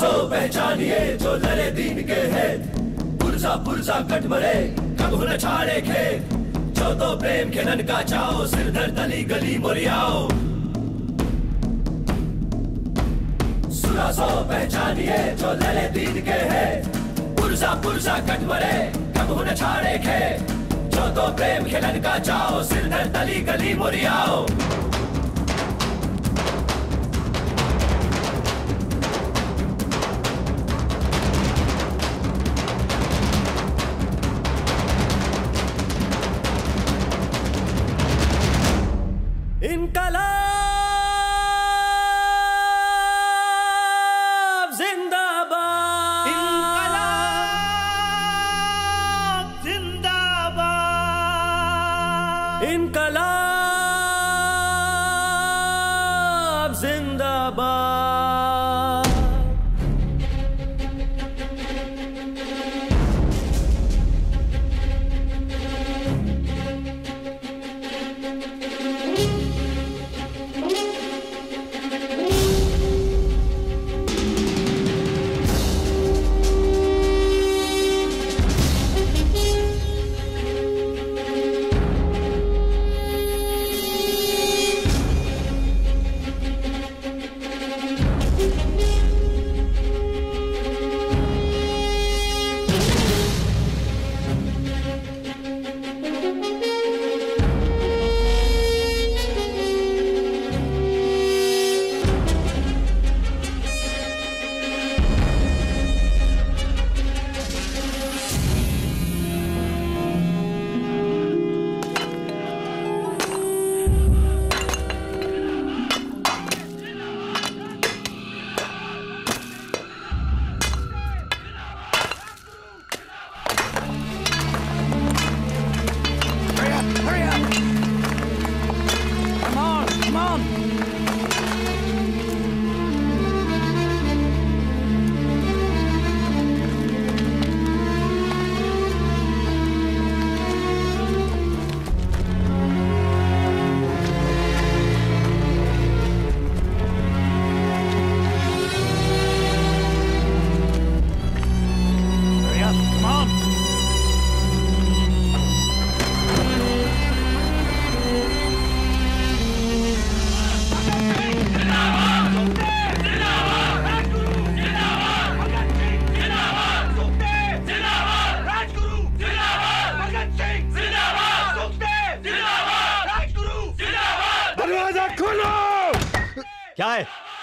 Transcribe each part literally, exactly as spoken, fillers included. सो पहचानिए जो लड़े दीन के हैं, पुरजा पुरजा कट मरे कबू न छाड़े खे, जो तो प्रेम के नन का चाओ, सिर दर तली गली मोरियाओ। सुना सो पहचानिए जो लड़े दीन के हैं, पुरजा पुरजा कट मरे कबू न छाड़े खे, जो तो प्रेम के नन का चाओ, सिर दर तली गली मोरियाओ।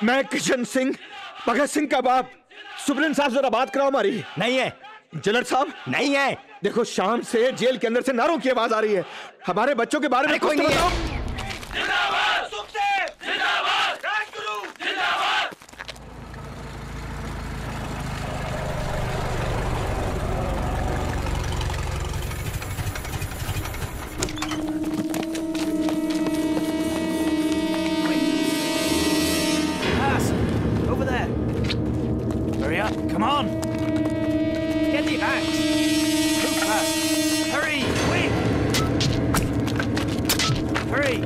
मैं किशन सिंह, भगत सिंह का बाप। सुप्रीम साहब जरा बात कराओ हमारी। नहीं है जेलर साहब, नहीं है। देखो शाम से जेल के अंदर से नारों की आवाज आ रही है, हमारे बच्चों के बारे में कोई नहीं है। जिंदाबाद सुखदेव, जिंदाबाद राजगुरु, जिंदाबाद। Come on! Get the axe! Move fast! Hurry! Quick! Hurry!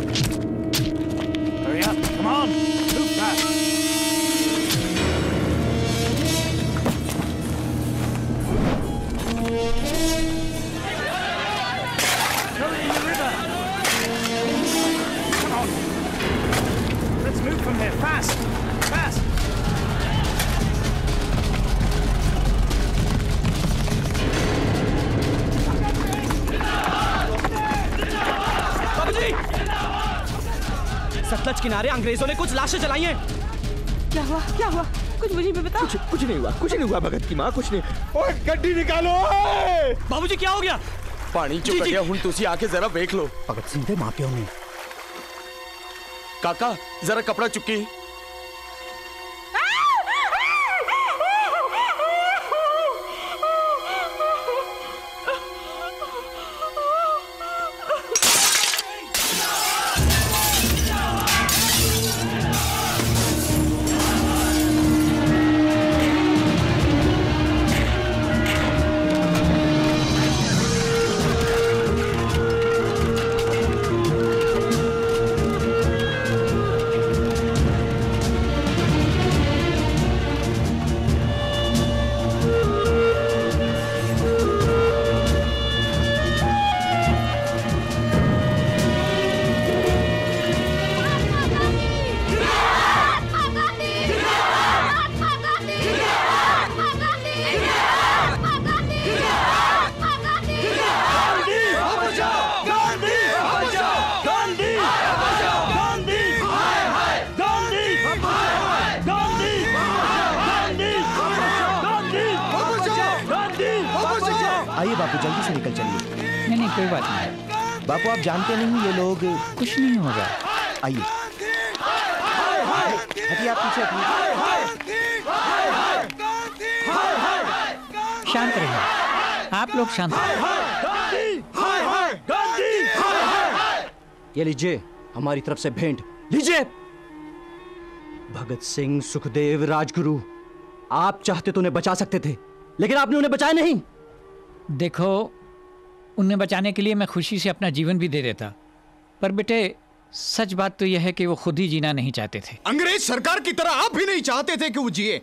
किनारे अंग्रेजों ने कुछ लाशें जलाई हैं। क्या हुआ क्या हुआ कुछ मुझे भी बता। कुछ, कुछ नहीं हुआ कुछ नहीं हुआ भगत की माँ कुछ नहीं। ओए गड्डी निकालो बाबूजी क्या हो गया। पानी चुप गया हूं तुसी आके जरा देख लो। भगत सिंह दे मां प्यो ने काका जरा कपड़ा चुकी। जानते नहीं ये लोग कुछ नहीं होगा। आइए आप पीछे शांत रहिए आप लोग शांत। ये लीजिए हमारी तरफ से भेंट लीजिए। भगत सिंह सुखदेव राजगुरु आप चाहते तो उन्हें बचा सकते थे लेकिन आपने उन्हें बचाया नहीं। देखो उन्हें बचाने के लिए मैं खुशी से अपना जीवन भी दे देता पर बेटे सच बात तो यह है कि वो खुद ही जीना नहीं चाहते थे। अंग्रेज सरकार की तरह आप भी नहीं चाहते थे कि वो जिए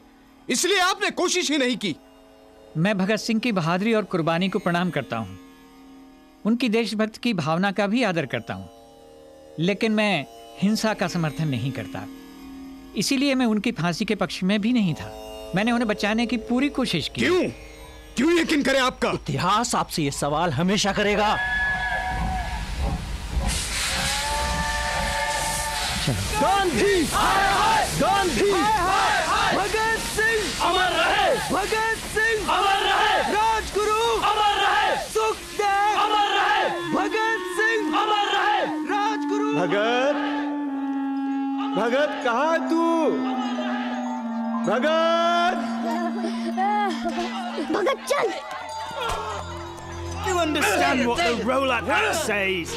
इसलिए आपने कोशिश ही नहीं की। मैं भगत सिंह की बहादुरी और कुर्बानी को प्रणाम करता हूँ उनकी देशभक्त की भावना का भी आदर करता हूँ लेकिन मैं हिंसा का समर्थन नहीं करता इसीलिए मैं उनकी फांसी के पक्ष में भी नहीं था। मैंने उन्हें बचाने की पूरी कोशिश की। क्यों? क्यों यकीन करें आपका? इतिहास आपसे ये सवाल हमेशा करेगा। गांधी गांधी भगत सिंह अमर रहे। भगत सिंह अमर रहे। राजगुरु अमर रहे। सुखदेव अमर रहे। भगत सिंह अमर रहे। राजगुरु भगत भगत कहाँ तू भगत भगत चल। You understand what the roll up hat says?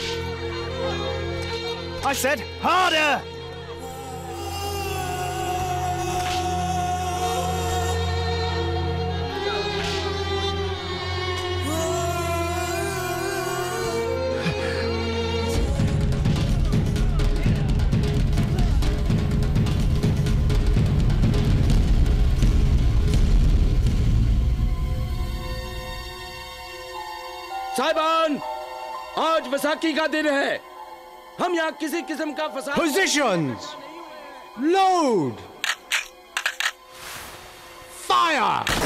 I said harder. साहिबान, आज वसाकी का दिन है। हम यहाँ किसी किस्म का फसाद। Positions, load, fire।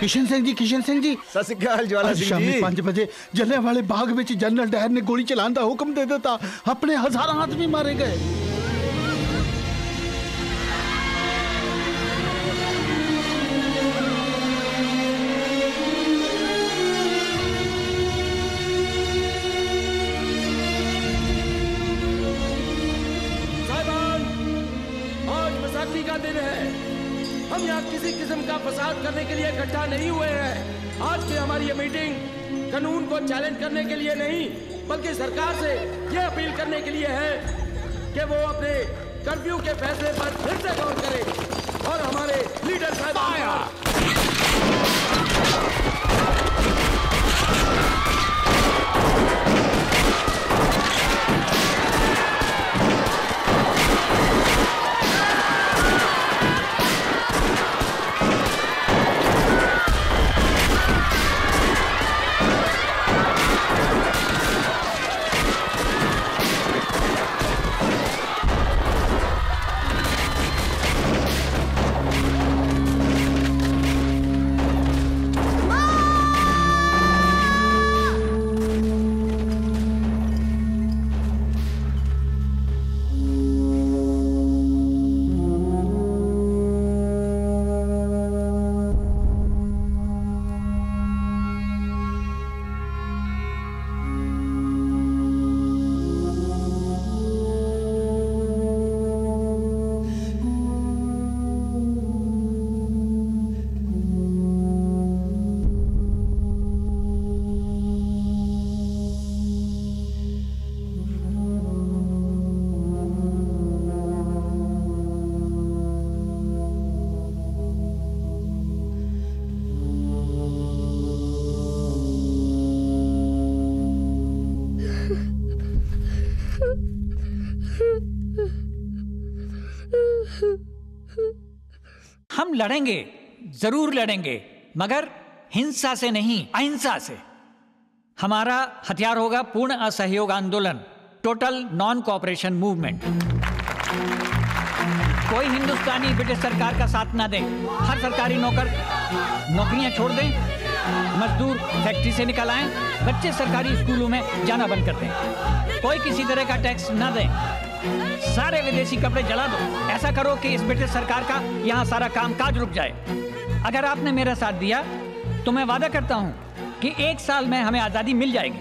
Kishan Singh ji Kishan Singh ji सत श्री अकाल ज्वाला सिंह जी। शाम पांच बजे जलियांवाले बाग में जनरल डायर ने गोली चलाने का हुक्म दे देता अपने हजारों आदमी मारे गए। नहीं हुए हैं। आज की हमारी ये मीटिंग कानून को चैलेंज करने के लिए नहीं बल्कि सरकार से ये अपील करने के लिए है कि वो अपने कर्फ्यू के फैसले पर फिर से गौर करें और हमारे लीडर हम लड़ेंगे, जरूर लड़ेंगे, मगर हिंसा से नहीं, अहिंसा से। हमारा हथियार होगा पूर्ण असहयोग आंदोलन, टोटल नॉन कोऑपरेशन मूवमेंट। कोई हिंदुस्तानी ब्रिटिश सरकार का साथ ना दे, हर सरकारी नौकर नौकरियां छोड़ दें, मजदूर फैक्ट्री से निकल आएं, बच्चे सरकारी स्कूलों में जाना बंद कर दें, कोई किसी तरह का टैक्स ना दें, सारे विदेशी कपड़े जला दो। ऐसा करो कि इस ब्रिटिश सरकार का यहाँ सारा काम काज रुक जाए। अगर आपने मेरा साथ दिया तो मैं वादा करता हूँ कि एक साल में हमें आज़ादी मिल जाएगी।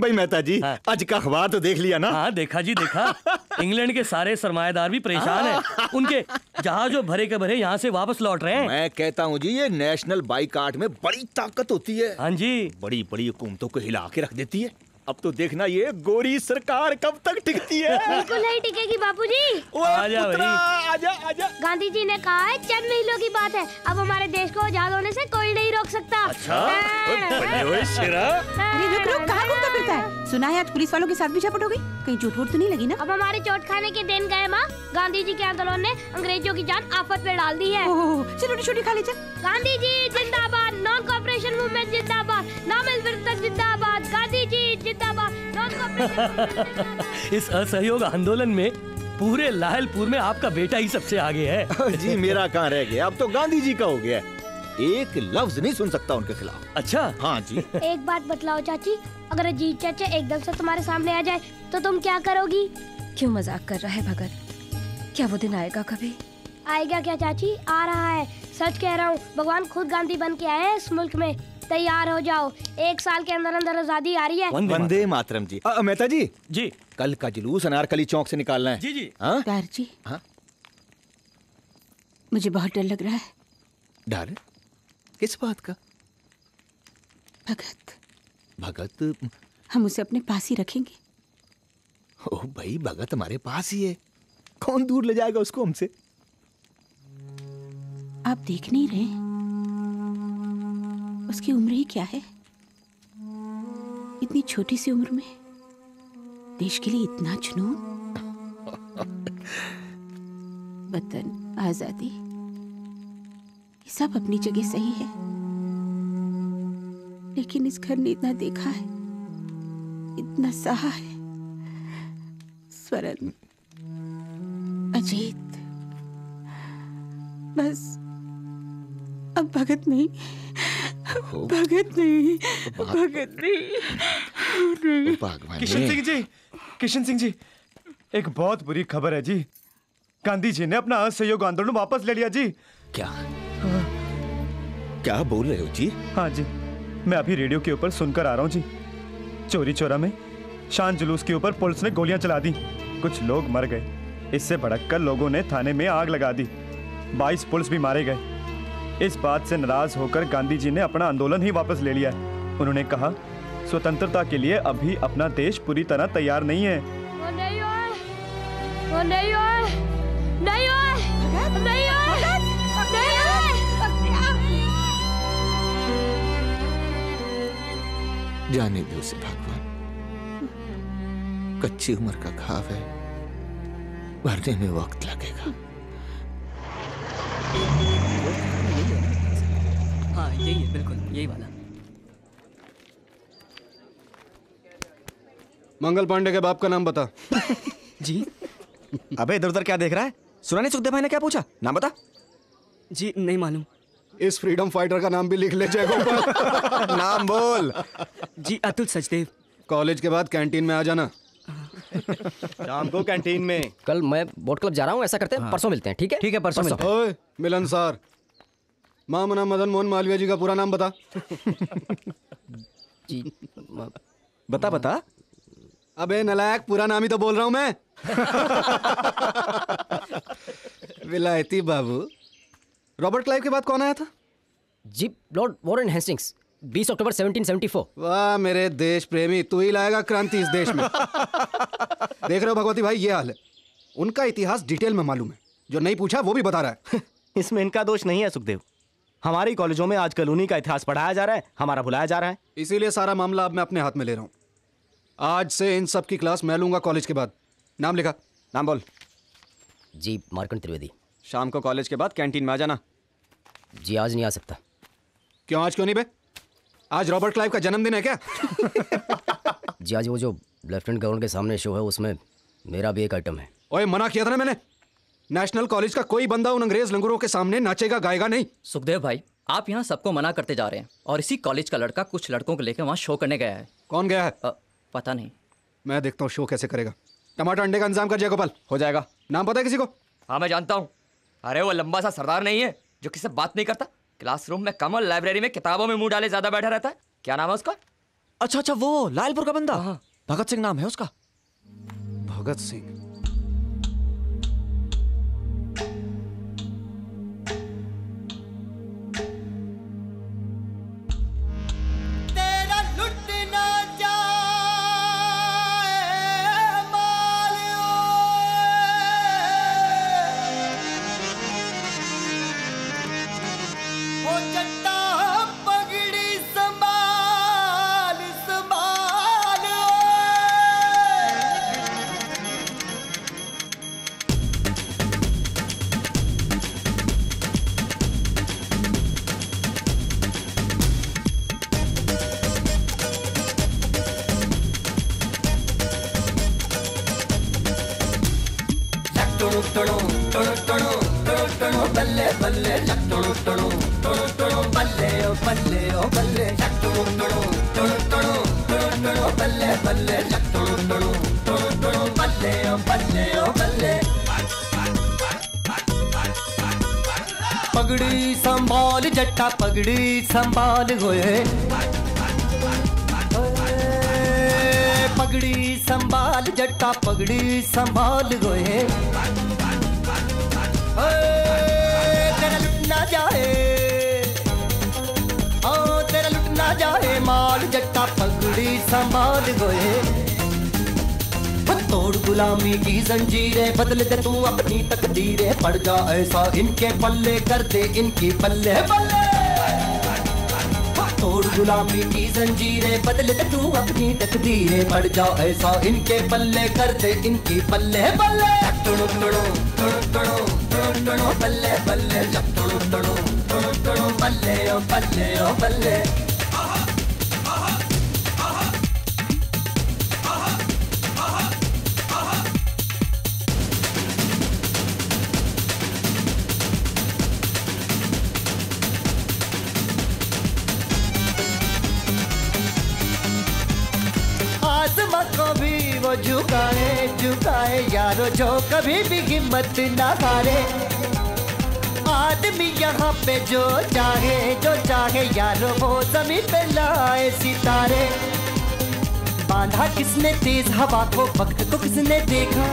भाई मेहता जी, हाँ। आज का अखबार तो देख लिया ना? हाँ देखा जी देखा। इंग्लैंड के सारे सरमाएदार भी परेशान हैं। उनके जहाज जो भरे के भरे यहाँ से वापस लौट रहे हैं। मैं कहता हूँ जी, ये नेशनल बाइकाट में बड़ी ताकत होती है। हाँ जी, बड़ी बड़ी हुकूमतों को हिला के रख देती है। अब तो देखना ये गोरी सरकार कब तक टिकती है। बिल्कुल नहीं टिकेगी बापूजी। आजा पुत्रा, आजा आजा। गांधी जी ने कहा है चंद महीनों की बात है, अब हमारे देश को आजाद होने से कोई नहीं रोक सकता। अच्छा, रुक रुक, कहाँ घूमता फिरता है? सुना है आज पुलिस वालों के साथ भी झपट हो गई, कहीं झूठ वूट तो नहीं लगी ना? अब हमारे चोट खाने के दिन गए माँ। गांधी जी के आंदोलन ने अंग्रेजों की जान आफत में डाल दी है। चलो छोटी खा ले चल। गांधी जी जिंदाबाद, नॉन कॉपरेशन मूवमेंट जिंदाबाद, नामिल विरतक जिंदाबाद, गांधी जी। इस असहयोग आंदोलन में पूरे लाहलपुर में आपका बेटा ही सबसे आगे है। जी मेरा कहाँ रह गया, अब तो गांधी जी का हो गया। एक लफ्ज नहीं सुन सकता उनके खिलाफ। अच्छा हाँ जी। एक बात बतलाओ चाची, अगर अजीत चाचा एकदम से तुम्हारे सामने आ जाए तो तुम क्या करोगी? क्यों मजाक कर रहा है भगत, क्या वो दिन आएगा कभी? आएगा क्या चाची, आ रहा है। सच कह रहा हूँ, भगवान खुद गांधी बन के आए हैं इस मुल्क में। तैयार हो जाओ, एक साल के अंदर अंदर आजादी आ रही है। वंदे मातरम जी। मेहता जी जी, कल का जुलूस अनारकली चौक से निकालना है। जी जी हाँ जी। हाँ मुझे बहुत डर लग रहा है। डर किस बात का? भगत। भगत? हम उसे अपने पास ही रखेंगे। ओ भाई, भगत हमारे पास ही है, कौन दूर ले जाएगा उसको हमसे? आप देख नहीं रहे उसकी उम्र ही क्या है, इतनी छोटी सी उम्र में देश के लिए इतना जुनून, वतन, आजादी, ये सब अपनी जगह सही है, लेकिन इस घर ने इतना देखा है, इतना सहा है। स्वर्ण, अजीत, बस अब भगत नहीं, भगत नहीं, भगत नहीं। किशन सिंह जी, किशन सिंह जी, एक बहुत बुरी खबर है जी। गांधी जी ने अपना असहयोग आंदोलन वापस ले लिया जी। क्या हाँ। क्या बोल रहे हो जी? हाँ जी, मैं अभी रेडियो के ऊपर सुनकर आ रहा हूँ जी। चौरी चौरा में शान जुलूस के ऊपर पुलिस ने गोलियां चला दी, कुछ लोग मर गए। इससे भड़क कर लोगों ने थाने में आग लगा दी, बाईस पुलिस भी मारे गए। इस बात से नाराज होकर गांधी जी ने अपना आंदोलन ही वापस ले लिया। उन्होंने कहा स्वतंत्रता के लिए अभी अपना देश पूरी तरह तैयार नहीं है। वो नहीं है, वो नहीं है, नहीं है, नहीं है, नहीं है। जाने दो उसे भगवान, कच्ची उम्र का घाव है, भरने में वक्त लगेगा। हाँ यही है, बिल्कुल यही वाला। मंगल पांडे के बाप का नाम बता। जी अबे इधर उधर क्या देख रहा है? सुना नहीं सुखदेव भाई ने क्या पूछा? नाम बता। जी नहीं मालूम। इस फ्रीडम फाइटर का नाम भी लिख ले जयगोपाल। नाम बोल। जी अतुल सचदेव। कॉलेज के बाद कैंटीन में आ जाना। शाम को कैंटीन में। कल मैं बोट क्लब जा रहा हूँ, ऐसा करते हैं हाँ। परसों मिलते हैं, ठीक है? ठीक है परसों मिलते हैं। ओए मिलनसार, मामना मदन मोहन मालवीय जी का पूरा नाम बता। जी म... बता बता। अबे नलायक, पूरा नाम ही तो बोल रहा हूँ मैं। विलायती बाबू। रॉबर्ट क्लाइव के बाद कौन आया था? जी लॉर्ड वॉरेन हेस्टिंग्स। बीस अक्टूबर सेवनटीन सेवेंटी फोर। वाह मेरे देश प्रेमी, तू ही लाएगा क्रांति इस देश में। देख रहे हो भगवती भाई, ये हाल है। उनका इतिहास डिटेल में मालूम है, जो नहीं पूछा वो भी बता रहा है। इसमें इनका दोष नहीं है सुखदेव, हमारे कॉलेजों में आजकल उन्हीं का इतिहास पढ़ाया जा रहा है, हमारा भुलाया जा रहा है। इसीलिए सारा मामला अब मैं अपने हाथ में ले रहा हूँ। आज से इन सब की क्लास मैं लूंगा कॉलेज के बाद। नाम लिखा? नाम बोल। जी मार्कंड त्रिवेदी। शाम को कॉलेज के बाद कैंटीन में आ जाना। जी आज नहीं आ सकता। क्यों आज क्यों नहीं बे? आज रॉबर्ट क्लाइव का जन्मदिन है क्या? जी आज वो जो लेफ्टिनेंट ग्राउंड के सामने शो है उसमें मेरा भी एक आइटम है। ओए मना किया था ना मैंने, नेशनल कॉलेज का कोई बंदा उन अंग्रेज लंगूरों के सामने नाचेगा गाएगा नहीं। सुखदेव भाई आप यहाँ सबको मना करते जा रहे हैं, और इसी कॉलेज का लड़का कुछ लड़कों को लेकर वहाँ शो करने गया है। कौन गया है? आ, पता नहीं। मैं देखता हूँ शो कैसे करेगा। टमाटर अंडे का इंतजाम कर जयगोपाल, हो जाएगा। नाम पता है किसी को? हाँ मैं जानता हूँ। अरे वो लंबा सा सरदार नहीं है जो किसी से बात नहीं करता, क्लासरूम में कम और लाइब्रेरी में किताबों में मुंह डाले ज्यादा बैठा रहता है, क्या नाम है उसका? अच्छा अच्छा वो लालपुर का बंदा। हाँ भगत सिंह नाम है उसका। भगत सिंह। पगड़ी संभाल होए, पगड़ी संभाल जट्टा पगड़ी संभाल होए, तेरा लुटना जाए, ओ तेरा लुटना जाए माल जट्टा पगड़ी संभाल होए। तोड़ गुलामी की जंजीरें, बदल दे तू अपनी तकदीरें, पड़ जा ऐसा इनके पल्ले, कर दे इनकी पल्ले पल्ले। तोड़ गुलामी की जंजीरें, बदल दे तू अपनी तकदीरें, पड़ जा ऐसा इनके पल्ले, कर दे इनकी पल्ले पल्ले। टुणु टुणु टुणु टुणु टुणु टुणु पल्ले पल्ले, टुणु टुणु टुणु टुणु पल्ले ओ पल्ले ओ पल्ले। झुकाए झुकाए यारो जो कभी भी हिम्मत ना हारे, आदमी यहाँ पे जो चाहे जो चाहे यारो वो जमीन पे लाए सितारे। बांधा किसने तेज हवा को, वक्त को किसने देखा,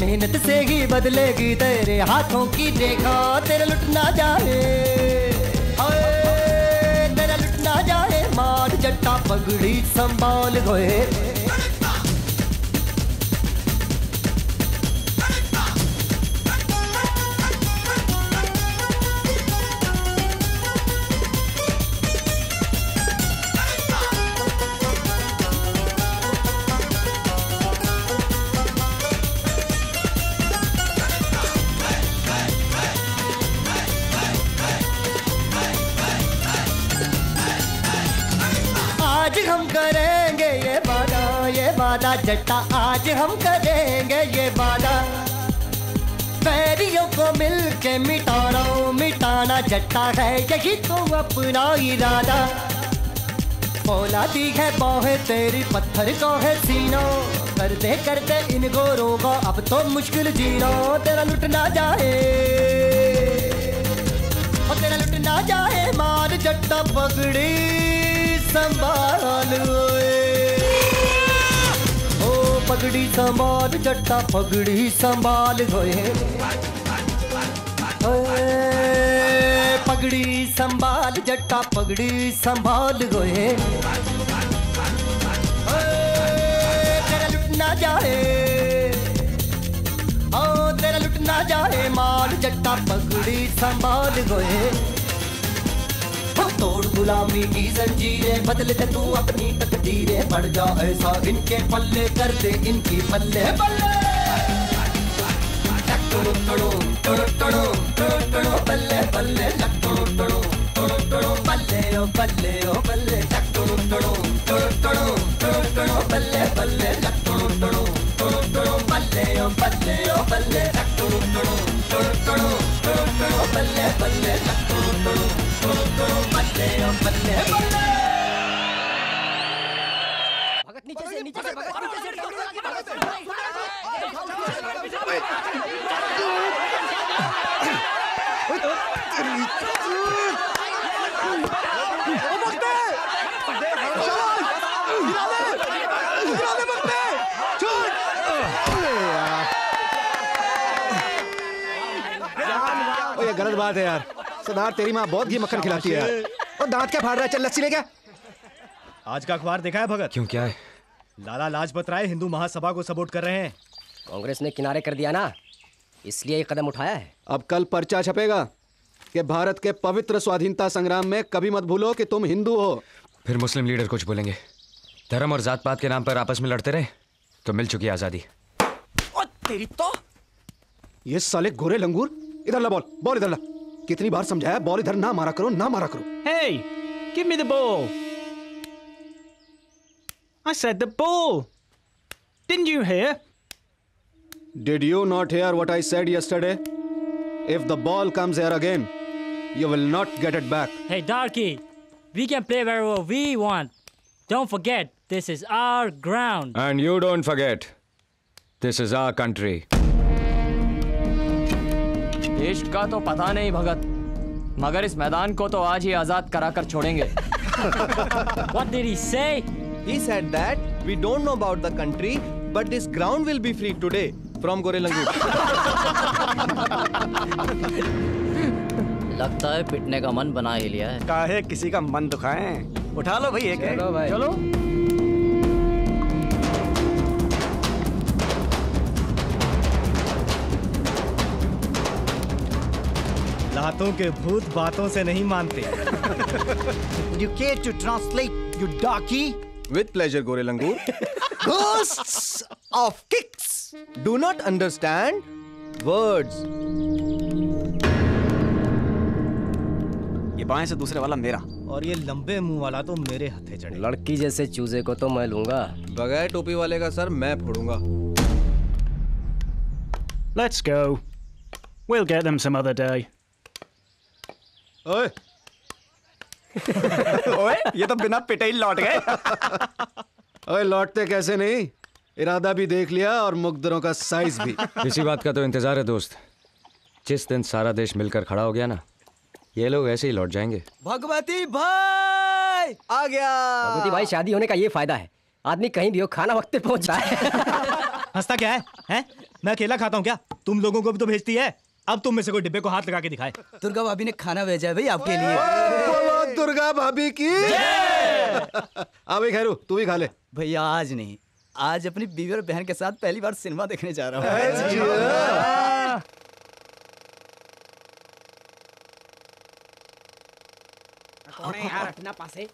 मेहनत से ही बदलेगी तेरे हाथों की देखा। तेरा लुटना जाए तेरा लुटना जाए मार जट्टा पगड़ी संभाल गए। जट्टा आज हम करेंगे ये वादा, पैरियों को मिलके मिटाना मिटाना जट्टा है यही तो अपना इरादा। फौलादी है बाहें तेरी, पत्थर को है सीना, करते करते इन गोरों का अब तो मुश्किल जीना। तेरा लुटना जाए और तेरा लुटना जाए मार जट्टा पगड़ी संभाल, पगड़ी संभाल जट्टा पगड़ी संभाल गए, पगड़ी संभाल, जट्टा पगड़ी संभाल गोए, तेरा लुट ना जाए, ओ तेरा लुट ना जाए माल, जट्टा पगड़ी संभाल गोए। तोड़ गुलामी की जंजीरें, बदल दे तू अपनी तकदीरें, बढ़ जा ऐसा इनके पल्ले, कर दे इनकी पल्ले पल्ले, टड़ो टड़ो टड़ो टड़ो टड़ो पल्ले पल्ले, टड़ो टड़ो टड़ो टड़ो पल्ले ओ पल्ले ओ पल्ले, टड़ो टड़ो टड़ो टड़ो टड़ो पल्ले पल्ले, टड़ो टड़ो टड़ो टड़ो पल्ले ओ पल्ले ओ पल्ले, टड़ो टड़ो टड़ो टड़ो टड़ो पल्ले पल्ले, टड़ो टड़ो टड़ो टड़ो पल्ले ओ पल्ले पल्ले। भगत नीचे से नीचे से भगत नीचे से भगत नीचे से गलत बात है यार, सदार तेरी माँ बहुत घी मक्खन खिलाती है यार। और दांत क्या फाड़ रहा है, चल लस्सी ले क्या। आज का अखबार देखा है भगत? क्यों, क्या है? लाला लाजपत राय हिंदू महासभा को सपोर्ट कर रहे हैं। कांग्रेस ने किनारे कर दिया ना, इसलिए ये कदम उठाया है। अब कल पर्चा छपेगा कि भारत के पवित्र स्वाधीनता संग्राम में कभी मत भूलो कि तुम हिंदू हो। फिर मुस्लिम लीडर कुछ बोलेंगे, धर्म और जात पात के नाम पर आपस में लड़ते रहे तो मिल चुकी आजादी। तेरी तो ये साले गोरे लंगूर, इधर ला बॉल, बॉल इधर ला। कितनी बार समझाया बॉल इधर ना मारा करो, ना मारा करो। Hey, give me the ball. I said the ball. Didn't you hear? Did you not hear what I said yesterday? If the ball comes here again, you will not get it back. Hey, Darky, we can play wherever we want. Don't forget, this is our ground. And you don't forget, this is our country. देश का तो पता नहीं भगत, मगर इस मैदान को तो आज ही आजाद कराकर छोड़ेंगे। What did he say? He said that we don't know about the country, but this ground will be free today from गोरे लंगूर। लगता है पिटने का मन बना ही लिया है। काहे किसी का मन दुखाएं? उठा लो भाई, एक चलो भाई। चलो। बातों के भूत बातों से नहीं मानते। You care to translate, you darky? With pleasure, Gore langur. Ghosts of kicks do not understand words. ये बाएं से दूसरे वाला मेरा, और ये लंबे मुंह वाला तो मेरे हथे चढ़े। लड़की जैसे चूजे को तो मैं लूंगा, बगैर टोपी वाले का सर मैं फोड़ूंगा। Let's go. We'll get them some other day. ओए ओए ये तो बिना पिटे ही लौट गए। ओए लौटते कैसे नहीं, इरादा भी देख लिया और मुकद्दरों का साइज भी। इसी बात का तो इंतजार है दोस्त, जिस दिन सारा देश मिलकर खड़ा हो गया ना, ये लोग ऐसे ही लौट जाएंगे। भगवती भाई आ गया। भगवती भाई, शादी होने का ये फायदा है, आदमी कहीं भी हो खाना वक्त पे पहुंच जाए। हंसता क्या है, है? मैं अकेला खाता हूँ क्या? तुम लोगों को भी तो भेजती है। अब तुम में से कोई डिब्बे को हाथ लगा के दिखाए। दुर्गा भाभी ने खाना भेजा है भाई आपके लिए। बोलो दुर्गा भाभी की जय। अबे खैरू, तू भी खा ले। भैया आज नहीं, आज अपनी बीवी और बहन के साथ पहली बार सिनेमा देखने जा रहा हूँ। कौन है यार अपना पासे?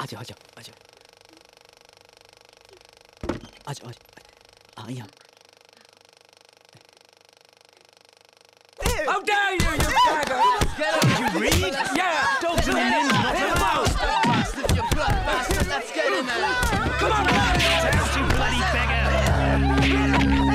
आजा आजा आजा आजा आजा आइया। How dare you, you dagger! You read? Yeah! Don't do it! Hit him out! Bastard, you blood bastard! Let's get in there! Come on, man! Dance, you bloody beggar! Come on!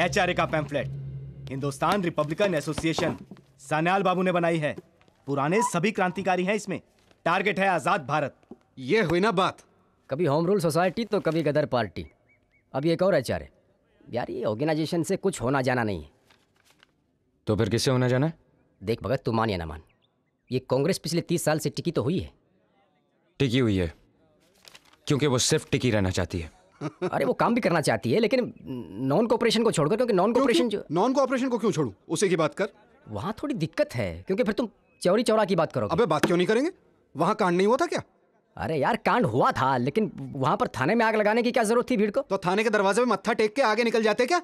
HRA का pamphlet Hindustan Republican Association Sanyal बाबू ने बनाई है। पुराने सभी क्रांतिकारी हैं इसमें। Target है आजाद भारत। ये हुई ना बात। कभी होम रूल सोसाइटी तो कभी गदर पार्टी, अब एक और एचआरए। यार ये ऑर्गेनाइजेशन से कुछ होना जाना नहीं है। तो फिर किससे होना जाना है? देख भगत, तू मान या ना मान, ये कांग्रेस पिछले तीस साल से टिकी तो हुई है। टिकी हुई है क्योंकि वो सिर्फ टिकी रहना चाहती है। अरे वो काम भी करना चाहती है लेकिन नॉन कोऑपरेशन को छोड़कर, क्योंकि नॉन कोऑपरेशन जो नॉन कोऑपरेशन को क्यों छोड़ूं, उसी की बात कर। वहाँ थोड़ी दिक्कत है क्योंकि फिर तुम चौरी चौरा की बात करोगे। अबे बात क्यों नहीं करेंगे? वहाँ कांड नहीं हुआ था क्या? अरे यार कांड हुआ था लेकिन वहाँ पर थाने में आग लगाने की क्या जरूरत थी भीड़ को? तो थाने के दरवाजे में मत्था टेक के आगे निकल जाते क्या?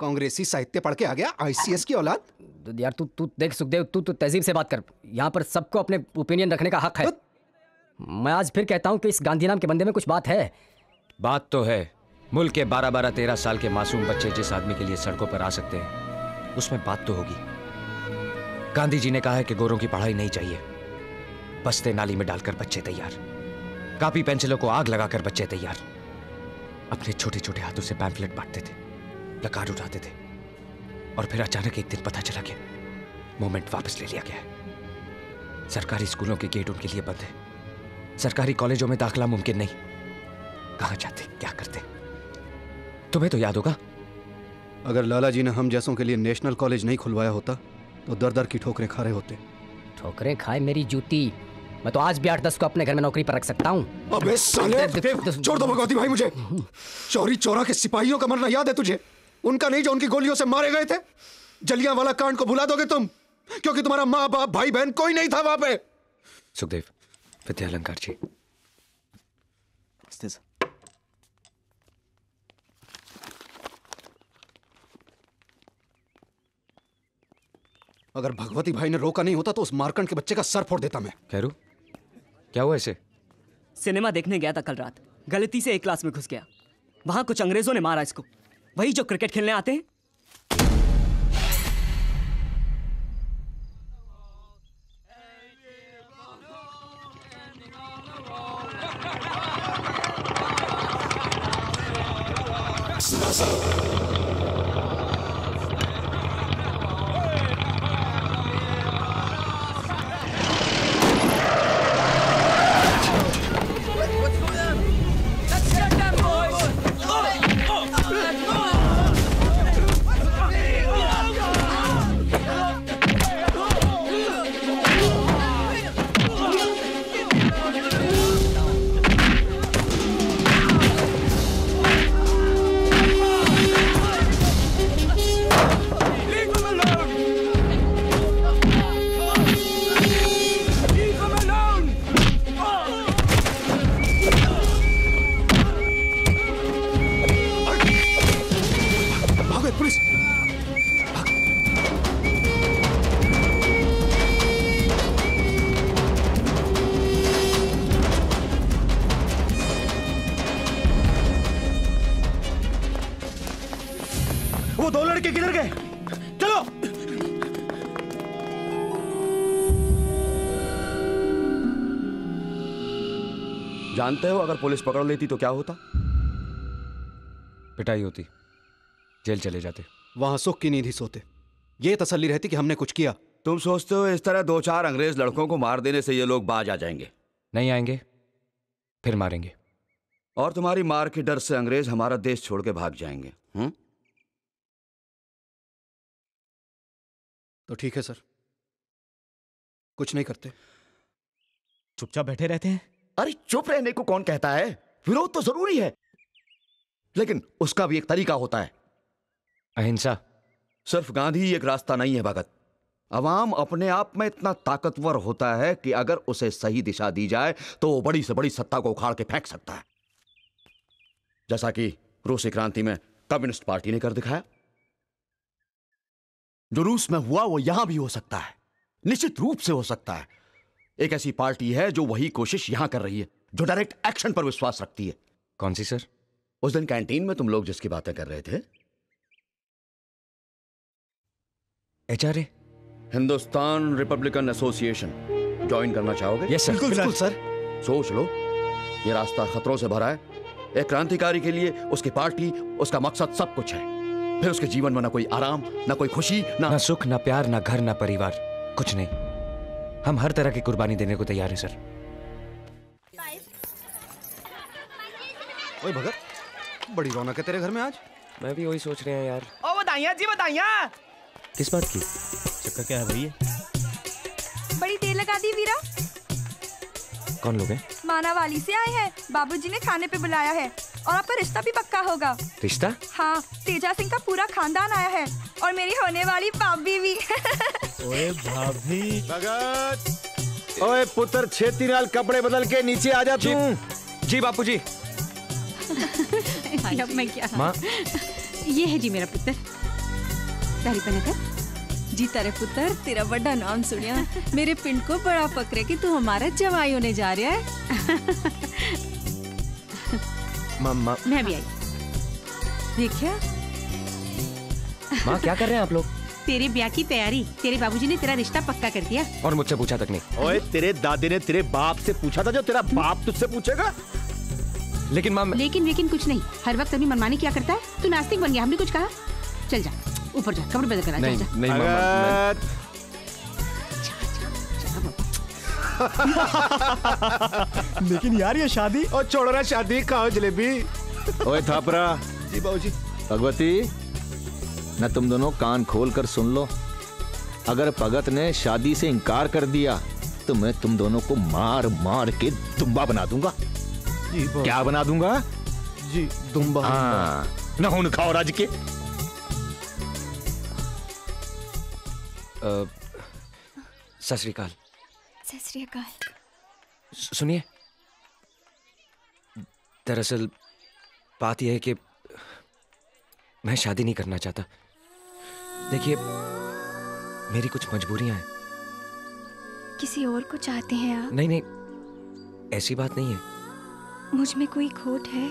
कांग्रेसी साहित्य पढ़ के आ गया आईसीएस की औलाद। यार तू तू देख सुखदेव, तू तू तहजीब से बात कर। यहाँ पर सबको अपने ओपिनियन रखने का हक है। मैं आज फिर कहता हूँ कि इस गांधी नाम के बंदे में कुछ बात है। बात तो है। मुल्क के बारह बारह तेरह साल के मासूम बच्चे जिस आदमी के लिए सड़कों पर आ सकते हैं, उसमें बात तो होगी। गांधी जी ने कहा है कि गोरों की पढ़ाई नहीं चाहिए। बस्ते नाली में डालकर बच्चे तैयार, कापी पेंसिलों को आग लगाकर बच्चे तैयार। अपने छोटे छोटे हाथों से पैम्फलेट बांटते थे, प्लाकार्ड उठाते थे, और फिर अचानक एक दिन पता चला कि मोमेंट वापस ले लिया गया है। सरकारी स्कूलों के गेट उनके लिए बंद है, सरकारी कॉलेजों में दाखिला मुमकिन नहीं। कहाँ जाते, क्या करते, तुम्हें तो याद होगा। अगर लाला जी ने हम जैसों के लिए नेशनल कॉलेज नहीं खुलवाया होता तो दर दर की ठोकरें खा रहे होते। ठोकरें खाए मेरी जूती, मैं तो आज भी आठ दस को अपने घर में नौकरी पर रख सकता हूँ। अबे साले, छोड़ दो भगवती भाई मुझे। चौरी चौरा के सिपाहियों का मरना याद है तुझे? उनका नहीं जो उनकी गोलियों से मारे गए थे। जलियांवाला कांड को भुला दोगे तुम क्योंकि तुम्हारा माँ बाप भाई बहन कोई नहीं था वहां पे। सुखदेव विद्यालंकार जी, अगर भगवती भाई ने रोका नहीं होता तो उस मार्कंड के बच्चे का सर फोड़ देता मैं। खैरू क्या हुआ? ऐसे सिनेमा देखने गया था कल रात, गलती से एक क्लास में घुस गया। वहां कुछ अंग्रेजों ने मारा इसको, वही जो क्रिकेट खेलने आते हैं। जानते हो अगर पुलिस पकड़ लेती तो क्या होता? पिटाई होती, जेल चले जाते। वहां सुख की नींद ही सोते, ये तसल्ली रहती कि हमने कुछ किया। तुम सोचते हो इस तरह दो चार अंग्रेज लड़कों को मार देने से ये लोग बाज आ जाएंगे? नहीं आएंगे, फिर मारेंगे। और तुम्हारी मार के डर से अंग्रेज हमारा देश छोड़ के भाग जाएंगे। हुँ? तो ठीक है सर, कुछ नहीं करते, चुपचाप बैठे रहते हैं। अरे चुप रहने को कौन कहता है? विरोध तो जरूरी है लेकिन उसका भी एक तरीका होता है, अहिंसा। सिर्फ गांधी एक रास्ता नहीं है भगत। अवाम अपने आप में इतना ताकतवर होता है कि अगर उसे सही दिशा दी जाए तो वो बड़ी से बड़ी सत्ता को उखाड़ के फेंक सकता है, जैसा कि रूसी क्रांति में कम्युनिस्ट पार्टी ने कर दिखाया। जो रूस में हुआ वो यहां भी हो सकता है, निश्चित रूप से हो सकता है। एक ऐसी पार्टी है जो वही कोशिश यहां कर रही है, जो डायरेक्ट एक्शन पर विश्वास रखती है। कौन सी सर? उस दिन कैंटीन में तुम लोग जिसकी बातें कर रहे थे, HRA Hindustan Republican Association join करना चाहोगे? यस सर, बिल्कुल सर। सोच लो, ये रास्ता खतरों से भरा है। एक क्रांतिकारी के लिए उसकी पार्टी, उसका मकसद सब कुछ है। फिर उसके जीवन में ना कोई आराम, ना कोई खुशी, ना, ना सुख, ना प्यार, ना घर, ना परिवार, कुछ नहीं। हम हर तरह की कुर्बानी देने को तैयार हैं सर। ओए भगत, बड़ी रौनक है तेरे घर में आज। मैं भी वही सोच रहे हैं यार। ओ बधाइयाँ जी, बधाइयाँ। किस बात की? चक्कर क्या है भैया? बड़ी देर लगा दी वीरा। कौन लोग हैं? मानावाली से आए हैं, बाबूजी ने खाने पे बुलाया है और आपका रिश्ता भी पक्का होगा। रिश्ता? हाँ, तेजा सिंह का पूरा खानदान आया है और मेरी होने वाली भाभी भी। ओए भाभी। भगत। ओए पुत्र, छेती नाल कपड़े बदल के नीचे आ जा तू। जी बापूजी। अब मैं क्या? माँ, ये है जी मेरा पुत्र। तारीफ न कर जी, तारे पुत्र तेरा बड़ा नाम सुनिया। मेरे पिंड को बड़ा फक्र है कि तू हमारा जवाई होने जा रहा है। मम्मा, मैं भी आई। देखिया माँ, क्या कर रहे हैं आप लोग? तेरे ब्याह की तैयारी। तेरे बाबूजी ने तेरा रिश्ता पक्का कर दिया और मुझसे पूछा तक नहीं। ओए, तेरे दादी ने तेरे बाप से पूछा था जो तेरा बाप तुझसे पूछेगा। लेकिन माँ मैं... लेकिन लेकिन कुछ नहीं, हर वक्त अपनी मनमानी क्या करता है। तू नास्तिक बन गया, हमने कुछ कहा? चल जा ऊपर जा, कपड़े बदल कर आ। नहीं, नहीं मामा, मैं... लेकिन यार ये शादी और चौड़ा शादी खाओ जलेबी। ओए थापरा। जी बाबूजी। भगवती, मैं तुम दोनों कान खोल कर सुन लो, अगर भगत ने शादी से इनकार कर दिया तो मैं तुम दोनों को मार मार के दुम्बा बना दूंगा। जी क्या बना दूंगा? जी दुम्बा। हाँ, नहुन खाओ राज के। सत श्री अकाल। सत श्री अकाल। सुनिए, दरअसल बात यह है कि मैं शादी नहीं करना चाहता। देखिए, मेरी कुछ मजबूरियां हैं। किसी और को चाहते हैं आप? नहीं नहीं, ऐसी बात नहीं है। मुझ में कोई खोट है?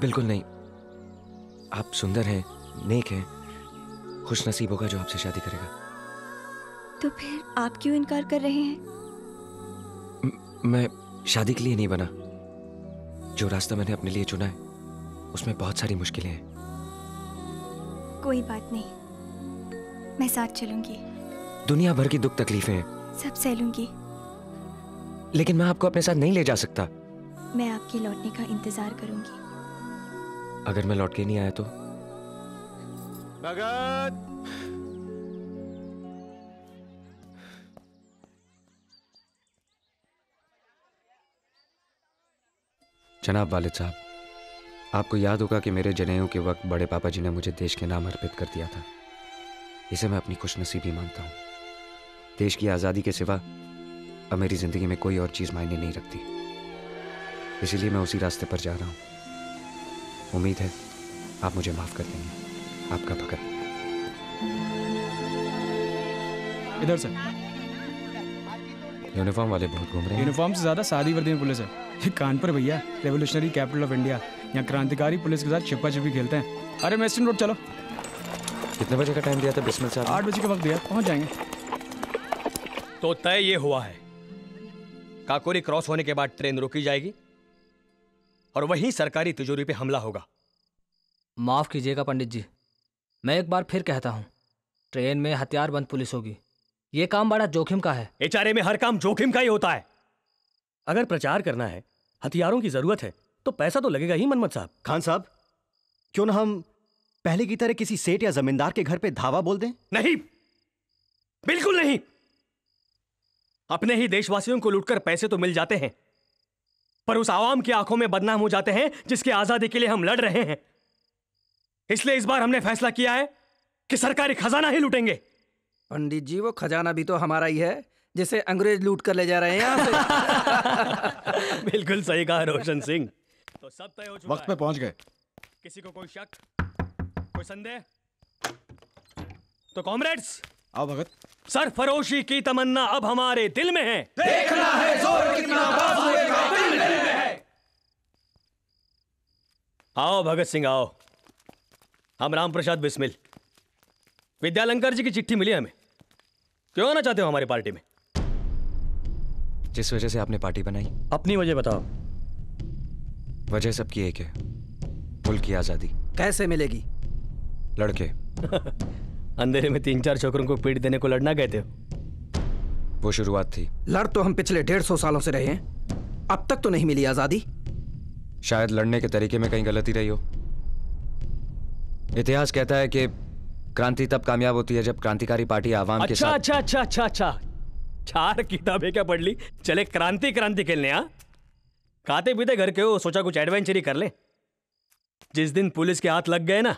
बिल्कुल नहीं। आप सुंदर हैं, नेक हैं, खुशनसीब होगा जो आपसे शादी करेगा। तो फिर आप क्यों इनकार कर रहे हैं? म, मैं शादी के लिए नहीं बना। जो रास्ता मैंने अपने लिए चुना है उसमें बहुत सारी मुश्किलें हैं। कोई बात नहीं, मैं साथ चलूंगी। दुनिया भर की दुख तकलीफें हैं, सब सह लूंगी। लेकिन मैं आपको अपने साथ नहीं ले जा सकता। मैं आपके लौटने का इंतजार करूंगी। अगर मैं लौट के नहीं आया तो? भगत। जनाब वालिद साहब, आपको याद होगा कि मेरे जनेऊ के वक्त बड़े पापा जी ने मुझे देश के नाम अर्पित कर दिया था। इसे मैं अपनी खुशनसीबी मानता हूँ। देश की आज़ादी के सिवा अब मेरी ज़िंदगी में कोई और चीज़ मायने नहीं रखती, इसीलिए मैं उसी रास्ते पर जा रहा हूँ। उम्मीद है आप मुझे माफ़ कर देंगे। आपका भगत। इधर सर। यूनिफॉर्म वाले बहुत घूम रहे हैं। यूनिफॉर्म से ज़्यादा शादी वर्दी में पुलिस है। ये कानपुर भैया, रेवोल्यूशनरी कैपिटल ऑफ इंडिया। यहाँ क्रांतिकारी पुलिस के साथ छिपा छिपी खेलते हैं। अरे मेस्टन रोड चलो। कितने बजे का टाइम दिया था बिस्मिल साहब? आठ बजे का वक्त दिया, पहुँच जाएंगे। तो तय ये हुआ है, काकोरी क्रॉस होने के बाद ट्रेन रोकी जाएगी और वहीं सरकारी तिजोरी पे हमला होगा। माफ़ कीजिएगा पंडित जी, मैं एक बार फिर कहता हूँ, ट्रेन में हथियारबंद पुलिस होगी। ये काम बड़ा जोखिम का है। एचआरए में हर काम जोखिम का ही होता है। अगर प्रचार करना है, हथियारों की जरूरत है तो पैसा तो लगेगा ही। मनमत साहब। खान साहब, क्यों ना हम पहले की तरह किसी सेठ या जमींदार के घर पे धावा बोल दें? नहीं, बिल्कुल नहीं। अपने ही देशवासियों को लूटकर पैसे तो मिल जाते हैं, पर उस आवाम की आंखों में बदनाम हो जाते हैं जिसकी आजादी के लिए हम लड़ रहे हैं। इसलिए इस बार हमने फैसला किया है कि सरकारी खजाना ही लूटेंगे। पंडित जी, वो खजाना भी तो हमारा ही है जिसे अंग्रेज लूट कर ले जा रहे हैं। बिल्कुल सही कहा रोशन सिंह। तो सब तय हो चुका है। वक्त पे पहुंच गए। किसी को कोई शक, कोई संदेह? तो कॉमरेड्स आओ। भगत सर, फरोशी की तमन्ना अब हमारे दिल में है। देखना है जोर कितना बाजुए का दिल में है। आओ भगत सिंह आओ। हम राम प्रसाद बिस्मिल। विद्यालंकर जी की चिट्ठी मिली हमें। क्यों आना चाहते हो हमारी पार्टी में? जिस वजह से आपने पार्टी बनाई, अपनी वजह बताओ। वजह सबकी एक है, मुल्क की आजादी। कैसे मिलेगी? लड़के। अंधेरे में तीन चार छोकरों को पीट देने को लड़ना कहते हो? वो शुरुआत थी। लड़ तो हम पिछले डेढ़ सौ सालों से रहे हैं, अब तक तो नहीं मिली आजादी। शायद लड़ने के तरीके में कहीं गलती रही हो। इतिहास कहता है कि क्रांति तब कामयाब होती है जब क्रांतिकारी पार्टी आवाम के साथ। अच्छा अच्छा अच्छा अच्छा, चार किताबें क्या पढ़ ली? चले क्रांति क्रांति खेलने। हाँ, खाते पीते घर के हो, सोचा कुछ एडवेंचर ही कर ले। जिस दिन पुलिस के हाथ लग गए ना,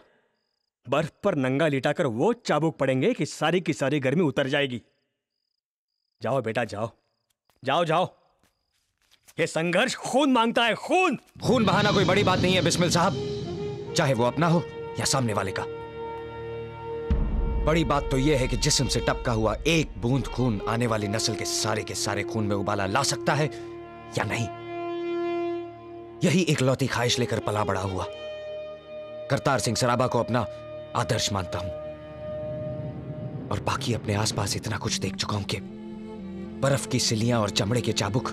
बर्फ पर नंगा लिटाकर वो चाबुक पड़ेंगे कि सारी की सारी गर्मी उतर जाएगी। जाओ बेटा जाओ, जाओ जाओ। ये संघर्ष खून मांगता है, खून। खून बहाना कोई बड़ी बात नहीं है बिस्मिल साहब, चाहे वो अपना हो या सामने वाले का। बड़ी बात तो यह है कि जिस्म से टपका हुआ एक बूंद खून आने वाली नस्ल के सारे के सारे खून में उबाला ला सकता है या नहीं। यही इकलौती ख्वाहिश लेकर पला बड़ा हुआ। करतार सिंह सराभा को अपना आदर्श मानता हूं, और बाकी अपने आसपास इतना कुछ देख चुका हूं कि बर्फ की सिल्लियां और चमड़े के चाबुक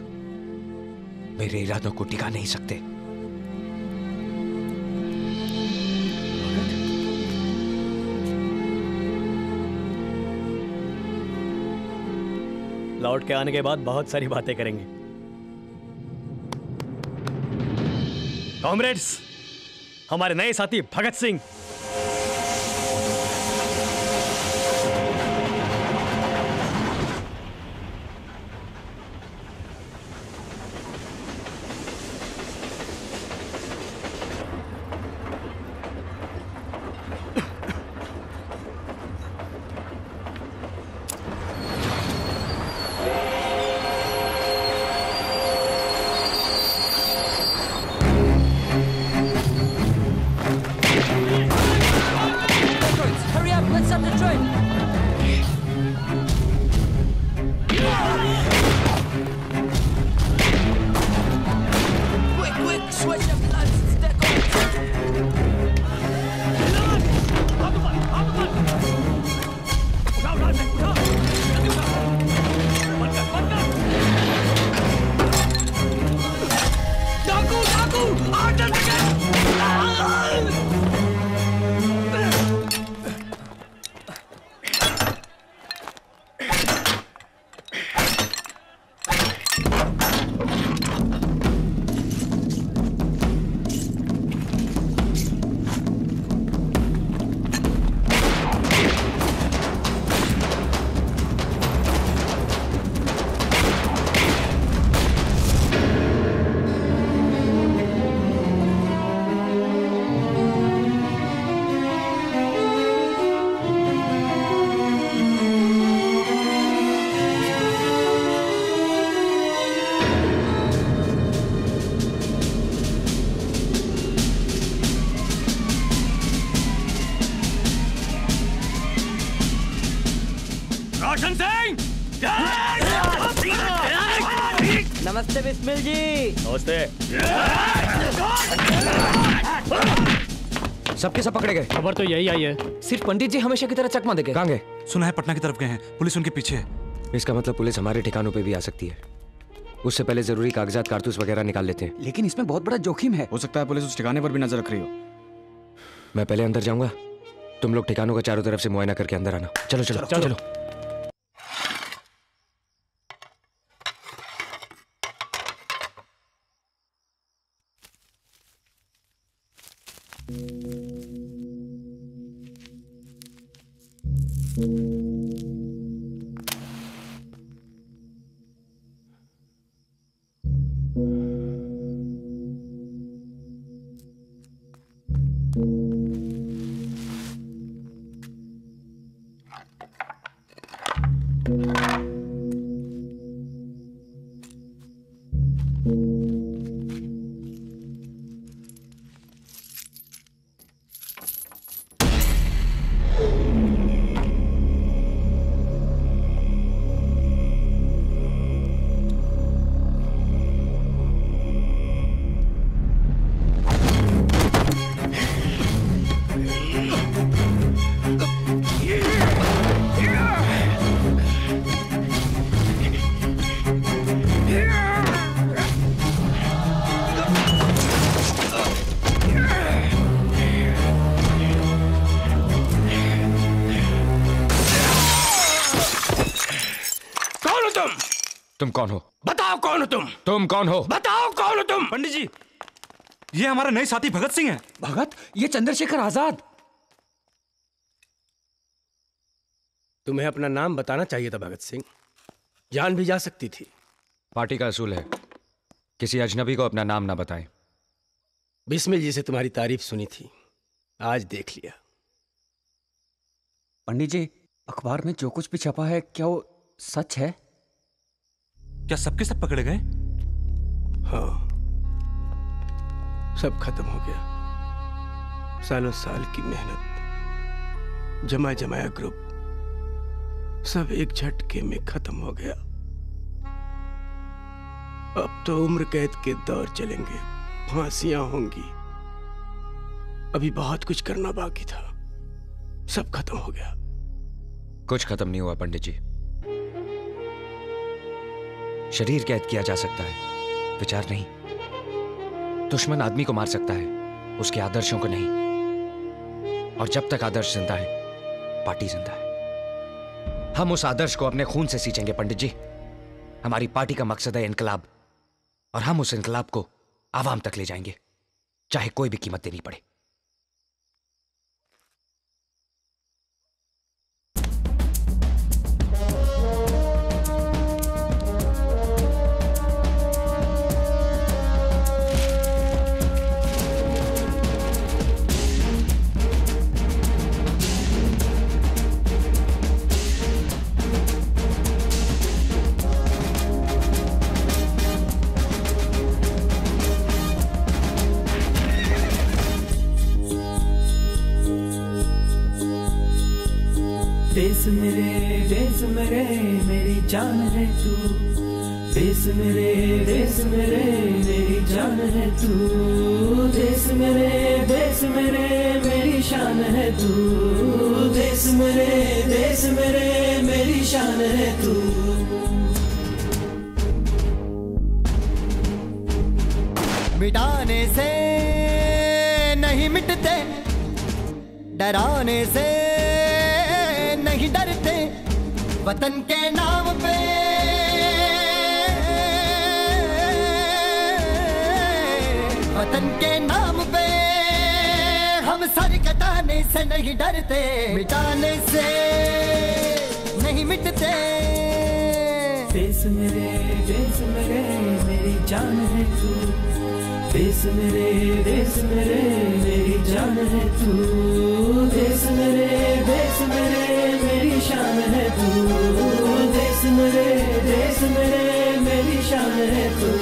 मेरे इरादों को टिका नहीं सकते। लौट के आने के बाद बहुत सारी बातें करेंगे। कॉमरेड्स, हमारे नए साथी भगत सिंह। सबके सब पकड़े गए। खबर तो यही आई है। सिर्फ पंडित जी हमेशा की तरह चकमा देके कहाँ गए? सुना है पटना की तरफ गए हैं, पुलिस उनके पीछे है। इसका मतलब पुलिस हमारे ठिकानों पे भी आ सकती है। उससे पहले जरूरी कागजात, कारतूस वगैरह निकाल लेते हैं। लेकिन इसमें बहुत बड़ा जोखिम है। हो सकता है पुलिस उस ठिकाने पर भी नजर रख रही हो। मैं पहले अंदर जाऊंगा, तुम लोग ठिकानों का चारों तरफ से मुआयना करके अंदर आना। चलो चलो चलो चलो। तुम कौन हो? बताओ कौन हो तुम? तुम कौन हो? बताओ कौन हो तुम? पंडित जी, ये हमारा नए साथी भगत सिंह है। भगत? ये चंद्रशेखर आजाद। तुम्हें अपना नाम बताना चाहिए था भगत सिंह, जान भी जा सकती थी। पार्टी का असूल है किसी अजनबी को अपना नाम ना बताएं। बिस्मिल जी से तुम्हारी तारीफ सुनी थी, आज देख लिया। पंडित जी, अखबार में जो कुछ भी छपा है क्या वो सच है? क्या सबके सब पकड़े गए? हाँ, सब खत्म हो गया। सालों साल की मेहनत, जमा जमाया ग्रुप, सब एक झटके में खत्म हो गया। अब तो उम्र कैद के दौर चलेंगे, फांसियां होंगी। अभी बहुत कुछ करना बाकी था, सब खत्म हो गया। कुछ खत्म नहीं हुआ पंडित जी। शरीर कैद किया जा सकता है, विचार नहीं। दुश्मन आदमी को मार सकता है, उसके आदर्शों को नहीं। और जब तक आदर्श जिंदा है, पार्टी जिंदा है। हम उस आदर्श को अपने खून से सींचेंगे पंडित जी। हमारी पार्टी का मकसद है इनकलाब, और हम उस इनकलाब को आवाम तक ले जाएंगे, चाहे कोई भी कीमत देनी पड़े। देश मेरे देश मेरे मेरी जान है तू, देश मेरे देश मेरे मेरी जान है तू, देश मेरे देश मेरे मेरी शान है तू, देश मेरे देश मेरे मेरी शान है तू। मिटाने से नहीं मिटते, डराने से नहीं डरते, वतन के नाम पे वतन के नाम पे हम सर कटाने से नहीं डरते, मिटाने से नहीं मिटते। देश मेरे देश मेरे मेरी जान है तू, देश मेरे देश मेरे मेरी जान है तू, देश मेरे देश मेरे मेरी शान है तू, देश मेरे देश मेरे मेरी शान है तू।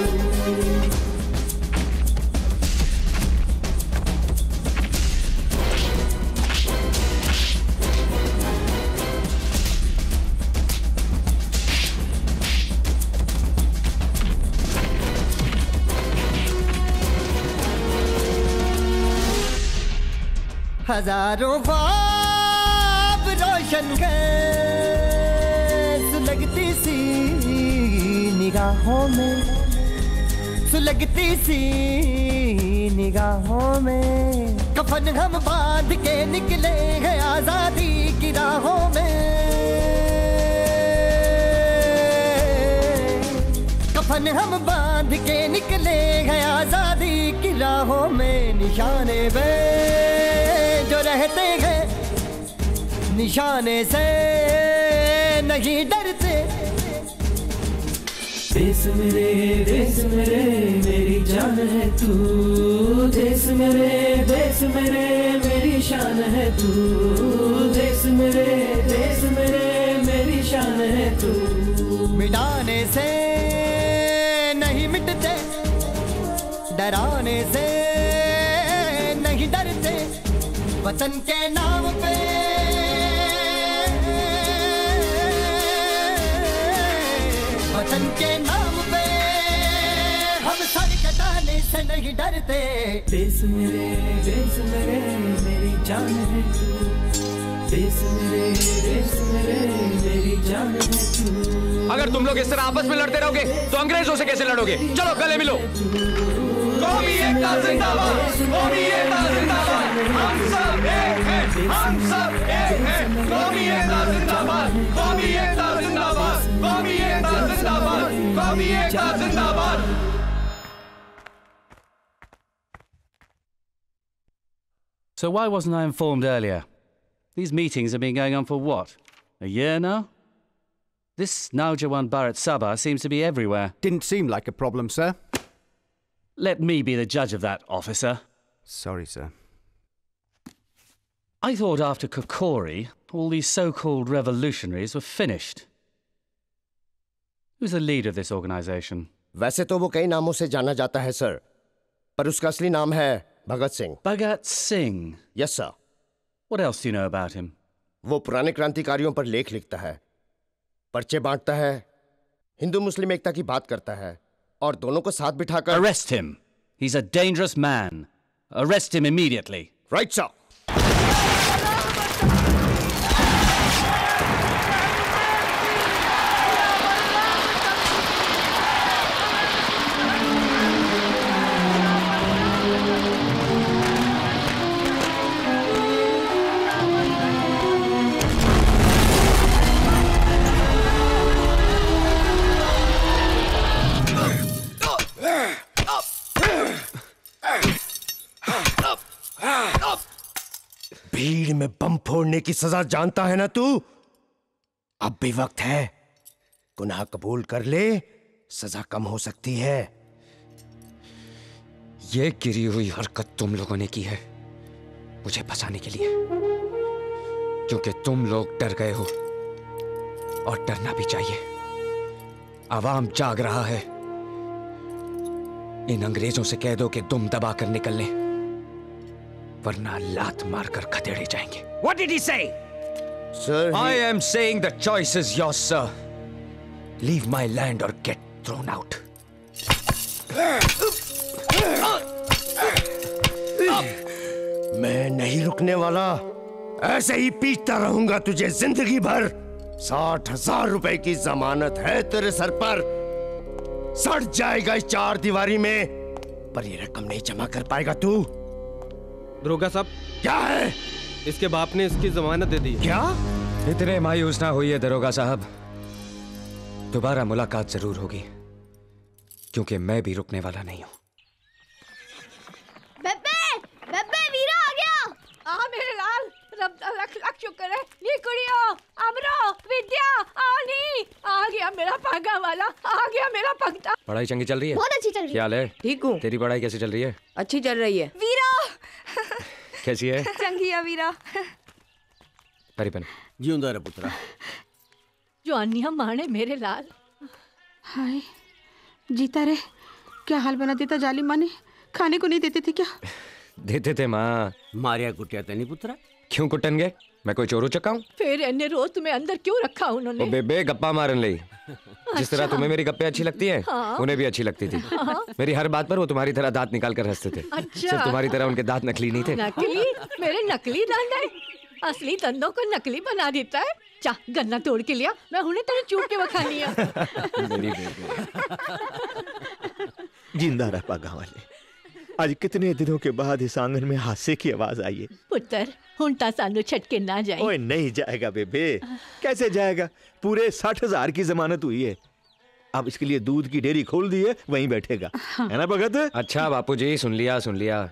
हजारों ख्वाब रोशन कर सुलगती सी निगाहों में, सुलगती सी निगाहों में कफन हम बांध के निकले हैं आजादी की राहों में, कफन हम बांध के निकले हैं आजादी की राहों में। निशाने में जो रहते हैं, निशाने से नहीं डरते। देश मेरे देश मेरे मेरी जान है तू, देश मेरे देश मेरे मेरी शान है तू, देश मेरे देश मेरे मेरी शान है तू। मिटाने से नहीं मिटते, डराने से नहीं डरते, वतन के नाम पे वतन के नाम पे हम सर कटाने से नहीं डरते। देश मेरे देश मेरे मेरी जान है तू, देश मेरे देश मेरे मेरी जान है तू। अगर तुम लोग इस तरह आपस में लड़ते रहोगे तो अंग्रेजों से कैसे लड़ोगे? चलो गले मिलो। कौमी एकता जिंदाबाद, कौमी एकता जिंदाबाद, हम सब एक हैं, हम सब एक हैं, कौमी एकता जिंदाबाद, कौमी एकता जिंदाबाद, कौमी एकता जिंदाबाद। कौमी एकता जिंदाबाद। So why wasn't I informed earlier? These meetings have been going on for what? A year now? This Naojawand Bharat Sabha seems to be everywhere. Didn't seem like a problem, sir. Let me be the judge of that, officer. Sorry, sir. I thought after Kakouri, all these so-called revolutionaries were finished. Who's the leader of this organization? वैसे तो वो कई नामों से जाना जाता है, sir. पर उसका असली नाम है Bhagat Singh. Bhagat Singh? Yes, sir. What else do you know about him? वो पुराने क्रांतिकारियों पर लेख लिखता है, पर्चे बांटता है, हिंदू मुस्लिम एकता की बात करता है और दोनों को साथ बिठाकर. Arrest him. He's a dangerous man. Arrest him immediately. Right, sir. भीड़ में बम फोड़ने की सजा जानता है ना तू? अब भी वक्त है, गुनाह कबूल कर ले, सजा कम हो सकती है। ये गिरी हुई हरकत तुम लोगों ने की है मुझे फंसाने के लिए, क्योंकि तुम लोग डर गए हो और डरना भी चाहिए। आवाम जाग रहा है, इन अंग्रेजों से कह दो कि दुम दबा कर निकल लें, वरना लात मारकर खदेड़े जाएंगे। What did he say? Sir, I he... am saying the choice is yours, sir. Leave my land or get thrown out. मैं नहीं रुकने वाला, ऐसे ही पीटता रहूंगा तुझे जिंदगी भर। साठ हजार रुपए की जमानत है तेरे सर पर, सड़ जाएगा इस चार दीवारी में, पर ये रकम नहीं जमा कर पाएगा तू। दरोगा साहब, क्या है? इसके बाप ने इसकी जमानत दे दी। क्या? इतने मायूस ना होइए दरोगा साहब, दोबारा मुलाकात जरूर होगी, क्योंकि मैं भी रुकने वाला नहीं हूँ। बब्बे, बब्बे वीरा आ गया। आ मेरे लाल, रब का लाख लाख शुक्र है। ये कुड़ियो, अमरो, विद्या, आली, आ गया मेरा पागा वाला, आ गया मेरा पगता। पढ़ाई चंगी चल रही है? बहुत अच्छी चल रही है। क्या ले? ठीक हूँ। तेरी पढ़ाई कैसी चल रही है? अच्छी चल रही है। वीरा कैसी है? चंगी है वीरा। हरिपन जिंदा रह पुत्रा। जानिया माने मेरे लाल। हाय जीता रे, क्या हाल बना देता जालिम माने। खाने को नहीं देते थे क्या? देते थे माँ। मारिया कुटिया तेनी पुत्रा। क्यों कुटन गए? मैं कोई चोरू चक्का हूँ? फिर अन्य रोज तुम्हें अंदर क्यों रखा उन्होंने? वो बेबे गप्पा मारन ली। जिस तरह तुम्हें मेरी गप्पे अच्छी लगती हैं, हाँ? उन्हें भी अच्छी लगती थी। हाँ? मेरी हर बात पर वो तुम्हारी तरह दांत निकाल कर हंसते थे। अच्छा। सिर्फ तुम्हारी तरह उनके दांत नकली नहीं थे। नकली? मेरे नकली दांत है? असली दंदों को नकली बना देता है। चाह गन्ना तोड़ के लिया, मैं उन्हें तेरे चूप के बखानी है। जिंदा रह पा गाँव वाले, आज कितने दिनों के बाद इस आंगन में हादसे की आवाज आई है। पुत्र हुंटा सानू छटके ना जाए। ओए नहीं जाएगा बेबे, कैसे जाएगा? पूरे साठ हजार की जमानत हुई है, अब इसके लिए दूध की डेयरी खोल दी है, वहीं बैठेगा, है ना भगत? अच्छा बापूजी, सुन लिया सुन लिया।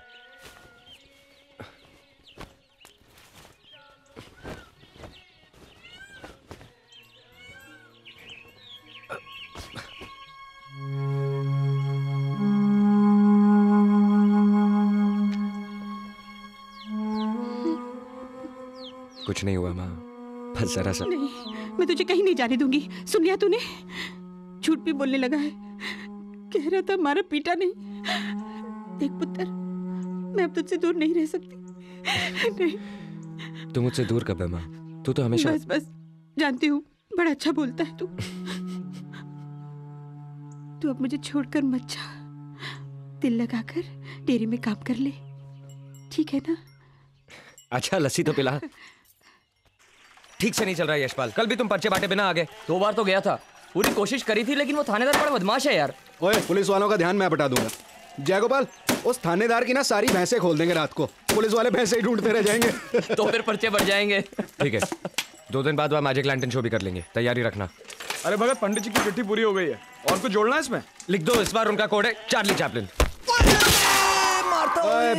कुछ नहीं हुआ माँ, बस जरा सा। नहीं, मैं तुझे कहीं नहीं जाने दूंगी। सुन लिया तूने? झूठ भी बोलने लगा है, कह रहा था मारा पीटा नहीं। देख पुत्र, मैं अब तुझसे दूर नहीं रह सकती। नहीं। तू मुझसे दूर कब है माँ? तू तो हमेशा। बस बस, जानती हूँ बड़ा अच्छा बोलता है तू। तू अब मुझे छोड़कर मत जा, दिल लगाकर डेयरी में काम कर ले, ठीक है ना? अच्छा लस्सी तो पिला। ठीक से नहीं चल रहा है यशपाल, कल भी तुम पर्चे बांटे बिना आ गए। दो बार तो गया था, पूरी कोशिश करी थी, लेकिन वो थानेदार बड़ा बदमाश है यार। ओए पुलिस वालों का ध्यान मैं बटा दूंगा। जयगोपाल, उस थानेदार की ना सारी भैंसे खोल देंगे रात को, पुलिस वाले भैंसे ही ढूंढते रह जाएंगे। तो फिर पर्चे बढ़ जाएंगे। ठीक है, दो दिन बाद वह मैजिक लैंटन शो भी कर लेंगे, तैयारी रखना। अरे भगत, पंडित जी की चिट्ठी पूरी हो गई है, और कुछ जोड़ना है इसमें? लिख दो, इस बार उनका कोड है चार्ली चैपलिन।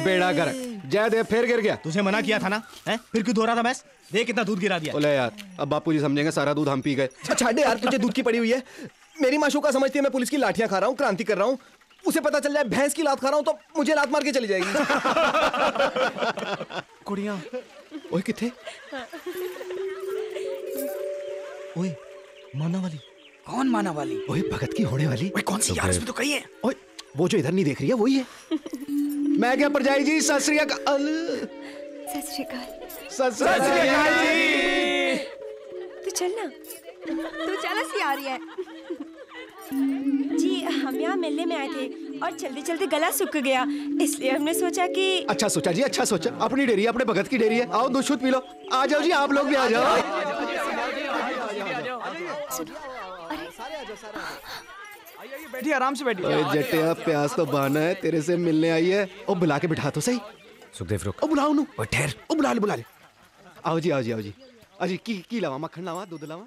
बेड़ा गर्क, जयदेव फिर गिर गया। तुझे मना किया था ना, है? फिर क्यों दोहरा था मैच? देख कितना दूध गिरा दिया। बोले यार, अब बापू जी समझेंगे, सारा दूध हम पी गए। छाड़े यार, तुझे दूध की पड़ी हुई है। मेरी माँ शोका समझती है मैं पुलिस की लाठियां खा रहा हूँ, क्रांति कर रहा हूँ। उसे पता चल जाए भैंस की लात खा रहा हूँ तो मुझे लात मार के चली जाएगी। कुड़िया ओए किथे? ओए माना वाली। कौन माना वाली? ओए भगत की होने वाली। ओए कौन सी यार, इसमें तो कई है। ओए वो जो इधर नहीं देख रही है वही है। मैं क्या परजाई जी, सत श्री अकाल। सत श्री अकाल। सत श्री अकाल जी। तू चलना, तू चला सी आ रही है जी। हम यहाँ मेले में आए थे और चलते चलते गला सूख गया, इसलिए हमने सोचा कि अच्छा सोचा जी, अच्छा सोचा। अपनी डेरी है, अपने भगत की डेरी है। आओ दूध शूध पी लो। आ जाओ जी, आप लोग भी आ जाओ। अरे बैठिए, आराम से बैठिए। जटिया प्यास तो बहाना है, तेरे से मिलने आई है। ओ बुला के बिठा तो सही। सुखदेव रुक, ओ बुलाओ नू, ओ ठहर, ओ बुला ले बुला ले। आओ जी, आओ जी, आओ जी, अजी की की लावा, मक्खन लावा, दूध लावा।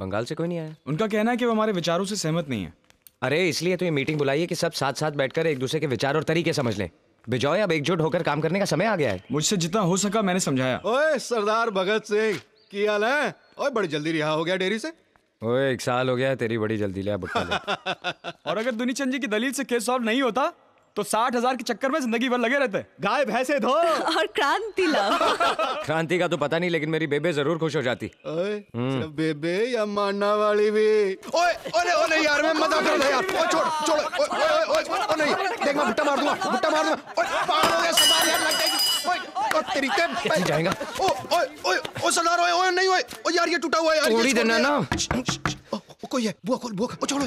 बंगाल से कोई नहीं आया। उनका कहना है कि वो हमारे विचारों से सहमत नहीं है। अरे इसलिए तो ये मीटिंग बुलाई है कि सब साथ साथ बैठकर एक दूसरे के विचार और तरीके समझ लें। बिजॉय, अब एकजुट होकर काम करने का समय आ गया है। मुझसे जितना हो सका मैंने समझाया। ओए सरदार भगत सिंह, क्या हाल है? ओए बड़ी जल्दी रिहा हो गया डेरी से। ओए एक साल हो गया तेरी बड़ी जल्दी ले बुट्टा ले। और अगर दुनी चंद जी की दलील से केस सॉल्व नहीं होता तो साठ हजार के चक्कर में जिंदगी भर लगे रहते। गाय भैंसे धो और क्रांति लाओ। क्रांति का तो पता नहीं, लेकिन मेरी बेबे जरूर खुश हो जाती। ओए सिर्फ बेबे या मानना वाली भी? ओए ओए ओए यार, मैं मजा कर रहा यार। ओ छोड़ छोड़, ओए ओए ओए नहीं, देख मैं भुट्टा मार दूंगा, भुट्टा मार दूंगा। ओए पागल हो गया सरदार यार, लग जाएगी। ओए और तेरी के कैसे जाएगा? ओ ओए ओए ओ सरदार, ओए ओए नहीं ओए ओ यार, ये टूटा हुआ यार, थोड़ी देना ना। ओ कोई है, बुआ खोल बुआ। ओ छोड़ो।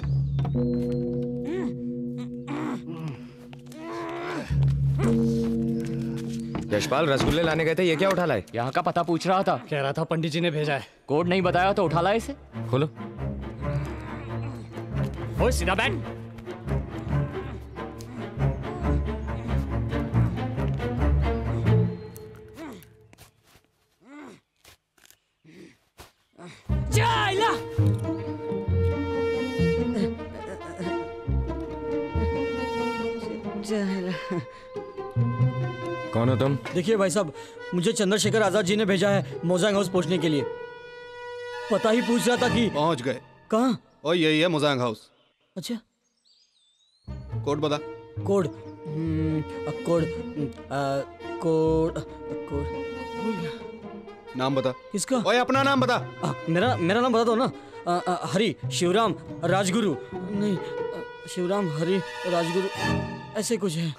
Thank you. यशपाल रसगुल्ले लाने गए थे, ये क्या उठा लाए? यहाँ का पता पूछ रहा था, कह रहा था पंडित जी ने भेजा है। कोड नहीं बताया तो उठा लाए इसे। खोलो। ओए सीधा बैठ। कौन हो तुम? देखिए भाई साहब, मुझे चंद्रशेखर आजाद जी ने भेजा है मोजांग हाउस पहुंचने के लिए। पता ही पूछ रहा था कि पहुंच गए। कहाँ? और यही है मोजांग हाउस। अच्छा, कोड बता। कोड कोड कोड कोड नाम बता इसका। ओए अपना नाम बता। आ, मेरा मेरा नाम बता दो ना। आ, आ, हरी शिवराम राजगुरु। नहीं, शिवराम हरी राजगुरु ऐसे कुछ है।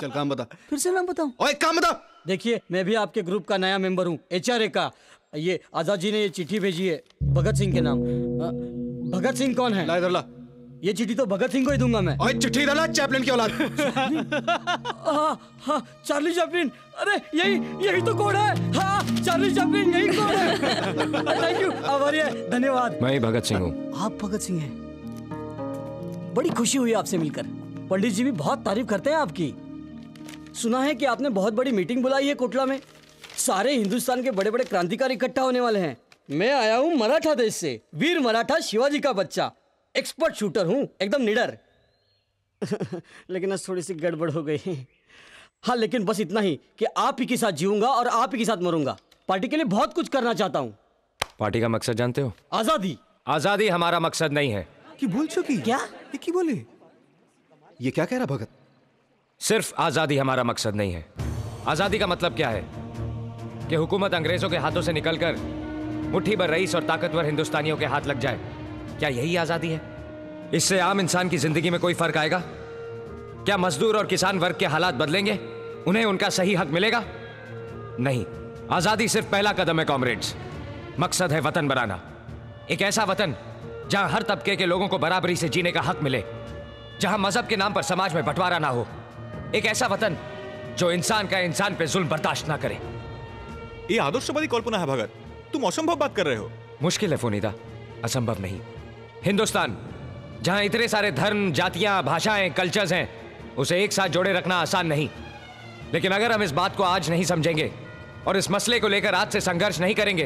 चल काम बता। फिर से नाम बताऊं? ओए काम बता। देखिए, मैं भी आपके ग्रुप का नया मेंबर हूँ, एच आर ए का। ये आजाद जी ने ये चिट्ठी भेजी है भगत सिंह के नाम। भगत सिंह कौन है? ला इधर ला। ये चिट्ठी तो भगत सिंह को ही दूंगा मैं। ओए चिट्ठी इधर ला, चैपलिन की औलाद। हाँ हाँ, चार्ली चैपलिन। अरे यही यही तो कोड है। हाँ, चार्ली चैपलिन यही कोड है। थैंक यू, आभारी है, धन्यवाद। मैं भगत सिंह हूँ। आप भगत सिंह हैं। बड़ी खुशी हुई आपसे मिलकर। पंडित जी भी बहुत तारीफ करते हैं आपकी। सुना है कि आपने बहुत बड़ी मीटिंग बुलाई है कोटला में। सारे हिंदुस्तान के बड़े बड़े क्रांतिकारी इकट्ठा होने वाले हैं। मैं आया हूँ मराठा देश से, वीर मराठा शिवाजी का बच्चा। एक्सपर्ट शूटर हूँ, एकदम निडर। लेकिन आज थोड़ी सी गड़बड़ हो गई। हाँ, लेकिन बस इतना ही कि आप ही के साथ जीऊँगा और आप ही के साथ मरूंगा। पार्टी के लिए बहुत कुछ करना चाहता हूँ। पार्टी का मकसद जानते हो? आजादी। आजादी हमारा मकसद नहीं है। कि भूल चुकी क्या? की बोले? ये क्या कह रहा भगत? सिर्फ आजादी हमारा मकसद नहीं है। आजादी का मतलब क्या है? कि हुकूमत अंग्रेजों के हाथों से निकलकर मुट्ठी भर रईस और ताकतवर हिंदुस्तानियों के हाथ लग जाए। क्या यही आजादी है? इससे आम इंसान की जिंदगी में कोई फर्क आएगा? क्या मजदूर और किसान वर्ग के हालात बदलेंगे? उन्हें उनका सही हक मिलेगा? नहीं। आजादी सिर्फ पहला कदम है कॉमरेड्स। मकसद है वतन बनाना। एक ऐसा वतन जहां हर तबके के लोगों को बराबरी से जीने का हक मिले, जहां मजहब के नाम पर समाज में बंटवारा ना हो। एक ऐसा वतन जो इंसान का इंसान पे जुल्म बर्दाश्त ना करे। ये आदर्शवादी कल्पना है भगत, तुम असंभव बात कर रहे हो। मुश्किल है फोनीदा, असंभव नहीं। हिंदुस्तान जहां इतने सारे धर्म, जातियां, भाषाएं, कल्चर्स हैं, उसे एक साथ जोड़े रखना आसान नहीं। लेकिन अगर हम इस बात को आज नहीं समझेंगे और इस मसले को लेकर आज से संघर्ष नहीं करेंगे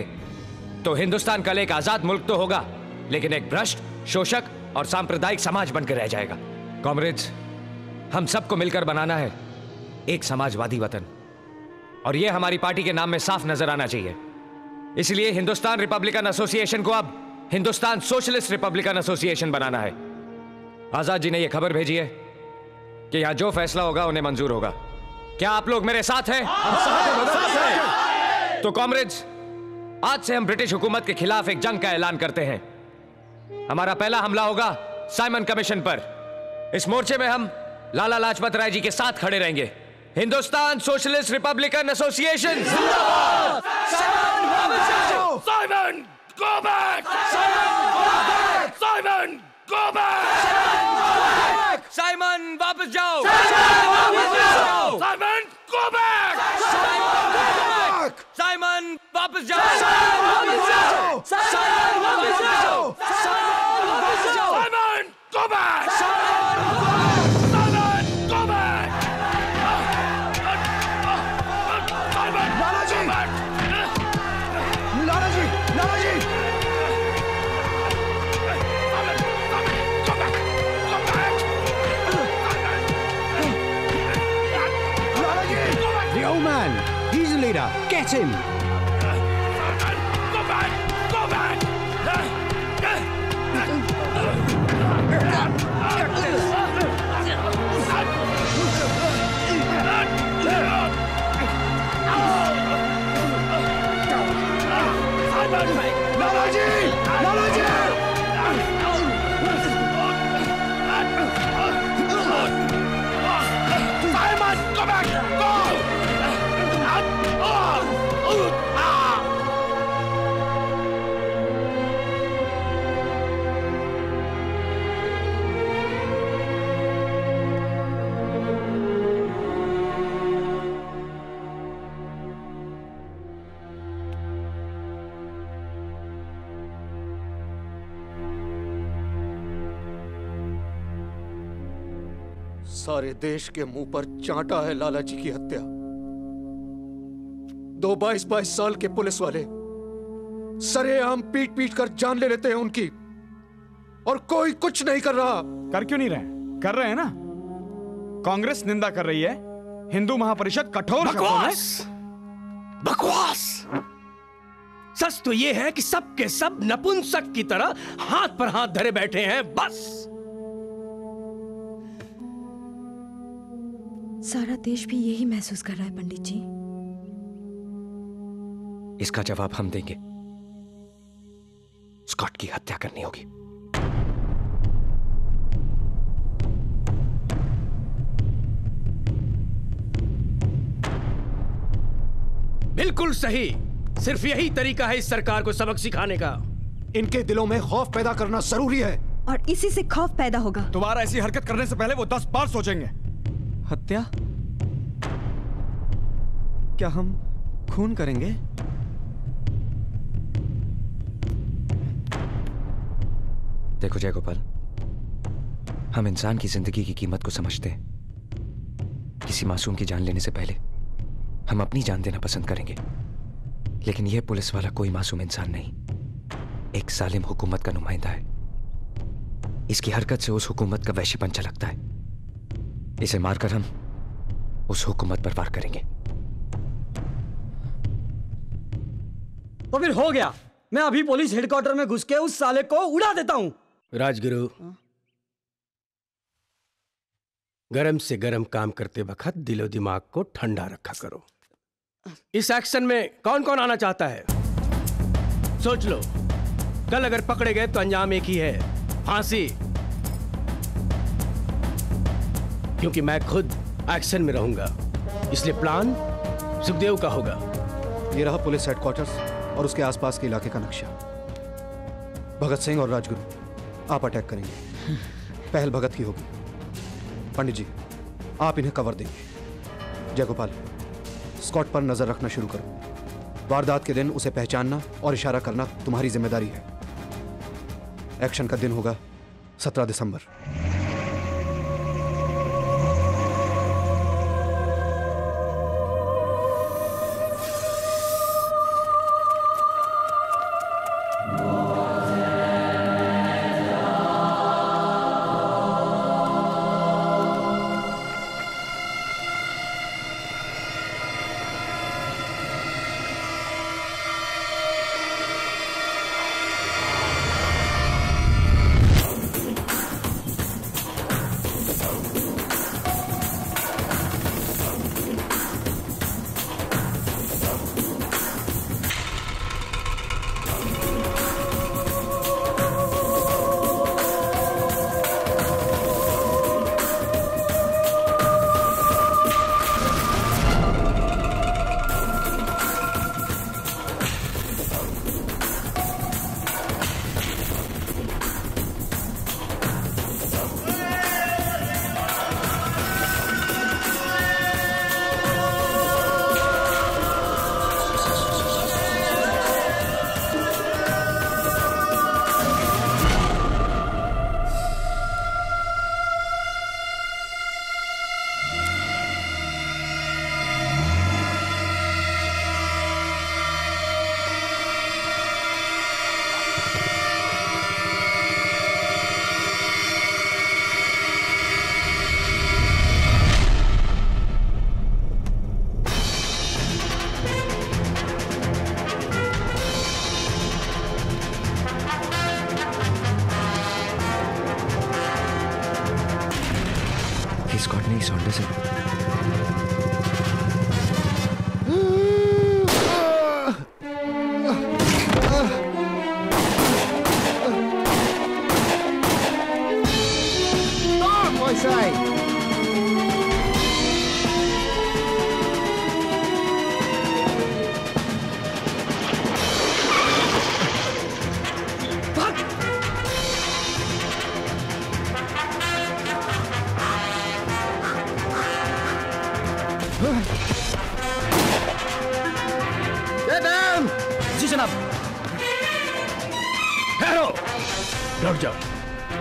तो हिंदुस्तान कल एक आजाद मुल्क तो होगा, लेकिन एक भ्रष्ट, शोषक और सांप्रदायिक समाज बनकर रह जाएगा। कॉमरेड्स, हम सबको मिलकर बनाना है एक समाजवादी वतन, और यह हमारी पार्टी के नाम में साफ नजर आना चाहिए। इसलिए हिंदुस्तान रिपब्लिकन एसोसिएशन को अब हिंदुस्तान सोशलिस्ट रिपब्लिकन एसोसिएशन बनाना है। आजाद जी ने यह खबर भेजी है कि यहां जो फैसला होगा उन्हें मंजूर होगा। क्या आप लोग मेरे साथ हैं? तो कॉमरेड्स, आज से हम ब्रिटिश हुकूमत के खिलाफ एक जंग का ऐलान करते हैं। हमारा पहला हमला होगा साइमन कमीशन पर। इस मोर्चे में हम लाला लाजपत राय जी के साथ खड़े रहेंगे। हिंदुस्तान सोशलिस्ट रिपब्लिकन एसोसिएशन जिंदाबाद! Simon go back! Simon go back! Simon go back! Simon वापस जाओ! साइमन वापस जाओ! Simon go back! Simon go back! Simon वापस जाओ! साइमन वापस जाओ! साइमन वापस जाओ! साइमन वापस जाओ! Simon go back! Get him! Go back! Go back! Nalaji! Nalaji! Simon, go back! Go! Oh! सारे देश के मुंह पर चांटा है लाला जी की हत्या। दो बाईस बाईस साल के पुलिस वाले सरेआम पीट पीट कर जान ले लेते हैं उनकी, और कोई कुछ नहीं कर रहा। कर क्यों नहीं रहे? कर रहे हैं ना। कांग्रेस निंदा कर रही है, हिंदू महापरिषद कठोर। बकवास बकवास। सच तो यह है कि सब के सब नपुंसक की तरह हाथ पर हाथ धरे बैठे हैं। बस सारा देश भी यही महसूस कर रहा है पंडित जी। इसका जवाब हम देंगे। स्कॉट की हत्या करनी होगी। बिल्कुल सही। सिर्फ यही तरीका है इस सरकार को सबक सिखाने का। इनके दिलों में खौफ पैदा करना जरूरी है, और इसी से खौफ पैदा होगा। दोबारा ऐसी हरकत करने से पहले वो दस बार सोचेंगे। हत्या? क्या हम खून करेंगे? देखो जयगोपाल, हम इंसान की जिंदगी की कीमत को समझते हैं। किसी मासूम की जान लेने से पहले हम अपनी जान देना पसंद करेंगे। लेकिन यह पुलिस वाला कोई मासूम इंसान नहीं, एक जालिम हुकूमत का नुमाइंदा है। इसकी हरकत से उस हुकूमत का वैश्यपन झलकता है। इसे मारकर हम उस हुकूमत पर वार करेंगे। तो फिर हो गया, मैं अभी पुलिस हेडक्वार्टर में घुस के उस साले को उड़ा देता हूं। राजगुरु, गरम से गरम काम करते वक्त दिलो दिमाग को ठंडा रखा करो। इस एक्शन में कौन कौन आना चाहता है सोच लो। कल अगर पकड़े गए तो अंजाम एक ही है, फांसी। क्योंकि मैं खुद एक्शन में रहूंगा, इसलिए प्लान सुखदेव का होगा। ये रहा पुलिस हेडक्वार्टर्स और उसके आसपास के इलाके का नक्शा। भगत सिंह और राजगुरु, आप अटैक करेंगे। पहल भगत की होगी। पंडित जी, आप इन्हें कवर देंगे। जयगोपाल, स्कॉट पर नजर रखना शुरू करो। वारदात के दिन उसे पहचानना और इशारा करना तुम्हारी जिम्मेदारी है। एक्शन का दिन होगा सत्रह दिसंबर।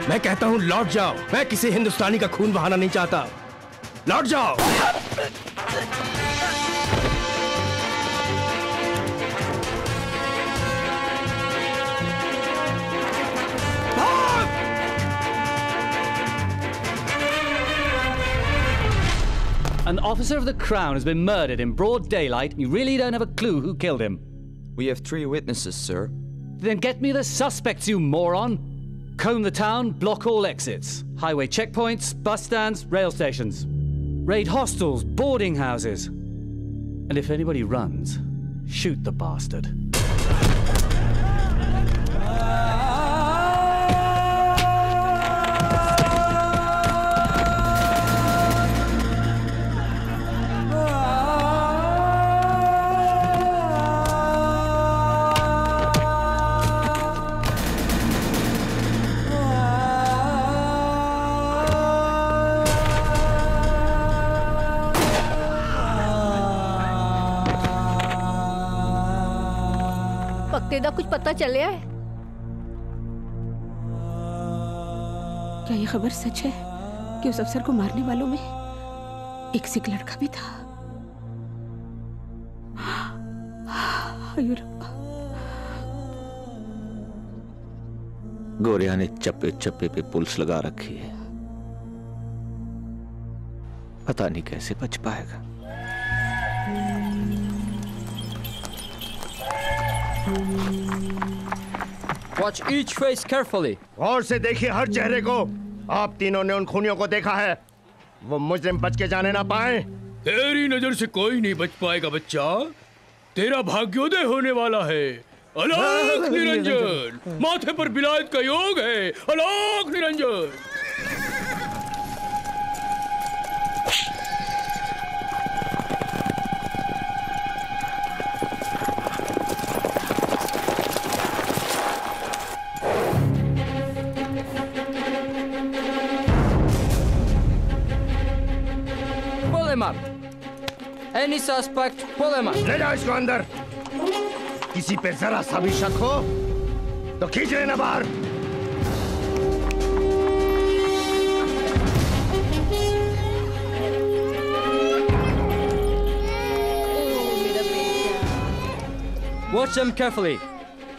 मैं कहता हूँ लौट जाओ। मैं किसी हिंदुस्तानी का खून बहाना नहीं चाहता। लौट जाओ। An officer of the Crown has been murdered in broad daylight. You really don't have a clue who killed him. We have three witnesses, sir. Then get me the suspects, you moron. Comb the town, block all exits. Highway checkpoints, bus stands, rail stations. Raid hostels, boarding houses. And if anybody runs, shoot the bastard. कुछ पता चल गया है क्या? ये खबर सच है कि उस अफसर को मारने वालों में एक सिख लड़का भी था? गोरिया ने चप्पे चप्पे पे पुलिस लगा रखी है, पता नहीं कैसे बच पाएगा। Watch each face carefully. और से देखिए हर चेहरे को। आप तीनों ने उन खूनियों को देखा है, वो मुजरिम बच के जाने ना पाए। तेरी नजर से कोई नहीं बच पाएगा बच्चा, तेरा भाग्योदय होने वाला है। अलोक निरंजन, माथे पर विलायत का योग है। Alok Niranjan. Any suspect, pull him up. ले जाओ इसको अंदर। किसी पे जरा सा भी शक हो तो खींच लेना बाहर। Watch them carefully.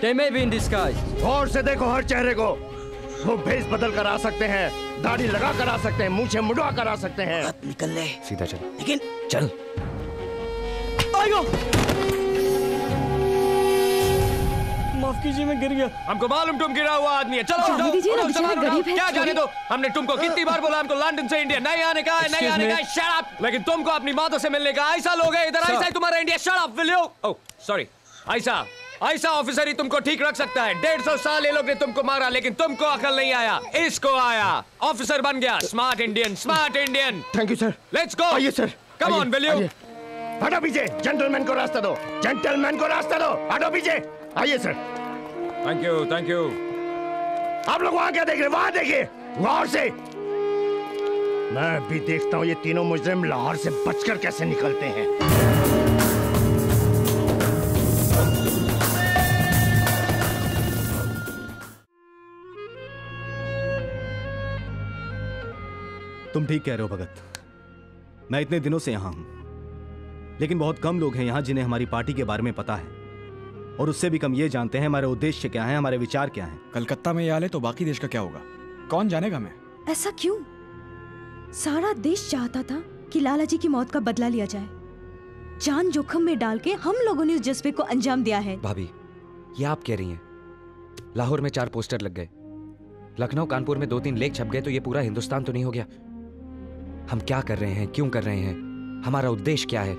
They may be in disguise. और से देखो हर चेहरे को। वो भेष बदल कर आ सकते हैं, दाढ़ी लगा कर आ सकते हैं, मूछें मुड़वा कर आ सकते हैं। निकल ले। सीधा चल। लेकिन चल। माफ कीजिए, मैं गिर गया। हमको मालूम तुम गिरा हुआ आदमी है। चलो चलो चलो, क्या जाने दो। हमने तुमको कितनी बार बोला हमको लंदन से इंडिया नहीं आने का है, नहीं आने का है। Shut up. लेकिन तुमको अपनी मातों से मिलने का ऐसा लोग है इधर, ऐसा ही तुम्हारा India. Shut up will you. Oh sorry, ऐसा ऐसा ऑफिसर ही तुमको ठीक रख सकता है। डेढ़ सौ साल ये लोग ने तुमको मारा, लेकिन तुमको अकल नहीं आया। इसको आया, ऑफिसर बन गया। Smart Indian, smart Indian. Thank you sir. Let's go. आइए sir. Come on will you. हटो पीछे, जेंटलमैन को रास्ता दो, जेंटलमैन को रास्ता दो। हटो पीछे। आइए sir. Thank you, thank you. आप लोग वहां क्या देख रहे? वहां देखिए गौर से। मैं भी देखता हूँ ये तीनों मुजरिम लाहौर से बचकर कैसे निकलते हैं। तुम ठीक कह रहे हो भगत, मैं इतने दिनों से यहाँ हूँ, लेकिन बहुत कम लोग हैं यहाँ जिन्हें हमारी पार्टी के बारे में पता है, और उससे भी कम ये जानते हैं हमारे उद्देश्य क्या है, हमारे विचार क्या हैं। कलकत्ता में ये हाल है तो बाकी देश का क्या होगा? कौन जानेगा। मैं ऐसा क्यों? सारा देश चाहता था कि लालाजी की मौत का बदला लिया जाए। जान जोखिम में डाल के हम लोगों ने उस जज्बे को अंजाम दिया है। भाभी, ये आप कह रही है। लाहौर में चार पोस्टर लग गए, लखनऊ कानपुर में दो तीन लेख छप गए, तो ये पूरा हिंदुस्तान तो नहीं हो गया। हम क्या कर रहे हैं, क्यों कर रहे हैं, हमारा उद्देश्य क्या है,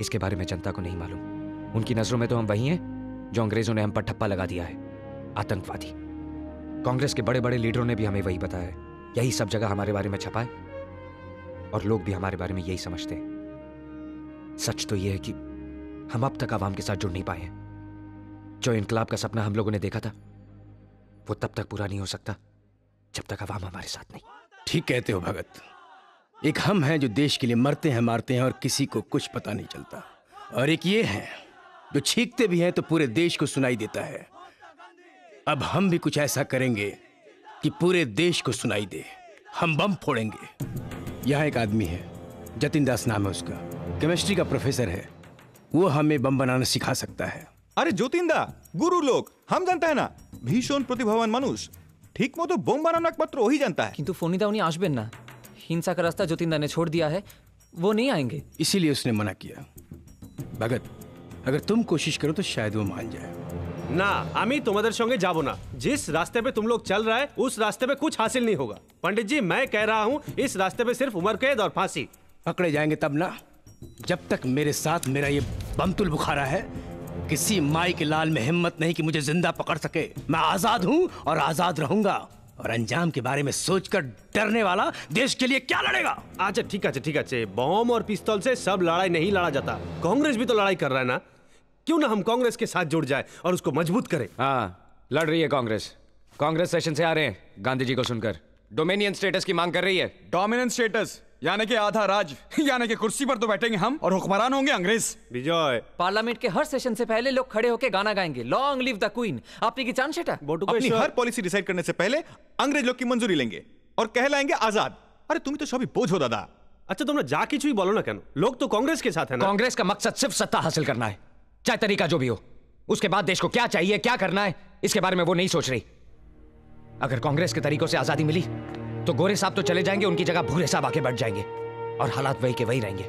इसके बारे में जनता को नहीं मालूम। उनकी नजरों में तो हम वही हैं जो अंग्रेजों ने हम पर ठप्पा लगा दिया है, आतंकवादी। कांग्रेस के बड़े बड़े लीडरों ने भी हमें वही बताया है, यही सब जगह हमारे बारे में छपा है, और लोग भी हमारे बारे में यही समझते हैं। सच तो यह है कि हम अब तक आवाम के साथ जुड़ नहीं पाए हैं। जो इनकलाब का सपना हम लोगों ने देखा था वो तब तक पूरा नहीं हो सकता जब तक आवाम हमारे साथ नहीं। ठीक कहते हो भगत, एक हम हैं जो देश के लिए मरते हैं, मारते हैं, और किसी को कुछ पता नहीं चलता, और एक ये हैं जो छींकते भी हैं तो पूरे देश को सुनाई देता है। अब हम भी कुछ ऐसा करेंगे कि पूरे देश को सुनाई दे, हम बम फोड़ेंगे। यहाँ एक आदमी है, जतिन दास नाम है उसका, केमिस्ट्री का प्रोफेसर है, वो हमें बम बनाना सिखा सकता है। अरे जतिन दा गुरु लोग हम जानते हैं ना, भीषण प्रतिभावान मानुष, ठीक मतो बम बनाना मात्र वही जानता है। किंतु फणिदा उन्हीं आसबेन ना, हिंसा का रास्ता जतिन दा ने छोड़ दिया है, वो नहीं आएंगे, इसीलिए उसने मना किया। भगत, अगर तुम कोशिश करो तो शायद वो मान जाए। ना आमी तुम्हारे संगे जाबो ना, जिस रास्ते पे तुम लोग चल रहा है उस रास्ते पे कुछ हासिल नहीं होगा। पंडित जी मैं कह रहा हूँ, इस रास्ते पे सिर्फ उम्र कैद और फांसी। पकड़े जाएंगे तब ना, जब तक मेरे साथ मेरा ये बमतुल बुखारा है, किसी माई के लाल में हिम्मत नहीं कि मुझे जिंदा पकड़ सके। मैं आजाद हूँ और आजाद रहूंगा, और अंजाम के बारे में सोचकर डरने वाला देश के लिए क्या लड़ेगा। अच्छा ठीक है ठीक है, बम और पिस्तौल से सब लड़ाई नहीं लड़ा जाता, कांग्रेस भी तो लड़ाई कर रहा है ना, क्यों ना हम कांग्रेस के साथ जुड़ जाए और उसको मजबूत करें। हाँ लड़ रही है कांग्रेस, कांग्रेस सेशन से आ रहे हैं गांधी जी को सुनकर, डोमिनियन स्टेटस की मांग कर रही है। डोमिनियन स्टेटस यानी कि आधा राज, यानी कि कुर्सी पर तो बैठेंगे हम और हुक्मरान होंगे अंग्रेज। विजय पार्लियामेंट के हर सेशन से पहले लोग खड़े होकर गाना गाएंगे, लॉन्ग लिव द क्वीन। आपने की चांस सेटा अपनी हर पॉलिसी डिसाइड करने से पहले अंग्रेज लोग की मंजूरी लेंगे और कहलाएंगे आजाद। अरे तुम तो सभी बोझ हो दादा। अच्छा तुमने जा कि छुई बोलो ना, क्या लोग तो कांग्रेस के साथ है ना। कांग्रेस का मकसद सिर्फ सत्ता हासिल करना है, चाहे तरीका जो भी हो। उसके बाद देश को क्या चाहिए, क्या करना है, इसके बारे में वो नहीं सोच रही। अगर कांग्रेस के तरीकों से आजादी मिली तो गोरे साहब तो चले जाएंगे, उनकी जगह भूरे साहब आके बैठ जाएंगे और हालात वही के वही रहेंगे,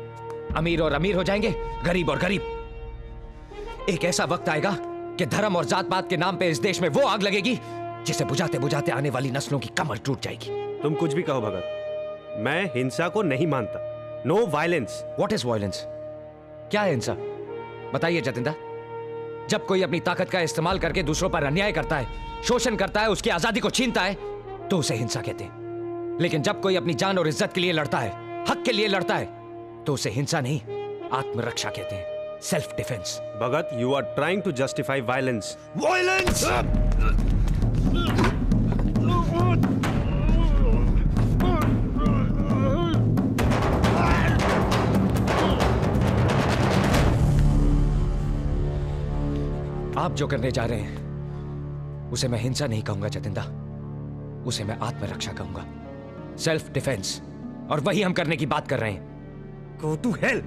अमीर और अमीर हो जाएंगे, गरीब और गरीब। एक ऐसा वक्त आएगा कि धर्म और जात पात के नाम पे इस देश में वो आग लगेगी जिसे बुझाते बुझाते आने वाली नस्लों की कमर टूट जाएगी। तुम कुछ भी कहो भगत, मैं हिंसा को नहीं मानता। No violence. What is violence? क्या है हिंसा? बताइए जतिन दा। जब कोई अपनी ताकत का इस्तेमाल करके दूसरों पर अन्याय करता है, शोषण करता है, उसकी आजादी को छीनता है तो उसे हिंसा कहते हैं। लेकिन जब कोई अपनी जान और इज्जत के लिए लड़ता है, हक के लिए लड़ता है तो उसे हिंसा नहीं, आत्मरक्षा कहते हैं, self defence. Bhagat you are trying to justify violence. Violence! आप जो करने जा रहे हैं उसे मैं हिंसा नहीं कहूंगा जतिन दा, उसे मैं आत्मरक्षा कहूंगा, सेल्फ डिफेंस, और वही हम करने की बात कर रहे हैं। Go to hell.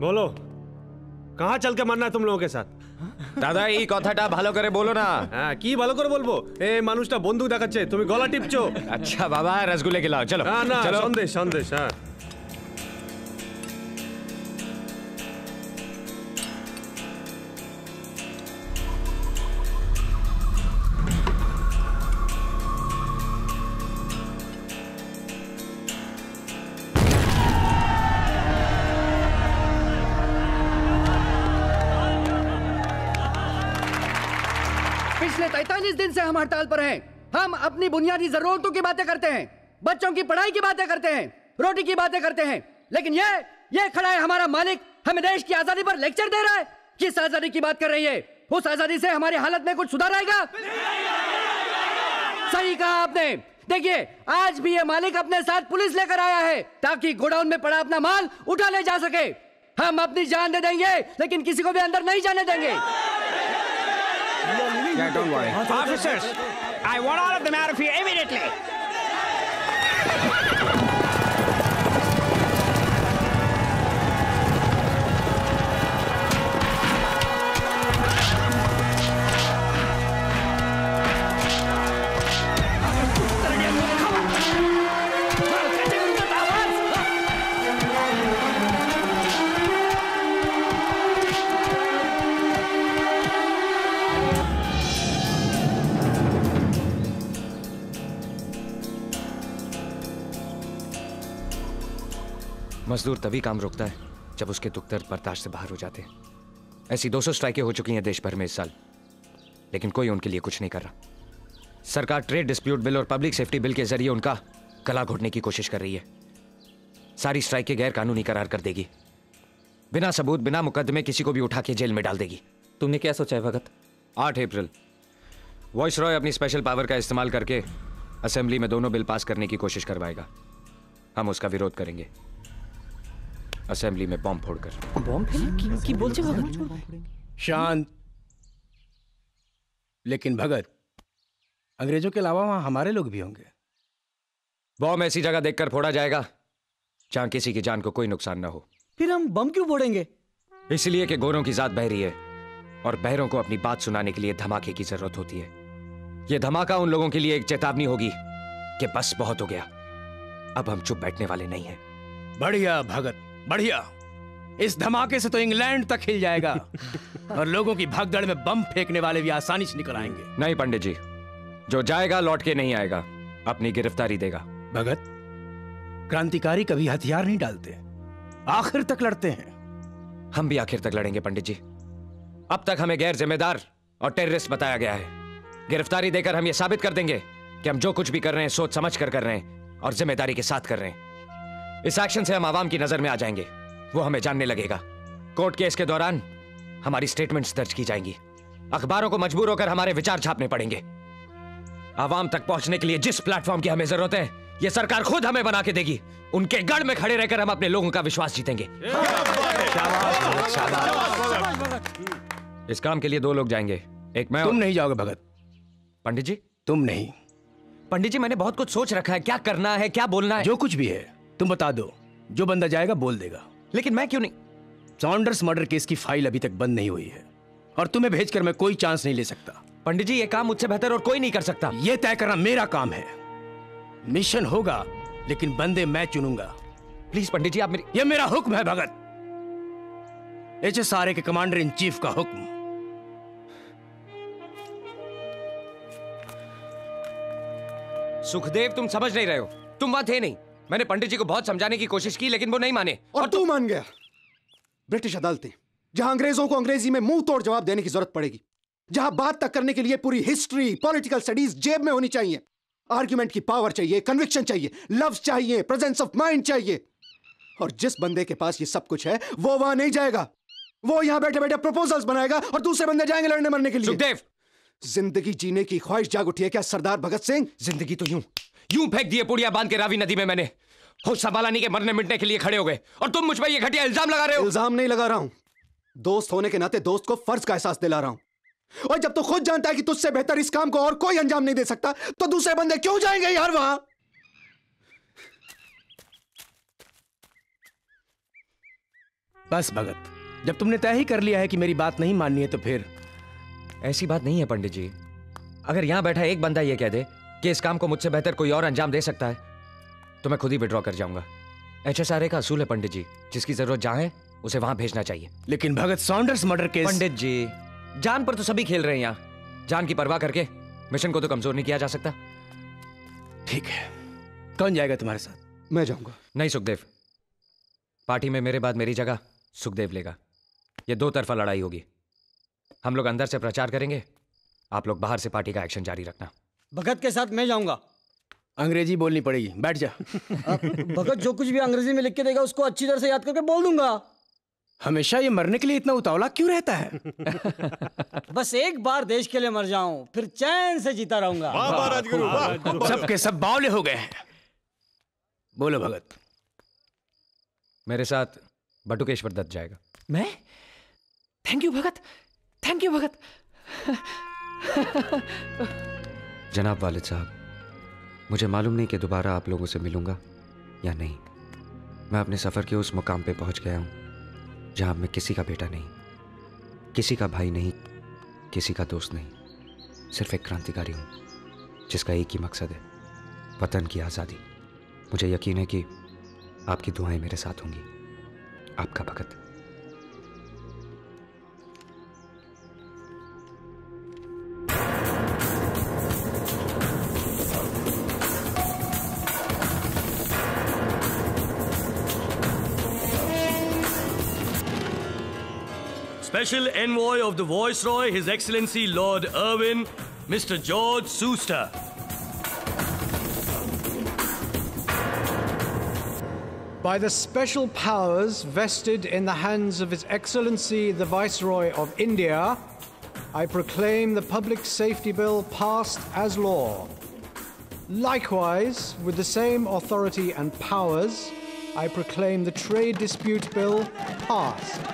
बोलो कहाँ चल के मरना है तुम लोगों के साथ? दादा ये कथाटा भालो करे बोलो ना। हाँ की भालो करे बोलबो? ए मानुषटा बंदूक देखाচ্ছে তুমি গলা টিপছো। अच्छा बाबा रसगुल्ले खिलाओ चलो। हाँ ना चलो संदेश संदेश। हाँ दिन से हम हड़ताल पर हैं। हम अपनी बुनियादी जरूरतों की बातें करते हैं, बच्चों की पढ़ाई की बातें करते हैं, रोटी की बातें करते हैं, लेकिन ये ये खड़ा है हमारा मालिक, हमें देश की आजादी पर लेक्चर दे रहा है। किस आजादी की बात कर रही है? उस आजादी से हमारी हालत में कुछ सुधार आएगा? सही कहा आपने। देखिए आज भी ये मालिक अपने साथ पुलिस लेकर आया है ताकि गोडाउन में पड़ा अपना माल उठा ले जा सके। हम अपनी जान दे देंगे लेकिन किसी को भी अंदर नहीं जाने देंगे। Yeah, don't worry. Officers, I want all of them out of here immediately. मजदूर तभी काम रोकता है जब उसके दुख दर्द बर्दाश्त से बाहर हो जाते हैं। ऐसी दो सौ स्ट्राइकें हो चुकी हैं देश भर में इस साल, लेकिन कोई उनके लिए कुछ नहीं कर रहा। सरकार ट्रेड डिस्प्यूट बिल और पब्लिक सेफ्टी बिल के जरिए उनका गला घोटने की कोशिश कर रही है। सारी स्ट्राइकें गैर कानूनी करार कर देगी, बिना सबूत बिना मुकदमे किसी को भी उठा के जेल में डाल देगी। तुमने क्या सोचा है भगत? आठ अप्रैल वॉइस रॉय अपनी स्पेशल पावर का इस्तेमाल करके असेंबली में दोनों बिल पास करने की कोशिश करवाएगा, हम उसका विरोध करेंगे। असेंबली में बॉम्ब फोड़कर। बॉम्ब की, की बोल शांत। लेकिन भगत, अंग्रेजों के अलावा वहां हमारे लोग भी होंगे। बॉम्ब ऐसी जगह देखकर फोड़ा जाएगा जहां किसी की जान को कोई नुकसान ना हो। फिर हम बम क्यों फोड़ेंगे? इसलिए कि गोरों की जात बहरी है और बहरों को अपनी बात सुनाने के लिए धमाके की जरूरत होती है। यह धमाका उन लोगों के लिए एक चेतावनी होगी कि बस बहुत हो गया, अब हम चुप बैठने वाले नहीं हैं। बढ़िया भगत, बढ़िया। इस धमाके से तो इंग्लैंड तक हिल जाएगा और लोगों की भागदौड़ में बम फेंकने वाले भी आसानी से निकल आएंगे। नहीं पंडित जी, जो जाएगा लौट के नहीं आएगा, अपनी गिरफ्तारी देगा। भगत, क्रांतिकारी कभी हथियार नहीं डालते, आखिर तक लड़ते हैं। हम भी आखिर तक लड़ेंगे पंडित जी। अब तक हमें गैर जिम्मेदार और टेररिस्ट बताया गया है। गिरफ्तारी देकर हम ये साबित कर देंगे कि हम जो कुछ भी कर रहे हैं सोच समझ कर कर रहे हैं और जिम्मेदारी के साथ कर रहे हैं। इस एक्शन से हम आवाम की नजर में आ जाएंगे, वो हमें जानने लगेगा। कोर्ट केस के दौरान हमारी स्टेटमेंट्स दर्ज की जाएंगी। अखबारों को मजबूर होकर हमारे विचार छापने पड़ेंगे। आवाम तक पहुंचने के लिए जिस प्लेटफॉर्म की हमें जरूरत है, ये सरकार खुद हमें बना के देगी। उनके गढ़ में खड़े रहकर हम अपने लोगों का विश्वास जीतेंगे। इस काम के लिए दो लोग जाएंगे, एक मैं। तुम नहीं जाओगे भगत। पंडित जी तुम नहीं। पंडित जी मैंने बहुत कुछ सोच रखा है, क्या करना है क्या बोलना है। जो कुछ भी है तुम बता दो, जो बंदा जाएगा बोल देगा। लेकिन मैं क्यों नहीं? सॉन्डर्स मर्डर केस की फाइल अभी तक बंद नहीं हुई है और तुम्हें भेजकर मैं कोई चांस नहीं ले सकता। पंडित जी ये काम मुझसे बेहतर और कोई नहीं कर सकता। यह तय करना मेरा काम है। मिशन होगा लेकिन बंदे मैं चुनूंगा। प्लीज पंडित जी आप मेरी... यह मेरा हुक्म है Bhagat, H S R A के कमांडर इन चीफ का हुक्म। सुखदेव तुम समझ नहीं रहे हो, तुम वहां थे नहीं। मैंने पंडित जी को बहुत समझाने की कोशिश की लेकिन वो नहीं माने। और, और तू मान गया। ब्रिटिश अदालतें जहां अंग्रेजों को अंग्रेजी में मुंह तोड़ जवाब देने की जरूरत पड़ेगी, जहां बात तक करने के लिए पूरी हिस्ट्री पॉलिटिकल स्टडीज जेब में होनी चाहिए। आर्ग्यूमेंट की पावर चाहिए, कन्विक्शन चाहिए, लव्स चाहिए, प्रेजेंस ऑफ माइंड चाहिए। और जिस बंदे के पास ये सब कुछ है वो वहां नहीं जाएगा। वो यहां बैठे बैठे प्रपोजल्स बनाएगा और दूसरे बंदे जाएंगे लड़ने मरने के लिए। सुखदेव जिंदगी जीने की ख्वाहिश जाग उठी है क्या सरदार भगत सिंह? जिंदगी तो यूं यूं फेंक दिए पुड़िया बांध के रावी नदी में मैंने। होश संभाला नहीं के मरने मिटने के लिए खड़े हो गए और तुम मुझ पर ये घटिया इल्जाम लगा रहे हो। इल्जाम नहीं लगा रहा हूं, दोस्त होने के नाते दोस्त को फर्ज का एहसास दिला रहा हूं। और जब तू तो खुद जानता है कि तुझसे बेहतर इस काम को और कोई अंजाम नहीं दे सकता तो दूसरे बंदे क्यों जाएंगे यार वहां? बस भगत, जब तुमने तय ही कर लिया है कि मेरी बात नहीं माननी है तो फिर। ऐसी बात नहीं है पंडित जी। अगर यहां बैठा एक बंदा यह कह दे कि इस काम को मुझसे बेहतर कोई और अंजाम दे सकता है तो मैं खुद ही विड्रॉ कर जाऊंगा। एच एस आर ए का असूल है पंडित जी, जिसकी जरूरत जहां है उसे वहां भेजना चाहिए। लेकिन Bhagat Saunders murder case. Pandit ji जान पर तो सभी खेल रहे हैं यहां, जान की परवाह करके मिशन को तो कमजोर नहीं किया जा सकता। ठीक है, कौन जाएगा तुम्हारे साथ? मैं जाऊंगा। नहीं सुखदेव, पार्टी में मेरे बाद मेरी जगह सुखदेव लेगा। यह दो तरफा लड़ाई होगी। हम लोग अंदर से प्रचार करेंगे, आप लोग बाहर से पार्टी का एक्शन जारी रखना। भगत के साथ मैं जाऊंगा। अंग्रेजी बोलनी पड़ेगी, बैठ जा। भगत जो कुछ भी अंग्रेजी में लिख के देगा उसको अच्छी तरह से याद करके बोल दूंगा। हमेशा ये मरने के लिए इतना उतावला क्यों रहता है? बस एक बार देश के लिए मर जाऊं फिर चैन से जीता रहूंगा। सबके सब बावले हो गए हैं। बोलो भगत। मेरे साथ बटुकेश्वर दत्त जाएगा। मैं? Thank you Bhagat, thank you Bhagat. जनाब वालिद साहब, मुझे मालूम नहीं कि दोबारा आप लोगों से मिलूंगा या नहीं। मैं अपने सफ़र के उस मुकाम पे पहुंच गया हूं जहां मैं किसी का बेटा नहीं, किसी का भाई नहीं, किसी का दोस्त नहीं, सिर्फ एक क्रांतिकारी हूं जिसका एक ही मकसद है, वतन की आज़ादी। मुझे यकीन है कि आपकी दुआएं मेरे साथ होंगी। आपका Bhagat. Special Envoy of the Viceroy, His Excellency Lord Irwin, Mister George Suster. By the special powers vested in the hands of His Excellency the Viceroy of India, I proclaim the Public Safety Bill passed as law. Likewise, with the same authority and powers, I proclaim the Trade Dispute Bill passed.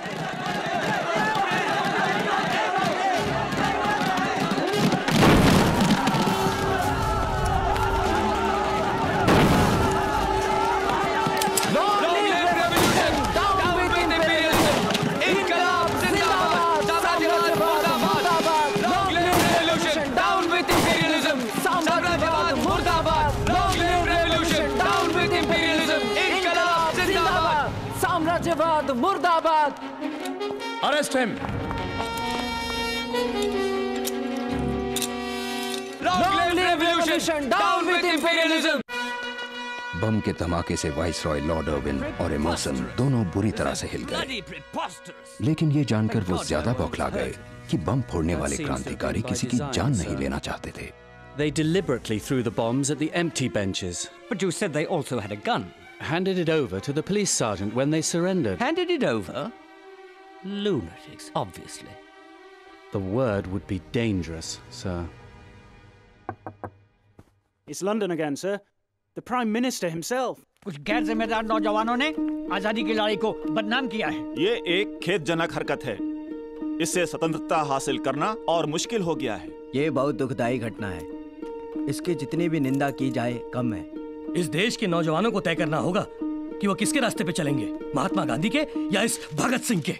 मुर्दाबाद। Arrest him. Long live revolution, down with imperialism. Bomb के धमाके से viceroy lord Irwin और Emerson दोनों बुरी तरह से हिल गए, लेकिन ये जानकर वो ज्यादा बौखला गए कि बम फोड़ने वाले क्रांतिकारी किसी की जान नहीं लेना चाहते थे। They deliberately threw the bombs at the empty benches. But you said they also had a gun. Handed it over to the police sergeant when they surrendered. Handed it over? Lunatics, obviously. The word would be dangerous, sir. It's London again, sir. The Prime Minister himself. कुछ गैर जिम्मेदार नौजवानों ने आजादी की लड़ाई को बदनाम किया है। ये एक खेदजनक हरकत है। इससे स्वतंत्रता हासिल करना और मुश्किल हो गया है। ये बहुत दुखदायी घटना है। इसकी जितनी भी निंदा की जाए कम है। इस देश के नौजवानों को तय करना होगा कि वो किसके रास्ते पे चलेंगे, महात्मा गांधी के या इस भगत सिंह के।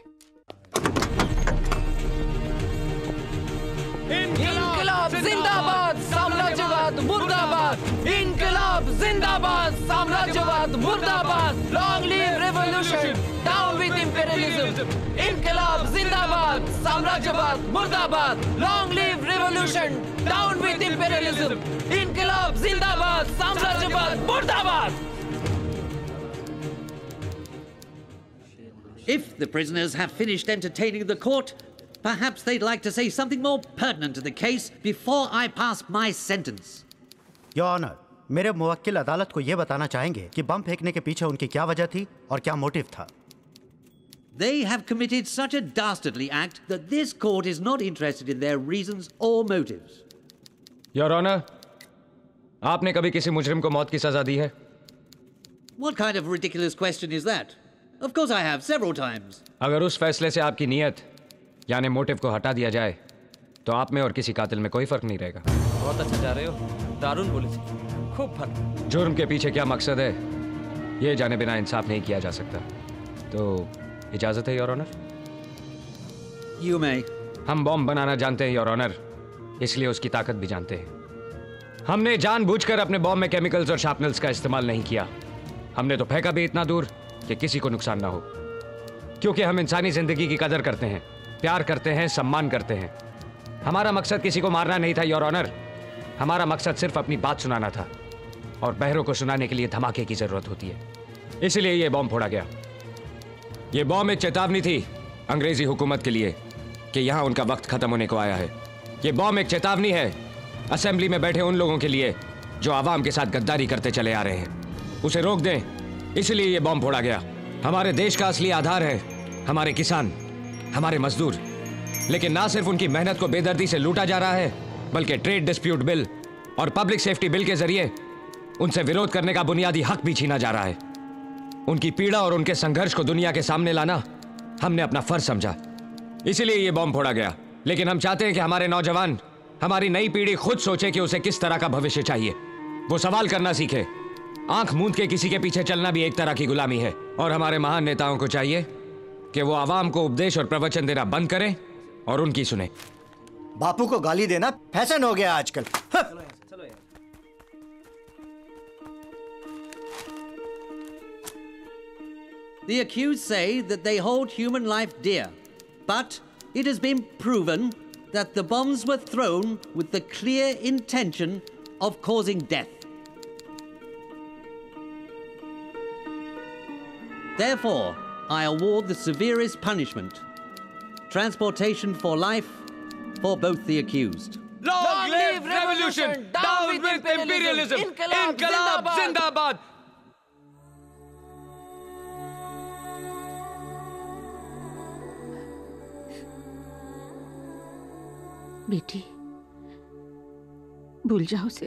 इनकलाब जिंदाबाद, साम्राज्यवाद मुर्दाबाद। इनकलाब जिंदाबाद, साम्राज्यवाद मुर्दाबाद। Long live revolution, down with imperialism. इनकलाब जिंदाबाद, साम्राज्यवाद मुर्दाबाद। Long live revolution, down with imperialism. इनकलाब जिंदाबाद, साम्राज्यवाद मुर्दाबाद। If the prisoners have finished entertaining the court, perhaps they'd like to say something more pertinent to the case before I pass my sentence. Your Honor, मेरे मुवक्किल अदालत को ये बताना चाहेंगे कि बम फेंकने के पीछे उनकी क्या वजह थी और क्या मोटिव था। They have committed such a dastardly act that this court is not interested in their reasons or motives. Your Honor, आपने कभी किसी मुजरिम को मौत की सजा दी है? What kind of ridiculous question is that? Of course I have, several times. अगर उस फैसले से आपकी नियत यानी मोटिव को हटा दिया जाए तो आप में और किसी कातिल में कोई फर्क नहीं रहेगा। बहुत अच्छा जा रहे हो, दारुण पुलिस, खूब फर्क। जुर्म के पीछे क्या मकसद है ये जाने बिना इंसाफ नहीं किया जा सकता, तो इजाजत है योर ऑनर? You may. हम बॉम्ब बनाना जानते हैं योर ऑनर, इसलिए उसकी ताकत भी जानते हैं। हमने जानबूझकर अपने बॉम्ब में केमिकल्स और शार्पनर्स का इस्तेमाल नहीं किया। हमने तो फेंका भी इतना दूर कि किसी को नुकसान ना हो, क्योंकि हम इंसानी जिंदगी की कदर करते हैं, प्यार करते हैं, सम्मान करते हैं। हमारा मकसद किसी को मारना नहीं था योर ऑनर, हमारा मकसद सिर्फ अपनी बात सुनाना था, और बहरों को सुनाने के लिए धमाके की जरूरत होती है, इसलिए यह बॉम्ब फोड़ा गया। यह बॉम्ब एक चेतावनी थी अंग्रेजी हुकूमत के लिए कि यहाँ उनका वक्त खत्म होने को आया है। यह बॉम्ब एक चेतावनी है असेंबली में बैठे उन लोगों के लिए जो आवाम के साथ गद्दारी करते चले आ रहे हैं, उसे रोक दें, इसलिए यह बॉम्ब फोड़ा गया। हमारे देश का असली आधार है हमारे किसान, हमारे मजदूर, लेकिन ना सिर्फ उनकी मेहनत को बेदर्दी से लूटा जा रहा है, बल्कि ट्रेड डिस्प्यूट बिल और पब्लिक सेफ्टी बिल के जरिए उनसे विरोध करने का बुनियादी हक भी छीना जा रहा है। उनकी पीड़ा और उनके संघर्ष को दुनिया के सामने लाना हमने अपना फर्ज समझा, इसीलिए यह बॉम्ब फोड़ा गया। लेकिन हम चाहते हैं कि हमारे नौजवान, हमारी नई पीढ़ी खुद सोचे कि उसे किस तरह का भविष्य चाहिए, वो सवाल करना सीखे। आंख मूंद के किसी के पीछे चलना भी एक तरह की गुलामी है, और हमारे महान नेताओं को चाहिए कि वो आवाम को उपदेश और प्रवचन देना बंद करें और उनकी सुने। बापू को गाली देना फैशन हो गया आजकल। The accused say that they hold human life dear, but it has been proven that the bombs were thrown with the clear intention of causing death. Therefore, I award the severest punishment, transportation for life, for both the accused. Long live revolution! Down with imperialism! Inkalab Zindabad! बेटी, भूल जाओ उसे।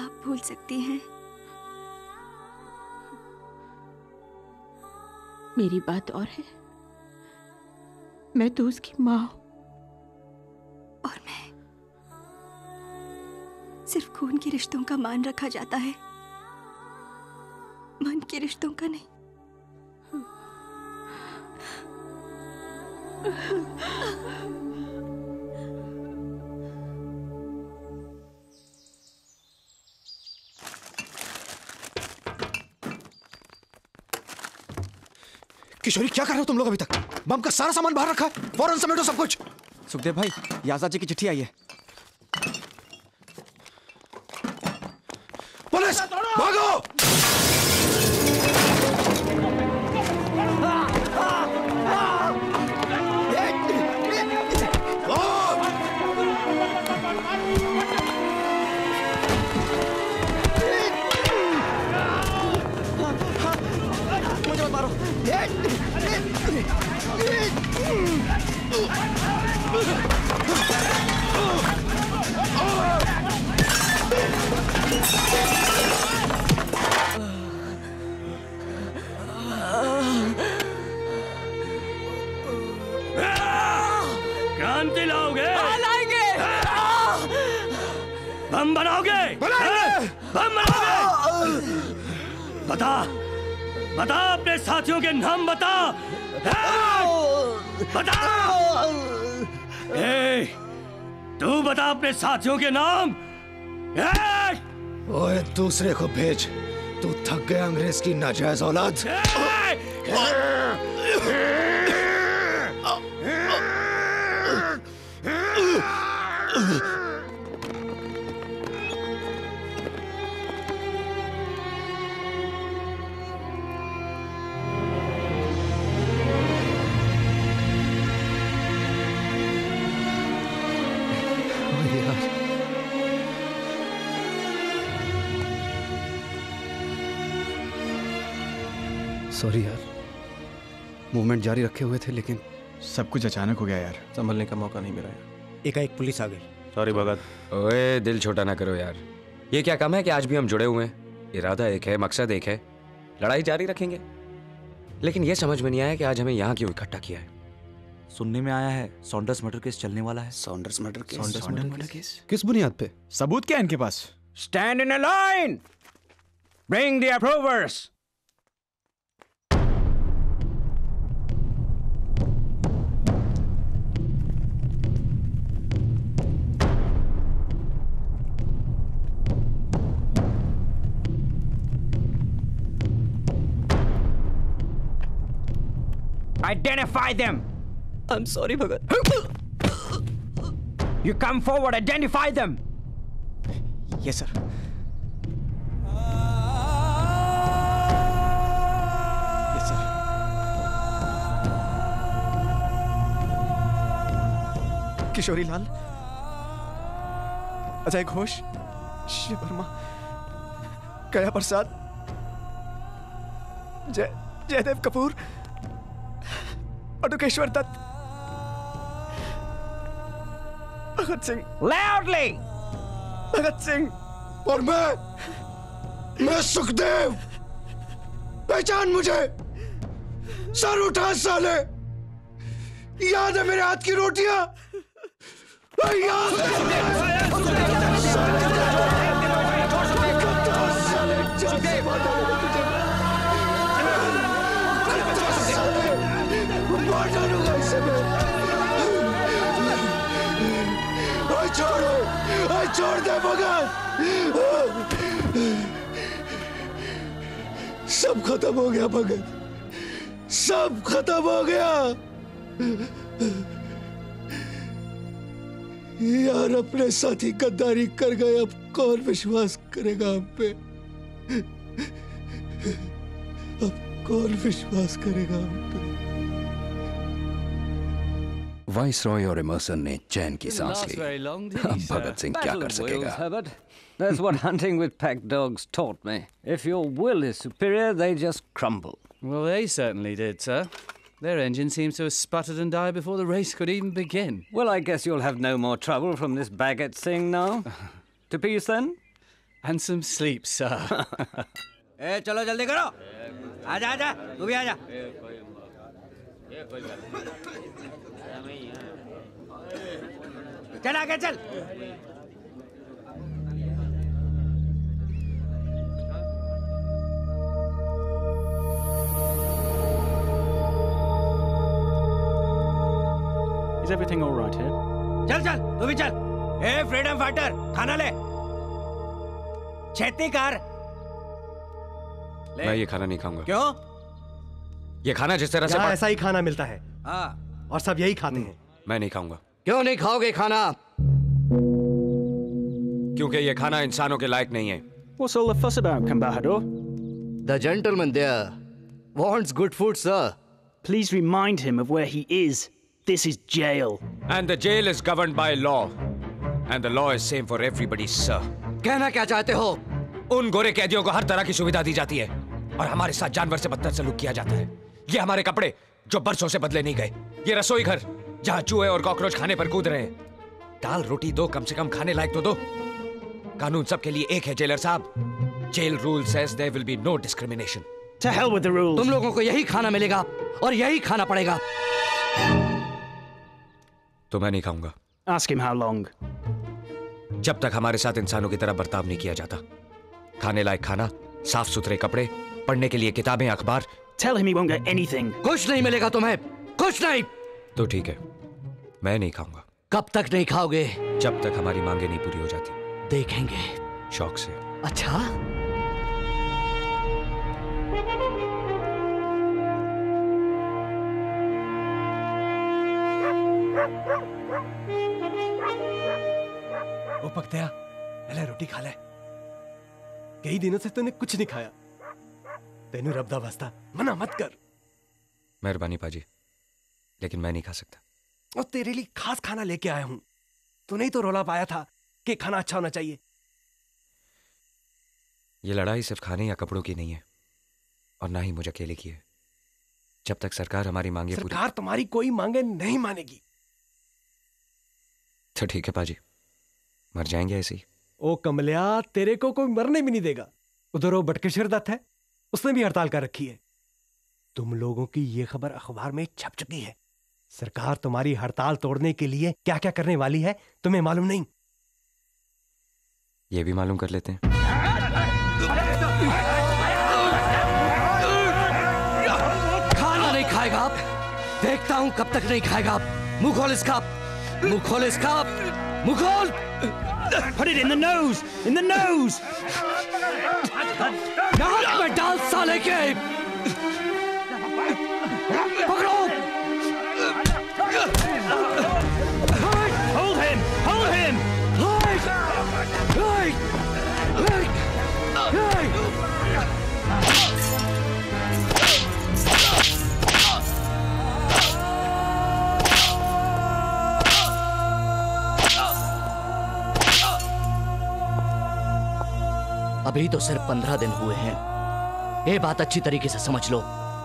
आप भूल सकती हैं, मेरी बात और है, मैं तो उसकी माँ हूं और मैं सिर्फ खून के रिश्तों का मान रखा जाता है, मन के रिश्तों का नहीं। किशोरी, क्या कर रहे हो तुम लोग? अभी तक बम का सारा सामान बाहर रखा है, फौरन समेटो सब कुछ। सुखदेव भाई, याजा जी की चिट्ठी आई है। पुलिस, भागो! क्रांति लाओगे? लाएंगे। बम बनाओगे? बनाएंगे। बम बनाओगे? बता, बता अपने साथियों के नाम बता। बता। ए, तू बता अपने साथियों के नाम। ओए, दूसरे को भेज। तू थक गया अंग्रेज की नाजायज औलाद। सॉरी यार, मूवमेंट जारी रखे हुए थे लेकिन सब कुछ अचानक हो गया यार, संभलने का मौका नहीं मिला यार। एकाएक पुलिस आ गई। सॉरी भगत। ओए, दिल छोटा ना करो यार। ये क्या काम है कि आज भी हम जुड़े हुए हैं? इरादा एक है, मकसद एक है, लड़ाई जारी रखेंगे। लेकिन ये समझ में नहीं आया कि आज हमें यहाँ क्यों इकट्ठा किया है। सुनने में आया है सॉन्डर्स मर्डर केस चलने वाला है। Saunders murder case? Saunders murder case किस बुनियाद पे? सबूत क्या है इनके पास? Stand in a line, bring the approvers. Identify them. I'm sorry, Bhagat. You come forward. Identify them. Yes, sir. Yes, sir. Kishori Lal, Ajay Ghosh, Shiv Verma, Kaya Prasad, Jay Jaydev Kapoor. Batukeshwar Dutt, Bhagat Singh, loudly, Bhagat Singh, और मैं, मैं सुखदेव, पहचान मुझे, sir उठा साले, याद है मेरे हाथ की रोटियां, याद है। छोड़ो, छोड़ दे भगत, सब खत्म हो गया भगत, सब खत्म हो गया। यार, अपने साथी गद्दारी कर गए, अब कौन विश्वास करेगा हम पे? अब कौन विश्वास करेगा हम पे? वाइसरॉय और एमर्सन ने चैन की सांस ली। अब भगत सिंह क्या कर सकेगा? That's what hunting with pack dogs taught me. If your will is superior, they just crumble. Well, they certainly did, sir. Their engine seems to have sputtered and died before the race could even begin. Well, I guess you'll have no more trouble from this Bhagat Singh now. To peace then, and some sleep, sir. Hey, चलो जल्दी करो। आजा आजा, तू भी आजा। चल आगे चल। Is everything all right here? चल चल तू भी चल। ए फ्रीडम फाइटर खाना ले। छेती कार। मैं ये खाना नहीं खाऊंगा। क्यों? ये खाना जिस तरह से ऐसा ही खाना मिलता है हाँ। और सब यही खाते हैं। मैं नहीं खाऊंगा। क्यों नहीं खाओगे खाना? क्योंकि ये खाना इंसानों के लायक नहीं है। What's all the fuss about, Kambahador? The gentleman there wants good food, sir. Please remind him of where he is. This is jail. And the jail is governed by law. And the law is same for everybody, sir. कहना क्या चाहते हो? उन गोरे कैदियों को हर तरह की सुविधा दी जाती है और हमारे साथ जानवर से बदतर सलूक किया जाता है। ये हमारे कपड़े जो बरसों से बदले नहीं गए, ये रसोई घर जहाँ चूहे और कॉकरोच खाने पर कूद रहे हैं। दाल रोटी दो, कम से कम खाने लायक तो दो। कानून सबके लिए एक है जेलर साहब। Jail rule says there will be no discrimination. To hell with the rules. तुम लोगों को यही खाना मिलेगा और यही खाना पड़ेगा। तो मैं नहीं खाऊंगा। Ask him how long. जब तक हमारे साथ इंसानों की तरह बर्ताव नहीं किया जाता। खाने लायक खाना, साफ सुथरे कपड़े, पढ़ने के लिए किताबें, अखबार। Tell him he won't get anything. कुछ नहीं मिलेगा तुम्हें, कुछ नहीं। तो ठीक है, मैं नहीं खाऊंगा। कब तक नहीं खाओगे? जब तक हमारी मांगे नहीं पूरी हो जाती। देखेंगे। शौक से। अच्छा। ओ पकतया, पहले रोटी खा ले। कई दिनों से तूने कुछ नहीं खाया। तेनू रब दा वास्ता मना मत कर। मेहरबानी पाजी, लेकिन मैं नहीं खा सकता। और तेरे लिए खास खाना लेके आया हूं। तूने ही तो रोला पाया था कि खाना अच्छा होना चाहिए। ये लड़ाई सिर्फ खाने या कपड़ों की नहीं है और ना ही मुझे अकेले की है। जब तक सरकार हमारी मांगे पूरी। सरकार तुम्हारी कोई मांगे नहीं मानेगी। तो ठीक है पाजी, मर जाएंगे ऐसे ही। ओ कमलिया, तेरे को कोई मरने भी नहीं देगा। उधर वो बटुकेश्वर दत्त है, उसने भी हड़ताल कर रखी है। तुम लोगों की ये खबर अखबार में छप चुकी है। सरकार तुम्हारी हड़ताल तोड़ने के लिए क्या क्या करने वाली है तुम्हें मालूम नहीं। ये भी मालूम कर लेते हैं। खाना नहीं खाएगा आप? देखता हूं कब तक नहीं खाएगा आप। मुंह खोल इसका, मुंह खोल इसका, मुंह खोल। Put it in the nose, in the nose. नाक में डाल साले के। पकड़ो। Hold him, hold him. Hey, hey, hey, hey. अभी तो सिर्फ पंद्रह दिन हुए हैं। ये बात अच्छी तरीके से समझ लो।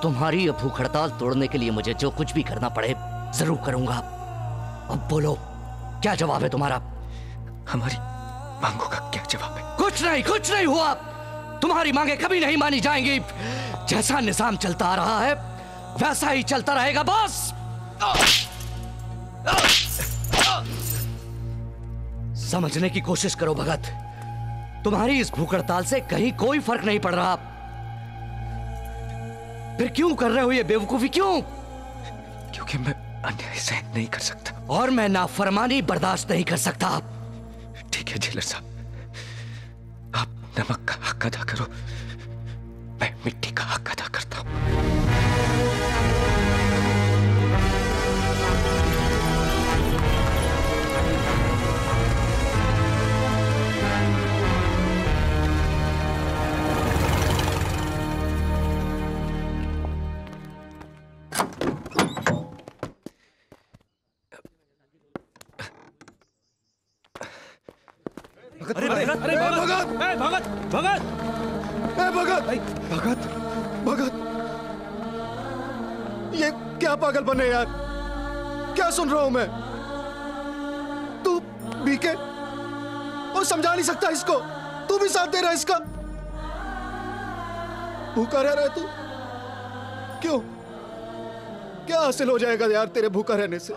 तुम्हारी अब भूख हड़ताल तोड़ने के लिए मुझे जो कुछ भी करना पड़े जरूर करूंगा। अब बोलो क्या जवाब है तुम्हारा? हमारी मांगों का क्या जवाब है? कुछ नहीं, कुछ नहीं हुआ। तुम्हारी मांगे कभी नहीं मानी जाएंगी। जैसा निजाम चलता आ रहा है वैसा ही चलता रहेगा बॉस। समझने की कोशिश करो भगत, तुम्हारी इस भूख हड़ताल से कहीं कोई फर्क नहीं पड़ रहा। फिर क्यों कर रहे हो ये बेवकूफी? क्यों? क्योंकि मैं अन्याय सहन नहीं कर सकता और मैं नाफरमानी बर्दाश्त नहीं कर सकता। ठीक है जेलर साहब, आप नमक का हक अदा करो, मैं मिट्टी का हक अदा करता हूं। अरे भगत, अरे भगत, भगत, भगत, भगत, भगत, भगत, ये क्या पागल बने यार? क्या सुन रहा हूं मैं? तू बीके और समझा नहीं सकता इसको? तू भी साथ दे रहा इसका? भूखा रह रहा है तू? क्यों? क्या हासिल हो जाएगा यार तेरे भूखा रहने से।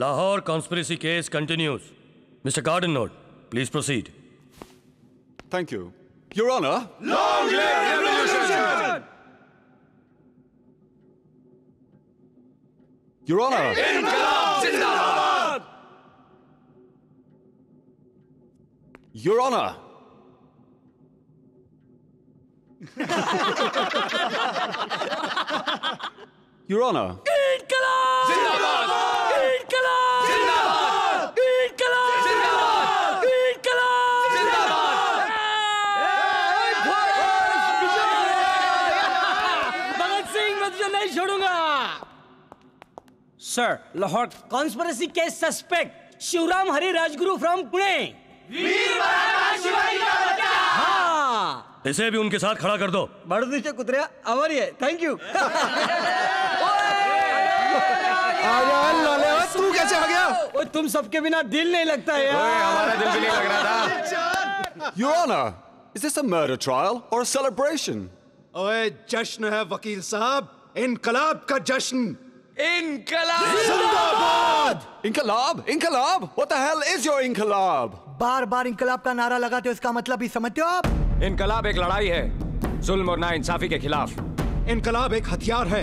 Lahore conspiracy case continues. Mister Gordon note, please proceed. Thank you your honour. Long live revolution. Your honour, इंकलाब जिंदाबाद। योर ऑनर, योर ऑनर, इंकलाब जिंदाबाद। Sir, Lahore conspiracy case suspect Shivram Hari Rajguru from Pune. हाँ। इसे भी उनके साथ खड़ा कर दो। बड़े से कुतरिया अवर है। Thank you. तू कैसे आ गया? वो तुम सबके बिना दिल नहीं लगता है यार। हमारा दिल भी नहीं लग रहा था। Your Honor, is this a murder trial or a celebration? ओए जश्न है वकील साहब, इनकलाब का जश्न। Inqilab Zindabad! Inqilab? Inqilab? What the hell is your Inqilab? बार-बार इंकलाब का नारा लगाते हो, इसका मतलब ही समझते हो आप? इंकलाब एक लड़ाई है, जुल्म और नाइंसाफी के खिलाफ। इंकलाब एक हथियार है,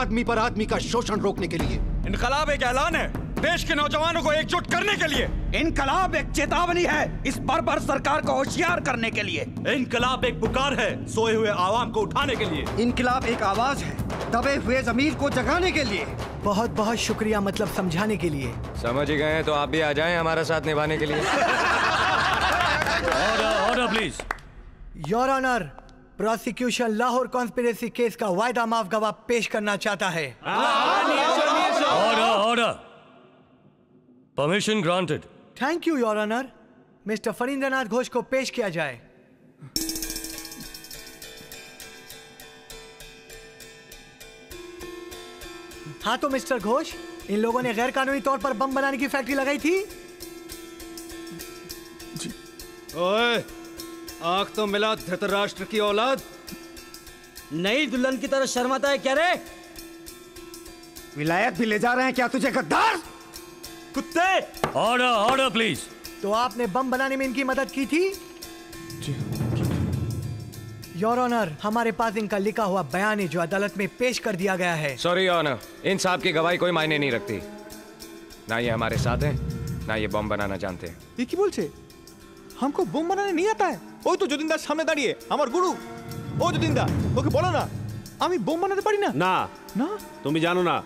आदमी पर आदमी का शोषण रोकने के लिए। इंकलाब एक ऐलान है, देश के नौजवानों को एकजुट करने के लिए। इंकलाब एक चेतावनी है, इस बर्बर सरकार को होशियार करने के लिए। इंकलाब एक पुकार है, सोए हुए आवाम को उठाने के लिए। इंकलाब एक आवाज है, दबे हुए जमीर को जगाने के लिए। बहुत बहुत शुक्रिया, मतलब समझाने के लिए। समझ ही गए हैं तो आप भी आ जाएं हमारा साथ निभाने के लिए। Order, order please. Your honour, prosecution Lahore conspiracy case का वायदा माफ गवाह पेश करना चाहता है। Order, order. Permission granted. Thank you your honour. Mister Phanindranath Ghosh को पेश किया जाए। हाँ तो मिस्टर घोष, इन लोगों ने गैर कानूनी तौर पर बम बनाने की फैक्ट्री लगाई थी। ओए, आंख तो मिला धृतराष्ट्र की औलाद। नई दुल्हन की तरह शर्माता है क्या रे? विलायत भी ले जा रहे हैं क्या तुझे, गद्दार कुत्ते? Order, order please. तो आपने बम बनाने में इनकी मदद की थी? योर ऑनर, हमारे पास इनका लिखा हुआ बयान है जो अदालत में पेश कर दिया गया है। सॉरी योर ऑनर, इन साहब की गवाही कोई मायने नहीं रखती। ना ये हमारे साथ हैं, ना ये बम बनाना जानते हैं। ये की बोल छे? हमको बम बनाने नहीं आता है। ओई तो जतिन दास सामने दाड़िए, हमार गुरु। ओ जतिन दास, ओके बोलो ना, आमी बम बनाते पारी ना? ना ना, तुम जानो ना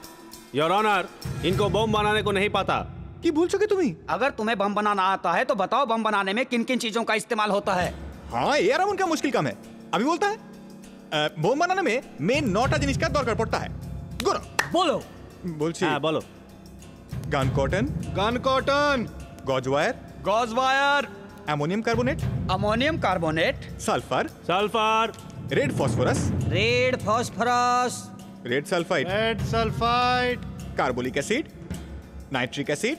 योर ऑनर, इनको बम बनाने को नहीं पाता। की भूल चुके तुम्ही? अगर तुम्हें बम बनाना आता है तो बताओ बम बनाने में किन किन चीजों का इस्तेमाल होता है। हाँ यार, उनका मुश्किल काम है। अभी बोलता है बम बनाने में मेन नौटा जिनिस का दरकार पड़ता है। गुरु बोलो। बोलछी हां बोलो। Gun cotton, gun cotton, gauze wire, gauze wire, ammonium carbonate, ammonium carbonate, sulphur, sulphur, red phosphorus, red phosphorus, red sulphide, red sulphide, carbolic acid, nitric acid,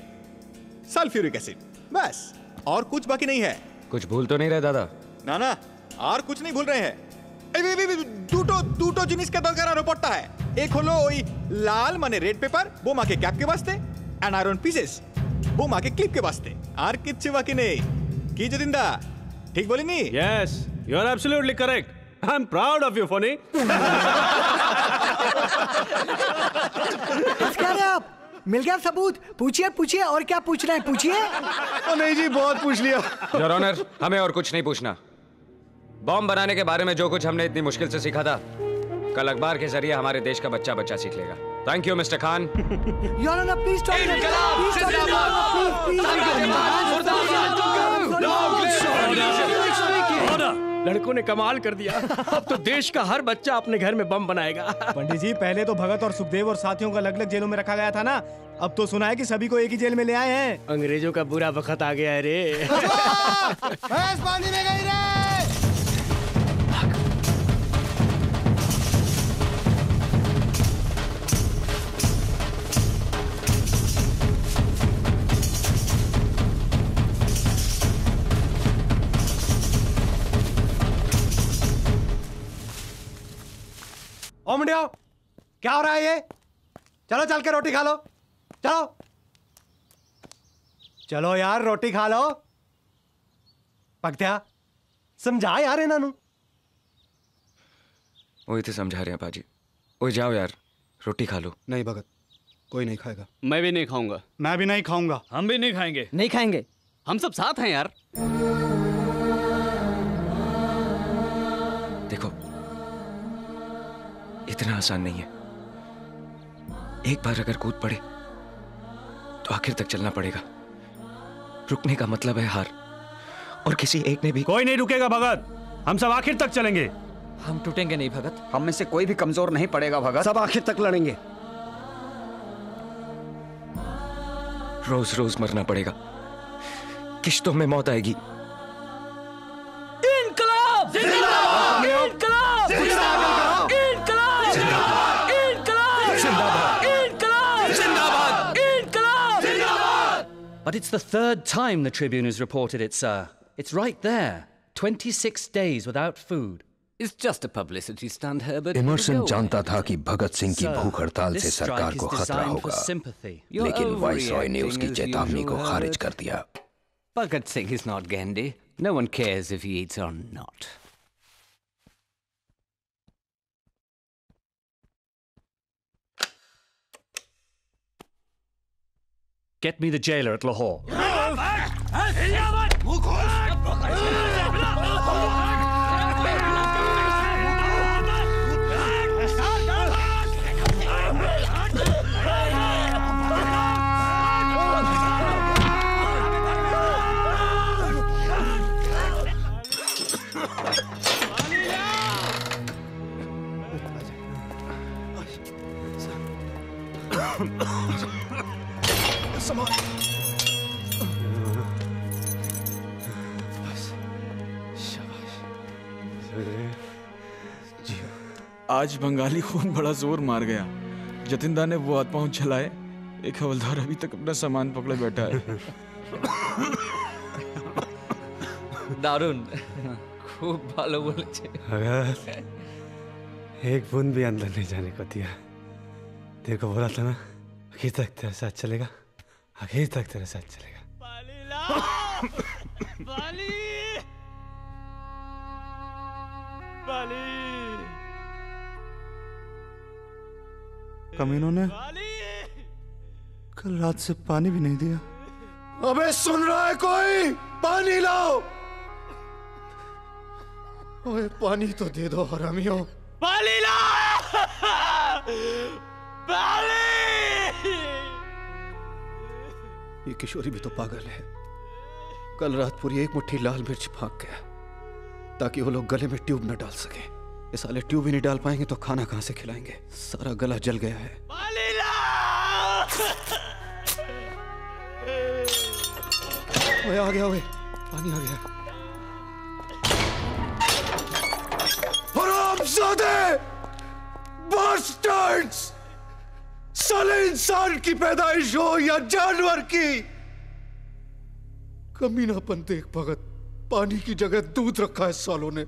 sulphuric acid. बस, और कुछ बाकी नहीं है। कुछ भूल तो नहीं रहे दादा? ना ना, और कुछ नहीं भूल रहे हैं। दुटो दुटो जिनिस के दरकार पड़ता है। एक हलो ओई लाल माने रेड पेपर बोमा के कैप के वास्ते, एंड आयरन पीसेस बोमा के क्लिप के वास्ते, और किछ बाकी नहीं। की जतिन दा, ठीक बोली नी? Yes, you are absolutely correct. I'm proud of you, Funny. क्या रहे आप? मिल गया सबूत? पूछिए पूछिए, और क्या पूछना है पूछिए। ओ नहीं जी, बहुत पूछ लिया। Your Honor, हमें और कुछ नहीं पूछना। बॉम्ब बनाने के बारे में जो कुछ हमने इतनी मुश्किल से सीखा था, कल अखबार के जरिए हमारे देश का बच्चा बच्चा सीख लेगा। Thank you mister Khan. Your honour please talk. लड़कों ने कमाल कर दिया। अब तो देश का हर बच्चा अपने घर में बम बनाएगा। पंडित जी, पहले तो भगत और सुखदेव और साथियों का अलग अलग जेलों में रखा गया था ना, अब तो सुना है कि सभी को एक ही जेल में ले आए हैं। अंग्रेजों का बुरा वक्त आ गया है रे। पानी में गई रे। ओ मुंडियो, क्या हो रहा है ये? चलो चल के रोटी खा लो। चलो चलो यार, रोटी खा लो। पगत्या समझा यार इन्हां नूं। वही तो समझा रहे हैं पाजी। वही जाओ यार, रोटी खा लो। नहीं भगत, कोई नहीं खाएगा। मैं भी नहीं खाऊंगा। मैं भी नहीं खाऊंगा। हम भी नहीं खाएंगे। नहीं खाएंगे, हम सब साथ हैं यार। देखो इतना आसान नहीं है, एक बार अगर कूद पड़े तो आखिर तक चलना पड़ेगा। रुकने का मतलब है हार, और किसी एक ने भी। कोई नहीं रुकेगा भगत, हम सब आखिर तक चलेंगे। हम टूटेंगे नहीं भगत, हम में से कोई भी कमजोर नहीं पड़ेगा भगत, सब आखिर तक लड़ेंगे। रोज रोज मरना पड़ेगा, किश्तों में मौत आएगी। इनकलाब जिंदाबाद, इनकलाब जिंदाबाद, but it's the third time the Tribune has reported it, sir. It's right there. twenty-six days without food. It's just a publicity stunt, Herbert. Emerson जानता था कि भगत सिंह की भूख हड़ताल से सरकार को खतरा होगा, लेकिन वाइसरॉय ने उसकी चेतावनी को खारिज कर दिया। Bhagat Singh is not Gandhi. No one cares if he eats or not. Get me the jailer at Lahore. आज बंगाली खून बड़ा जोर मार गया। जतिनदा ने वो हाथ पांव चलाए, एक हवलदार अभी तक अपना सामान पकड़े बैठा है। दारुण, खूब भालो बोले छे। एक बूंद भी अंदर नहीं जाने को दिया। तेरे को बोला था ना, आखिर तक तेरे साथ चलेगा, आखिर तक तेरे साथ चलेगा। बाली कमीनों ने कल रात से पानी भी नहीं दिया। अबे सुन रहा है कोई? पानी लाओ। ओए पानी तो दे दो हरामियों। पानी लाओ। पानी। ये किशोरी भी तो पागल है। कल रात पूरी एक मुट्ठी लाल मिर्च भाग गया ताकि वो लोग गले में ट्यूब न डाल सके। ये साले ट्यूब ही नहीं डाल पाएंगे तो खाना कहां से खिलाएंगे? सारा गला जल गया है। पानी लाओ। ओए आ गया, ओए पानी आ गया। हरामजादे, bastards! साले इंसान की पैदाइश हो या जानवर की, कमीनापन देख भगत, पानी की जगह दूध रखा है सालों ने।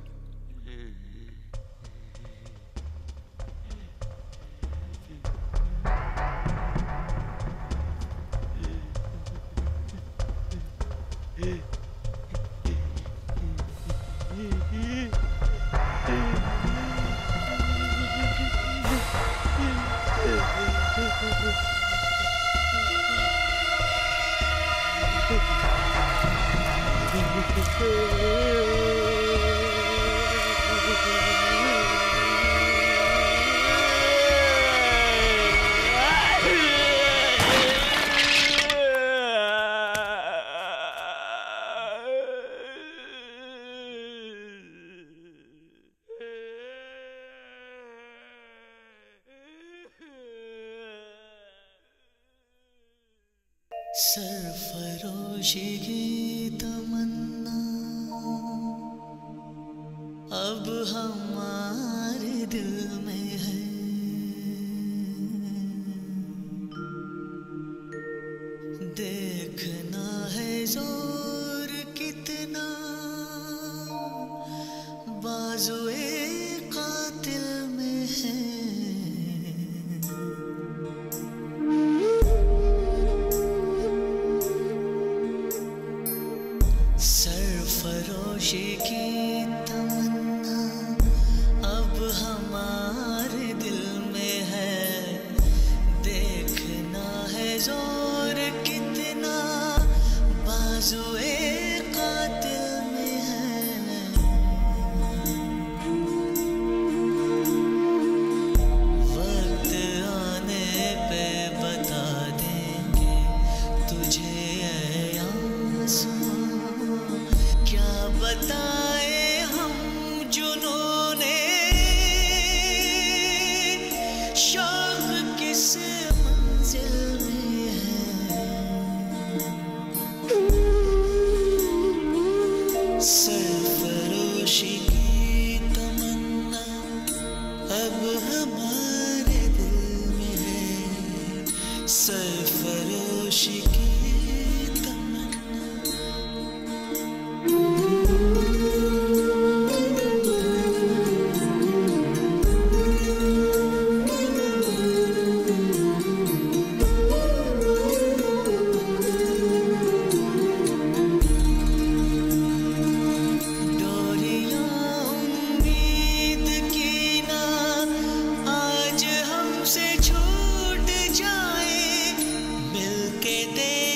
के दे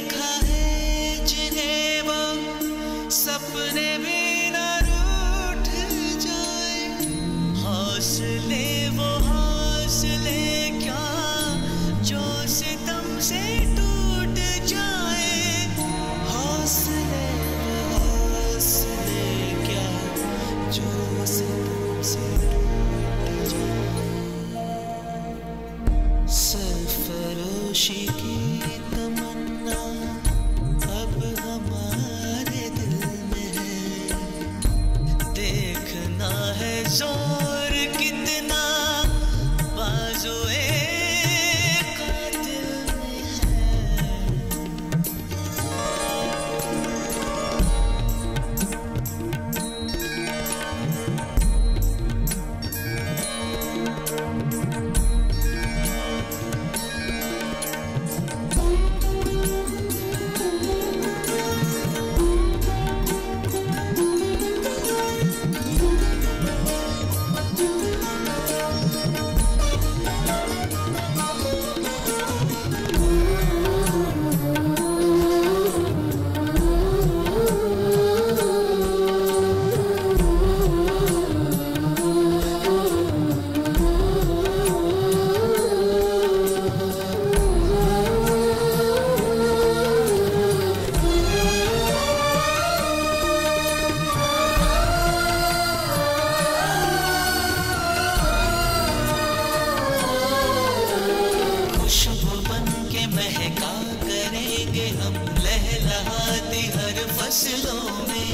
महका करेंगे हम लहलहाती हर फसलों में,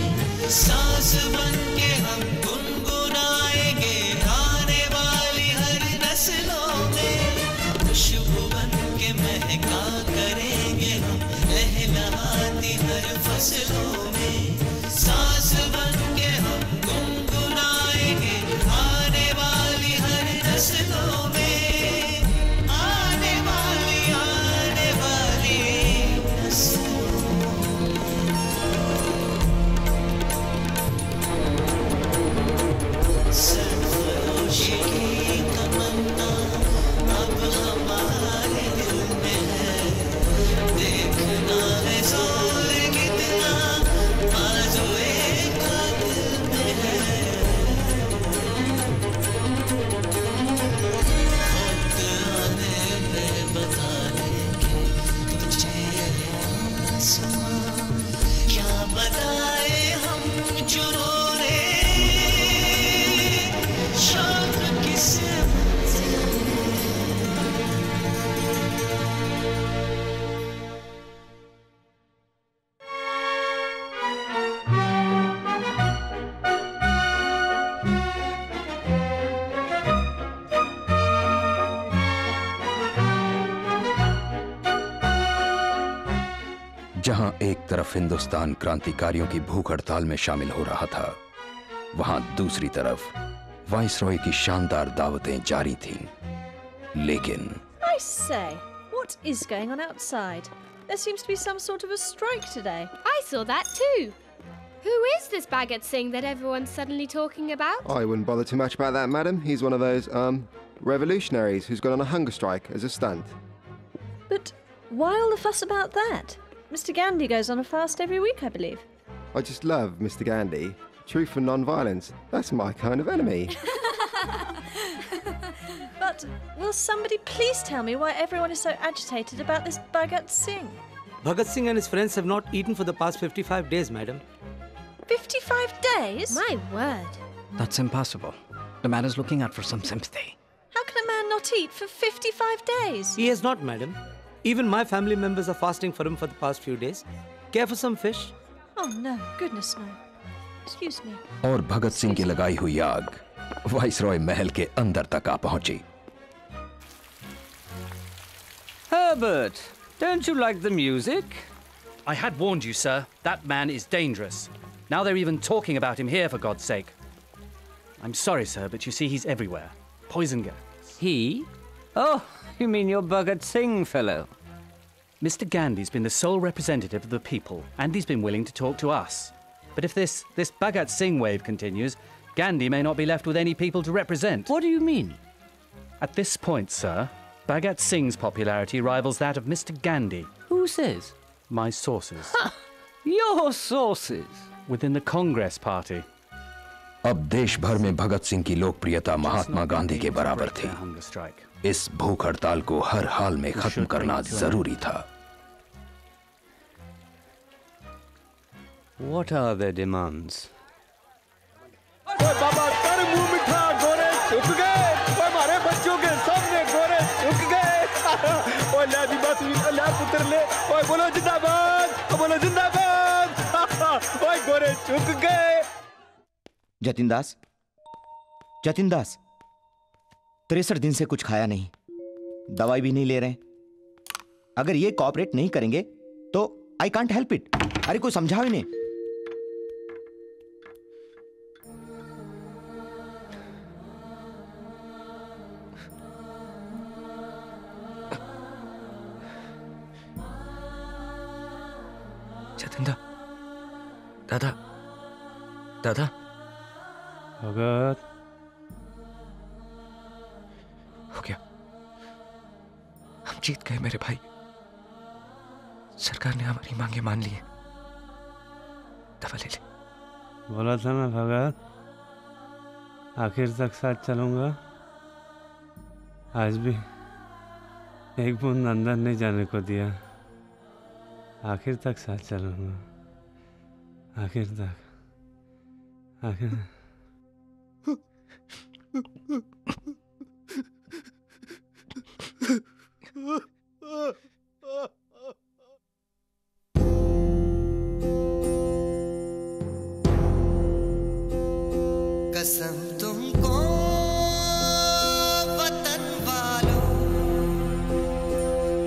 सांस बन के हम गुनगुनाएंगे आने वाली हर नस्लों में, खुशबू बन के महका करेंगे हम लहलहाती हर फसलों में, सांस बन के हम गुनगुनाएंगे आने वाली हर नस्लों में। जहां एक तरफ हिंदुस्तान क्रांतिकारियों की भूख हड़ताल में शामिल हो रहा था, वहां दूसरी तरफ वाइसरॉय की शानदार दावतें जारी थीं। लेकिन I say, what is going on outside? There seems to be some sort of a strike today. I saw that too. Who is this Bhagat Singh that everyone's suddenly talking about? I wouldn't bother too much about that, madam. He's one of those um revolutionaries who's gone on a hunger strike as a stunt. But why all the fuss about that? Mister Gandhi goes on a fast every week, I believe. I just love Mister Gandhi. Truth and non-violence, that's my kind of enemy. But will somebody please tell me why everyone is so agitated about this Bhagat Singh? Bhagat Singh and his friends have not eaten for the past fifty-five days, madam. fifty-five days? My word. That's impossible. The man is looking out for some sympathy. How can a man not eat for fifty-five days? He has not, madam. Even my family members are fasting for him for the past few days. Care for some fish? Oh no, goodness no. Excuse me. और भगत सिंह की लगाई हुई आग viceroy महल के अंदर तक आ पहुंची। Herbert, don't you like the music? I had warned you, sir. That man is dangerous. Now they're even talking about him here, for God's sake. I'm sorry, sir, but you see, he's everywhere. Poison gas. He? Oh. You mean your Bhagat Singh fellow? Mister Gandhi's been the sole representative of the people, and he's been willing to talk to us. But if this, this Bhagat Singh wave continues, Gandhi may not be left with any people to represent. What do you mean? At this point, sir, Bhagat Singh's popularity rivals that of Mister Gandhi. Who says? My sources. Ha! Your sources? Within the Congress party. अब देश भर में भगत सिंह की लोकप्रियता महात्मा गांधी के बराबर थी। इस भूख हड़ताल को हर हाल में खत्म करना जरूरी था। What are their demands? बाबा तर मुंह मिठा गोरे सूख गए, हमारे बच्चों के सामने गोरे सूख गए। ओए लादी बात अल्लाह पुत्र ले, ओए बोलो जिंदाबाद, बोलो जिंदाबाद। ओए गोरे सूख गए। जतिन दास, जतिन दास, तिरसठ दिन से कुछ खाया नहीं, दवाई भी नहीं ले रहे। अगर ये कोऑपरेट नहीं करेंगे तो आई कांट हेल्प इट। अरे कोई समझाओ इन्हें। जतिन दा, दादा, दादा। भगत, हो गया, हम जीत गए मेरे भाई। सरकार ने हमारी मांगे मान ली है। दवा ले ले। बोला था ना भगत, आखिर तक साथ चलूंगा। आज भी एक बूंद अंदर नहीं जाने को दिया। आखिर तक साथ चलूंगा, आखिर तक, आखिर। कसम तुमको वतन वालों,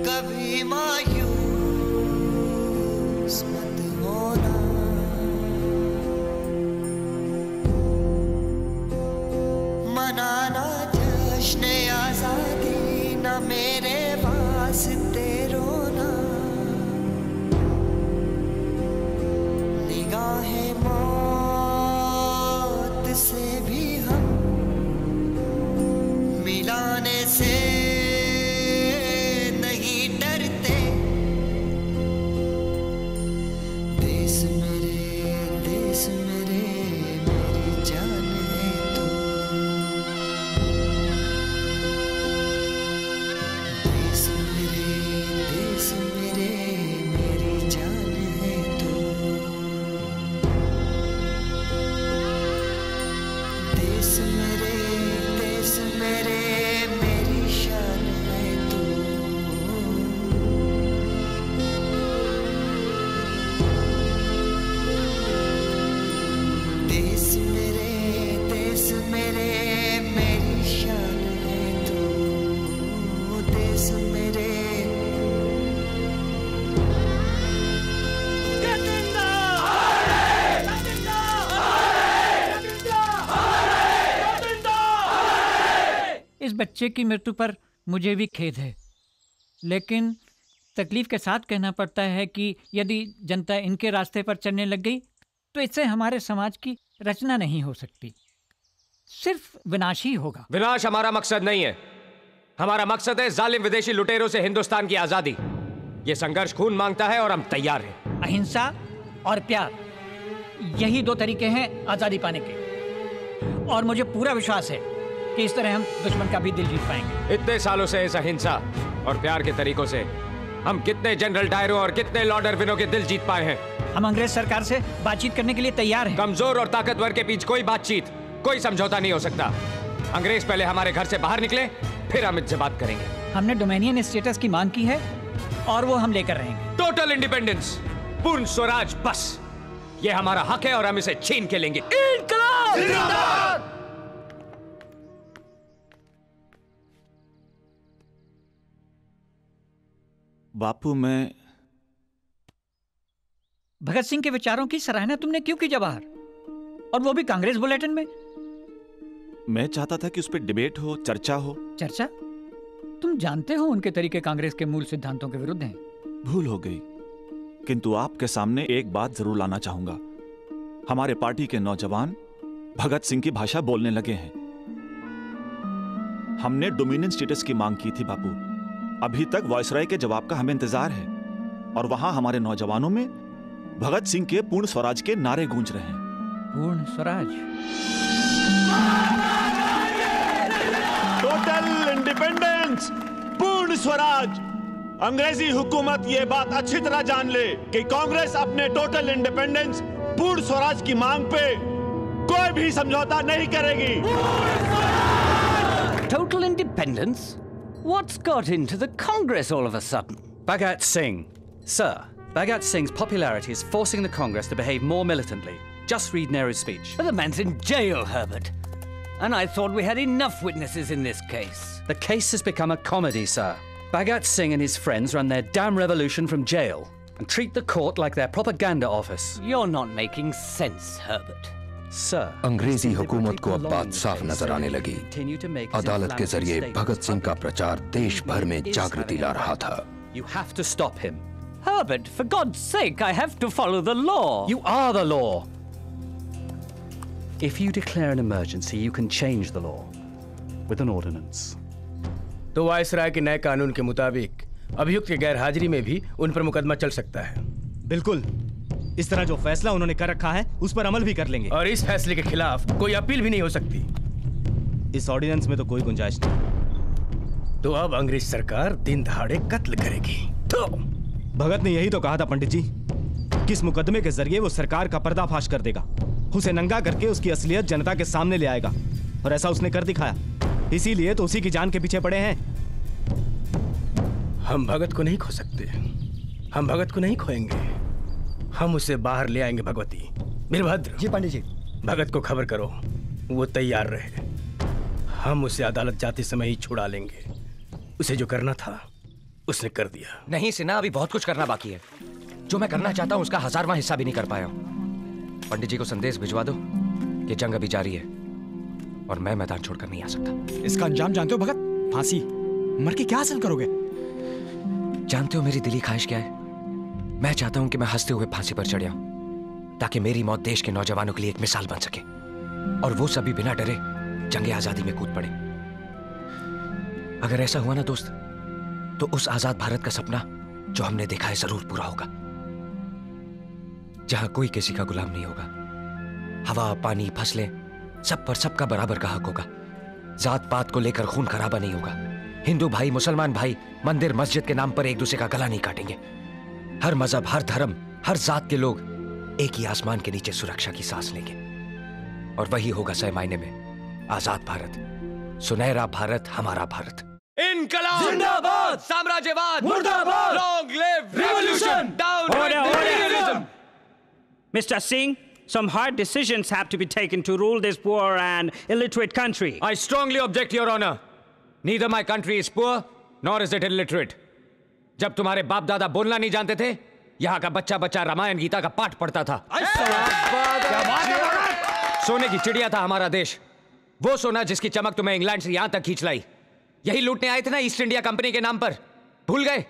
कभी मायूस मत होना। मनाना जश्न आजादी, न मेरे वास्ते रोना। निगाहें मौत से भी हम मिलाने से नहीं डरते। देश मेरे देश मेरे मेरी जान है तू। देश मेरे देश मेरे मेरी जान है तू। देश मेरे देश मेरे मेरी शान है तू। देश मेरे देश मेरे मेरी शान है तू। देश मेरे इस बच्चे की मृत्यु पर मुझे भी खेद है, लेकिन तकलीफ के साथ कहना पड़ता है कि यदि जनता इनके रास्ते पर चलने लग गई तो इससे हमारे समाज की रचना नहीं हो सकती, सिर्फ विनाश ही होगा। विनाश हमारा मकसद नहीं है। हमारा मकसद है जालिम विदेशी लुटेरों से हिंदुस्तान की आजादी। ये संघर्ष खून मांगता है और हम तैयार हैं। अहिंसा और प्यार, यही दो तरीके हैं आजादी पाने के, और मुझे पूरा विश्वास है कि इस तरह हम दुश्मन का भी दिल जीत पाएंगे। इतने सालों से इस अहिंसा और प्यार के तरीकों से हम कितने जनरल डायरों और कितने लॉर्ड इरविनों के दिल जीत पाए हैं। हम अंग्रेज सरकार से बातचीत करने के लिए तैयार हैं। कमजोर और ताकतवर के बीच कोई बातचीत, कोई समझौता नहीं हो सकता। अंग्रेज पहले हमारे घर से बाहर निकले, फिर हम इनसे बात करेंगे। हमने डोमेनियन स्टेटस की मांग की है और वो हम लेकर रहेंगे। टोटल इंडिपेंडेंस, पूर्ण स्वराज, बस ये हमारा हक है और हम इसे छीन के लेंगे। बापू, मैं भगत सिंह के विचारों की सराहना तुमने क्यों की जवाहर, और वो भी कांग्रेस बुलेटिन में? मैं चाहता था कि उस पर डिबेट हो, चर्चा हो। चर्चा? तुम जानते हो उनके तरीके कांग्रेस के मूल सिद्धांतों के विरुद्ध हैं। भूल हो गई, किंतु आपके सामने एक बात जरूर लाना चाहूंगा। हमारे पार्टी के नौजवान भगत सिंह की भाषा बोलने लगे हैं। हमने डोमिनियन स्टेटस की मांग की थी बापू। अभी तक वायसराय के जवाब का हमें इंतजार है, और वहां हमारे नौजवानों में भगत सिंह के पूर्ण स्वराज के नारे गूंज रहे हैं। पूर्ण स्वराज, टोटल इंडिपेंडेंस, पूर्ण स्वराज। अंग्रेजी हुकूमत ये बात अच्छी तरह जान ले कि कांग्रेस अपने टोटल इंडिपेंडेंस, पूर्ण स्वराज की मांग पे कोई भी समझौता नहीं करेगी। Total independence? What's got into the Congress all of a sudden? Bhagat Singh. Sir, Bhagat Singh's popularity is forcing the Congress to behave more militantly. Just read Nehru's speech. But the man's in jail, Herbert. And I thought we had enough witnesses in this case. The case has become a comedy, sir. Bhagat Singh and his friends run their damn revolution from jail and treat the court like their propaganda office. You're not making sense, Herbert. अंग्रेजी हुकूमत को अब बात साफ नजर आने लगी। अदालत के जरिए भगत सिंह का प्रचार देश भर में जागृति ला रहा था। You have to stop him, Herbert. For God's sake, I have to follow the law. You are the law. If you declare an emergency, you can change the law with an ordinance. तो viceroy के नए कानून के मुताबिक अभियुक्त के गैर हाजिरी में भी उन पर मुकदमा चल सकता है। बिल्कुल, इस तरह जो फैसला उन्होंने कर रखा है उस पर अमल भी कर लेंगे, और इस फैसले के खिलाफ कोई अपील भी नहीं हो सकती। इस ऑर्डिनेंस में तो कोई गुंजाइश नहीं। तो अब अंग्रेज सरकार दिन दहाड़े कत्ल करेगी। तो भगत ने यही तो कहा था पंडित जी, किस मुकदमे के जरिए वो सरकार का पर्दाफाश कर देगा, उसे नंगा करके उसकी असलियत जनता के सामने ले आएगा, और ऐसा उसने कर दिखाया। इसीलिए तो उसी की जान के पीछे पड़े हैं। हम भगत को नहीं खो सकते, हम भगत को नहीं खोएंगे, हम उसे बाहर ले आएंगे। भगवती, वीरभद्र जी, पांडे जी, भगत को खबर करो वो तैयार रहे। हम उसे अदालत जाते समय ही छुड़ा लेंगे। उसे जो करना था उसने कर दिया। नहीं सिन्हा, अभी बहुत कुछ करना बाकी है। जो मैं करना चाहता हूँ उसका हजारवां हिस्सा भी नहीं कर पाया हूँ। पंडित जी को संदेश भिजवा दो कि जंग अभी जारी है और मैं मैदान छोड़कर नहीं आ सकता। इसका अंजाम जानते हो भगत? फांसी। मर के क्या हासिल करोगे? जानते हो मेरी दिली ख्वाहिश क्या है? मैं चाहता हूं कि मैं हंसते हुए फांसी पर चढ़ जाऊं ताकि मेरी मौत देश के नौजवानों के लिए एक मिसाल बन सके और वो सभी बिना डरे जंग आजादी में कूद पड़े। अगर ऐसा हुआ ना दोस्त, तो उस आजाद भारत का सपना जो हमने देखा है जरूर पूरा होगा, जहां कोई किसी का गुलाम नहीं होगा। हवा, पानी, फसलें, सब पर सबका बराबर का हक होगा। जात पात को लेकर खून खराबा नहीं होगा। हिंदू भाई, मुसलमान भाई मंदिर मस्जिद के नाम पर एक दूसरे का गला नहीं काटेंगे। हर मजहब, हर धर्म, हर जात के लोग एक ही आसमान के नीचे सुरक्षा की सांस लेंगे और वही होगा सही मायने में आजाद भारत, सुनहरा भारत, हमारा भारत। इनकलाब जिंदाबाद, साम्राज्यवाद मुर्दाबाद, long live revolution, down with imperialism। Mister Singh, some hard decisions have to be taken to rule this poor and illiterate country. I strongly object, Your Honor. Neither my country is poor, nor is it illiterate. जब तुम्हारे बाप दादा बोलना नहीं जानते थे, यहाँ का बच्चा बच्चा रामायण गीता का पाठ पढ़ता था। सोने की चिड़िया था हमारा देश, वो सोना जिसकी चमक तुम्हें इंग्लैंड से यहाँ तक खींच लाई। यही लूटने आए थे ना ईस्ट इंडिया कंपनी के नाम पर, भूल गए?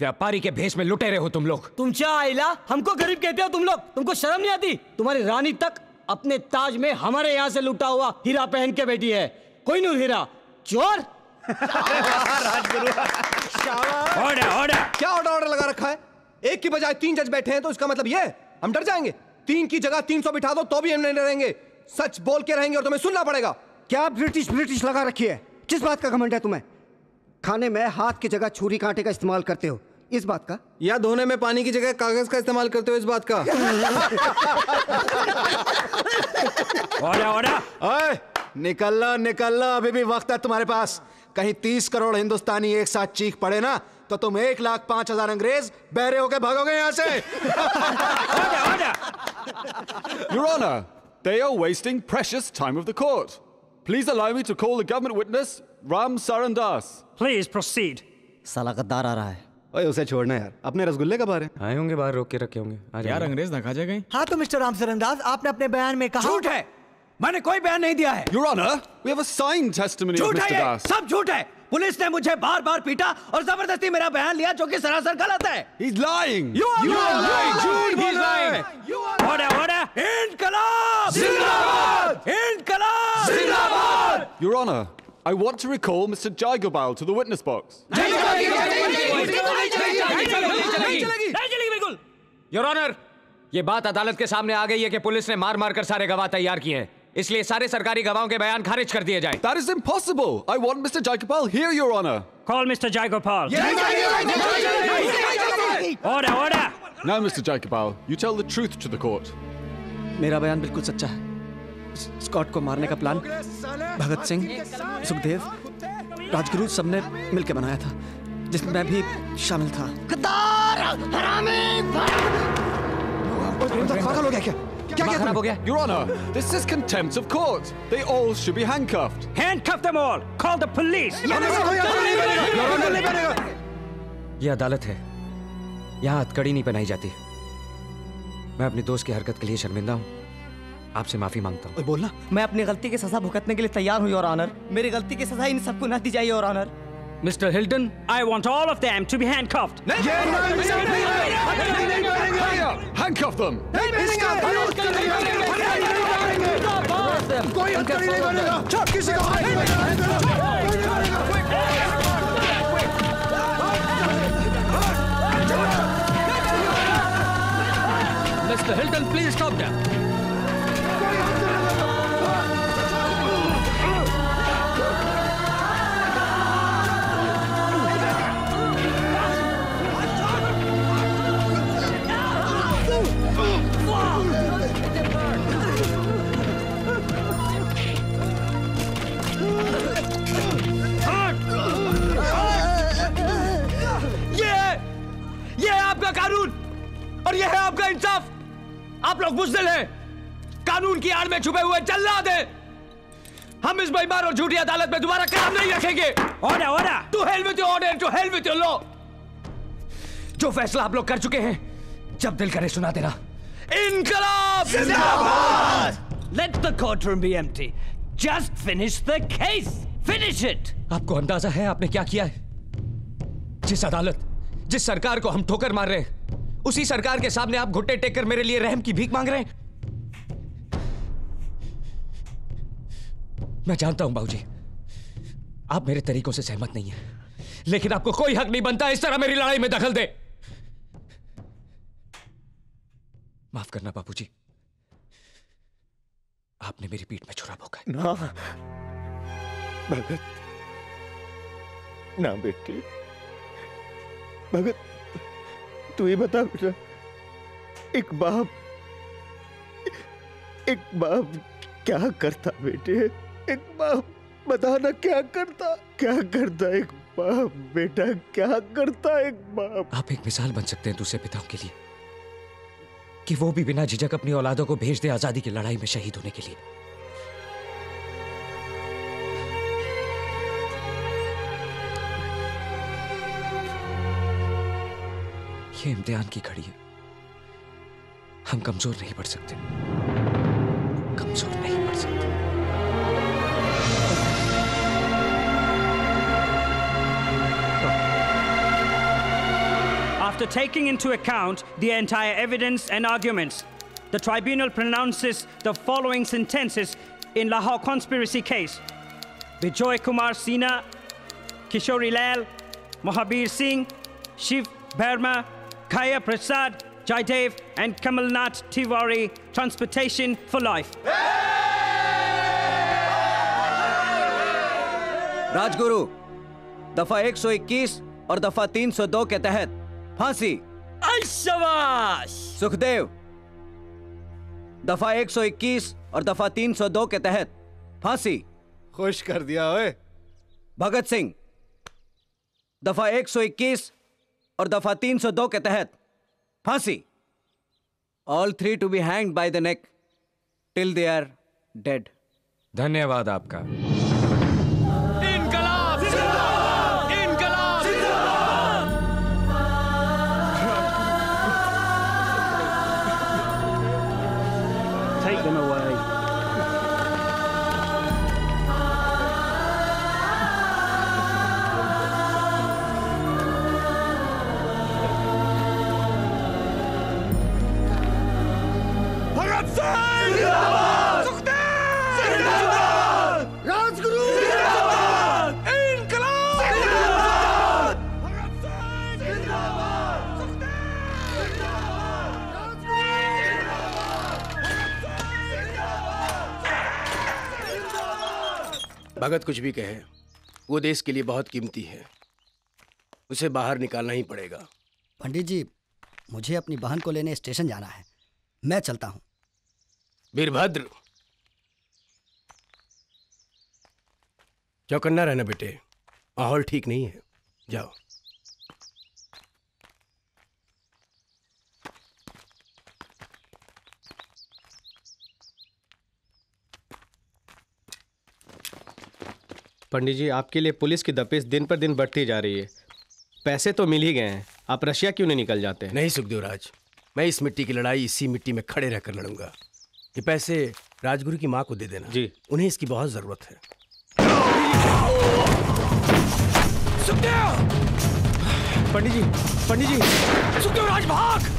व्यापारी के भेष में लुटेरे हो तुम लोग। तुम क्या आइला हमको गरीब कहते हो तुम लोग? तुमको शर्म नहीं आती? तुम्हारी रानी तक अपने ताज में हमारे यहाँ से लुटा हुआ हीरा पहन के बैठी है। कोई नूर हीरा चोर। Rajguru order order. क्या ऑर्डर ऑर्डर लगा रखा है? एक की बजाय तीन जज बैठे हैं तो इसका मतलब ये हम डर जाएंगे? तीन की जगह तीन सौ बिठा दो तो भी हम नहीं डरेंगे। सच बोल के रहेंगे और तुम्हें सुनना पड़ेगा। क्या ब्रिटिश ब्रिटिश लगा रखी है? किस बात का घमंड है तुम्हें? खाने में हाथ की जगह छुरी कांटे का इस्तेमाल करते हो इस बात का, या धोने में पानी की जगह कागज का इस्तेमाल करते हो इस बात का। ओड़ा, ओड़ा। ओए, निकलना निकलना, अभी भी वक्त है तुम्हारे पास। कहीं तीस करोड़ हिंदुस्तानी एक साथ चीख पड़े ना तो तुम एक लाख पांच हजार अंग्रेज बहरे होके भागोगे यहाँ से। Your Honor, they are wasting precious time of the court. Please allow me to call the government witness Ram Saunders. Please proceed. साला गद्दार आ रहा है। ओए उसे छोड़ना यार, अपने रसगुल्ले का बारे आए होंगे, बाहर रोक के रखे होंगे यार, अंग्रेज ना खा जाए कहीं। हाँ तो मिस्टर राम सॉन्डर्स, आपने अपने बयान में कहा। झूठ है, मैंने कोई बयान नहीं दिया है। Your Honor, we have a signed testimony of mister Das. सब झूठ है। पुलिस ने मुझे बार बार पीटा और जबरदस्ती मेरा बयान लिया जो कि सरासर गलत है। He's lying. You are lying. He's lying. Order, order. इनकलाब जिंदाबाद, इनकलाब जिंदाबाद। Your Honor, I want to recall Mister Jayagopal to the witness box. Your Honor, ये बात अदालत के सामने आ गई है कि पुलिस ने मार मार कर सारे गवाह तैयार किए हैं, इसलिए सारे सरकारी गवाहों के बयान खारिज कर दिए जाएं। That is impossible. I want Mister Jayagopal here, Your Honor. Call Mister Jayagopal. Order, order. Now, Mister Jayagopal, you tell the truth to the court. मेरा बयान बिल्कुल सच्चा है। स्कॉट को मारने का प्लान भगत सिंह, सुखदेव, राजगुरु सबने मिलकर बनाया था, जिसमें मैं भी शामिल था। गद्दार, हरामी, पागल हो गया क्या? क्या क्या खराब हो गया? Your Honor, this is contempt of court. They all should be handcuffed. Handcuff them all. Call the police. ये अदालत है, यहाँ हथकड़ी नहीं पहनाई जाती। मैं अपने दोस्त की हरकत के लिए शर्मिंदा हूँ, आपसे माफी मांगता हूँ। बोलना। मैं अपनी गलती की सजा भुगतने के लिए तैयार हूँ योर ऑनर। मेरी गलती की सजा इन सबको ना दी जाए your honour. Mister Hilton, I want all of them to be handcuffed. Handcuff them. कोई हथकड़ी नहीं बनेगा। छोड़ किसी को। Mister Hilton, please stop that. ये है आपका कानून और ये है आपका इंसाफ। आप लोग बुज़दिल हैं। कानून की आड़ में छुपे हुए जल्लाद हैं। हम इस बेईमान और झूठी अदालत में दोबारा काम नहीं रखेंगे। Order order, to hell with your order, to hell with your law. जो फैसला आप लोग कर चुके हैं, जब दिल करे सुना देना। इनकलाब जिंदाबाद। Let the court room be empty, just finish the case, finish it. आपको अंदाजा है आपने क्या किया है? जिस अदालत, जिस सरकार को हम ठोकर मार रहे हैं, उसी सरकार के सामने आप घुटने टेक कर मेरे लिए रहम की भीख मांग रहे हैं। मैं जानता हूं बाबूजी, आप मेरे तरीकों से सहमत नहीं है, लेकिन आपको कोई हक नहीं बनता इस तरह मेरी लड़ाई में दखल दे। माफ करना बाबूजी, आपने मेरी पीठ में छुरा भोंका। ना भगत, ना बेटे भगत, तू ये बता बेटा, एक बाप एक बाप क्या करता बेटे? एक बाप बताना क्या करता, क्या करता एक बाप बेटा, क्या करता एक बाप। आप एक मिसाल बन सकते हैं दूसरे पिताओं के लिए कि वो भी बिना झिझक अपनी औलादों को भेज दे आजादी की लड़ाई में शहीद होने के लिए। ये इम्तिहान की घड़ी है, हम कमजोर नहीं पड़ सकते, कमजोर नहीं पड़ सकते। After taking into account the entire evidence and arguments, the tribunal pronounces the following sentences in Lahore conspiracy case: Bijoy Kumar Sina, Kishori Lal, Mahabir Singh, Shiv Verma, Kaya Prasad, Jaidev, and Kamalnath Tiwari, transportation for life. Rajguru, दफा एक सौ इक्कीस और दफा तीन सौ दो के तहत फांसी। शाबाश। सुखदेव, दफा एक सौ इक्कीस और दफा तीन सौ दो के तहत फांसी। खुश कर दिया ओए। भगत सिंह, दफा एक सौ इक्कीस और दफा तीन सौ दो के तहत फांसी। All three to be hanged by the neck till they are dead. धन्यवाद आपका। भगत कुछ भी कहे, वो देश के लिए बहुत कीमती है, उसे बाहर निकालना ही पड़ेगा। पंडित जी, मुझे अपनी बहन को लेने स्टेशन जाना है, मैं चलता हूँ। वीरभद्र, चौकन्ना रहना बेटे, माहौल ठीक नहीं है, जाओ। पंडित जी, आपके लिए पुलिस की दबिश दिन पर दिन बढ़ती जा रही है, पैसे तो मिल ही गए हैं, आप रशिया क्यों नहीं निकल जाते? नहीं सुखदेव राज, मैं इस मिट्टी की लड़ाई इसी मिट्टी में खड़े रहकर लड़ूंगा। ये पैसे राजगुरु की माँ को दे देना जी, उन्हें इसकी बहुत जरूरत है। सुखदेव! पंडित जी, पंडित जी, सुखदेव राज भाग!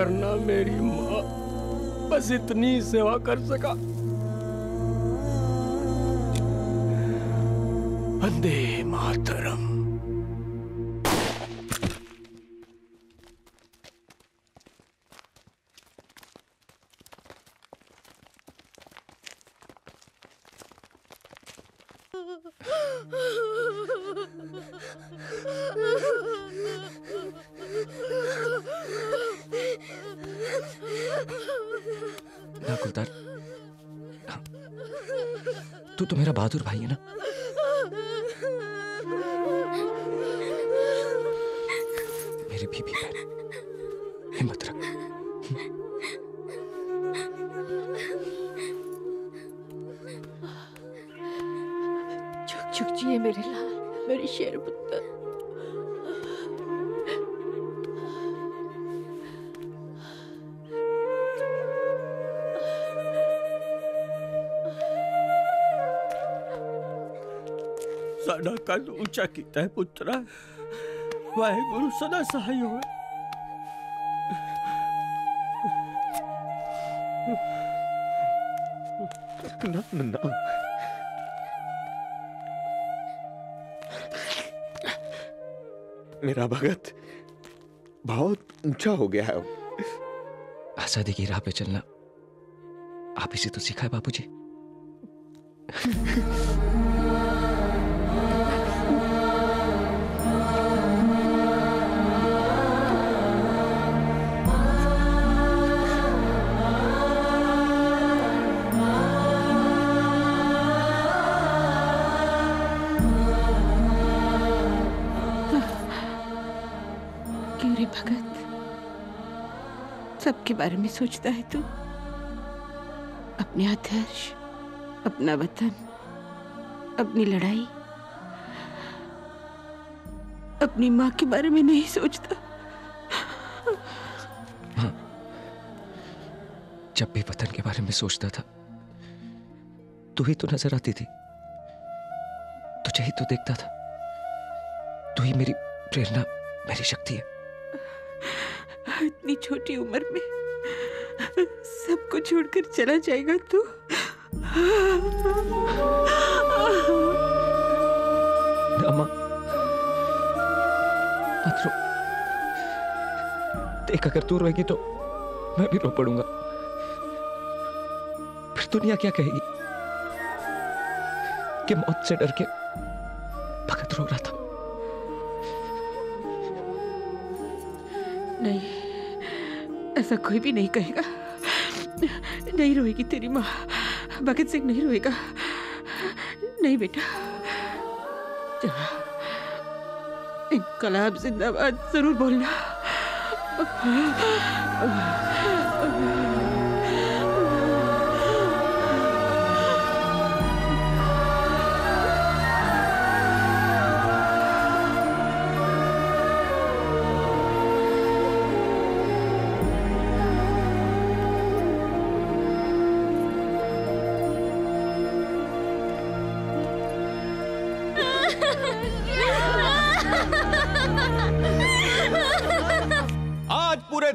करना मेरी माँ बस इतनी सेवा कर सका। वंदे मातरम। तू तो मेरा बहादुर भाई है ना। मेरी बीबी बहन हिम्मत रख। झुक झुक जिए मेरे लाल मेरी शेर पुत्र। साडा कल ऊंचा किता है पुत्रा। वाहेगुरु सदा सहाय हो। ना ना मेरा भगत बहुत ऊंचा हो गया है। आजादी की राह पे चलना आप इसे तो सिखाए बाबूजी। सबके बारे में सोचता है तू। अपने आदर्श, अपना वतन, अपनी लड़ाई, अपनी माँ के बारे में नहीं सोचता। हाँ, जब भी वतन के बारे में सोचता था तू ही तो नजर आती थी। तुझे ही तो देखता था। तू ही मेरी प्रेरणा मेरी शक्ति है। इतनी छोटी उम्र में सब कुछ छोड़कर चला जाएगा तू। दामा, मत रो। देख अगर तू रोएगी तो मैं भी रो पड़ूंगा। फिर दुनिया क्या कहेगी कि मौत से डर के भगत रो रहा था। नहीं, ऐसा कोई भी नहीं कहेगा। नहीं रोएगी तेरी माँ। भगत सिंह नहीं रोएगा। नहीं बेटा, इंकलाब जिंदाबाद जरूर बोलना।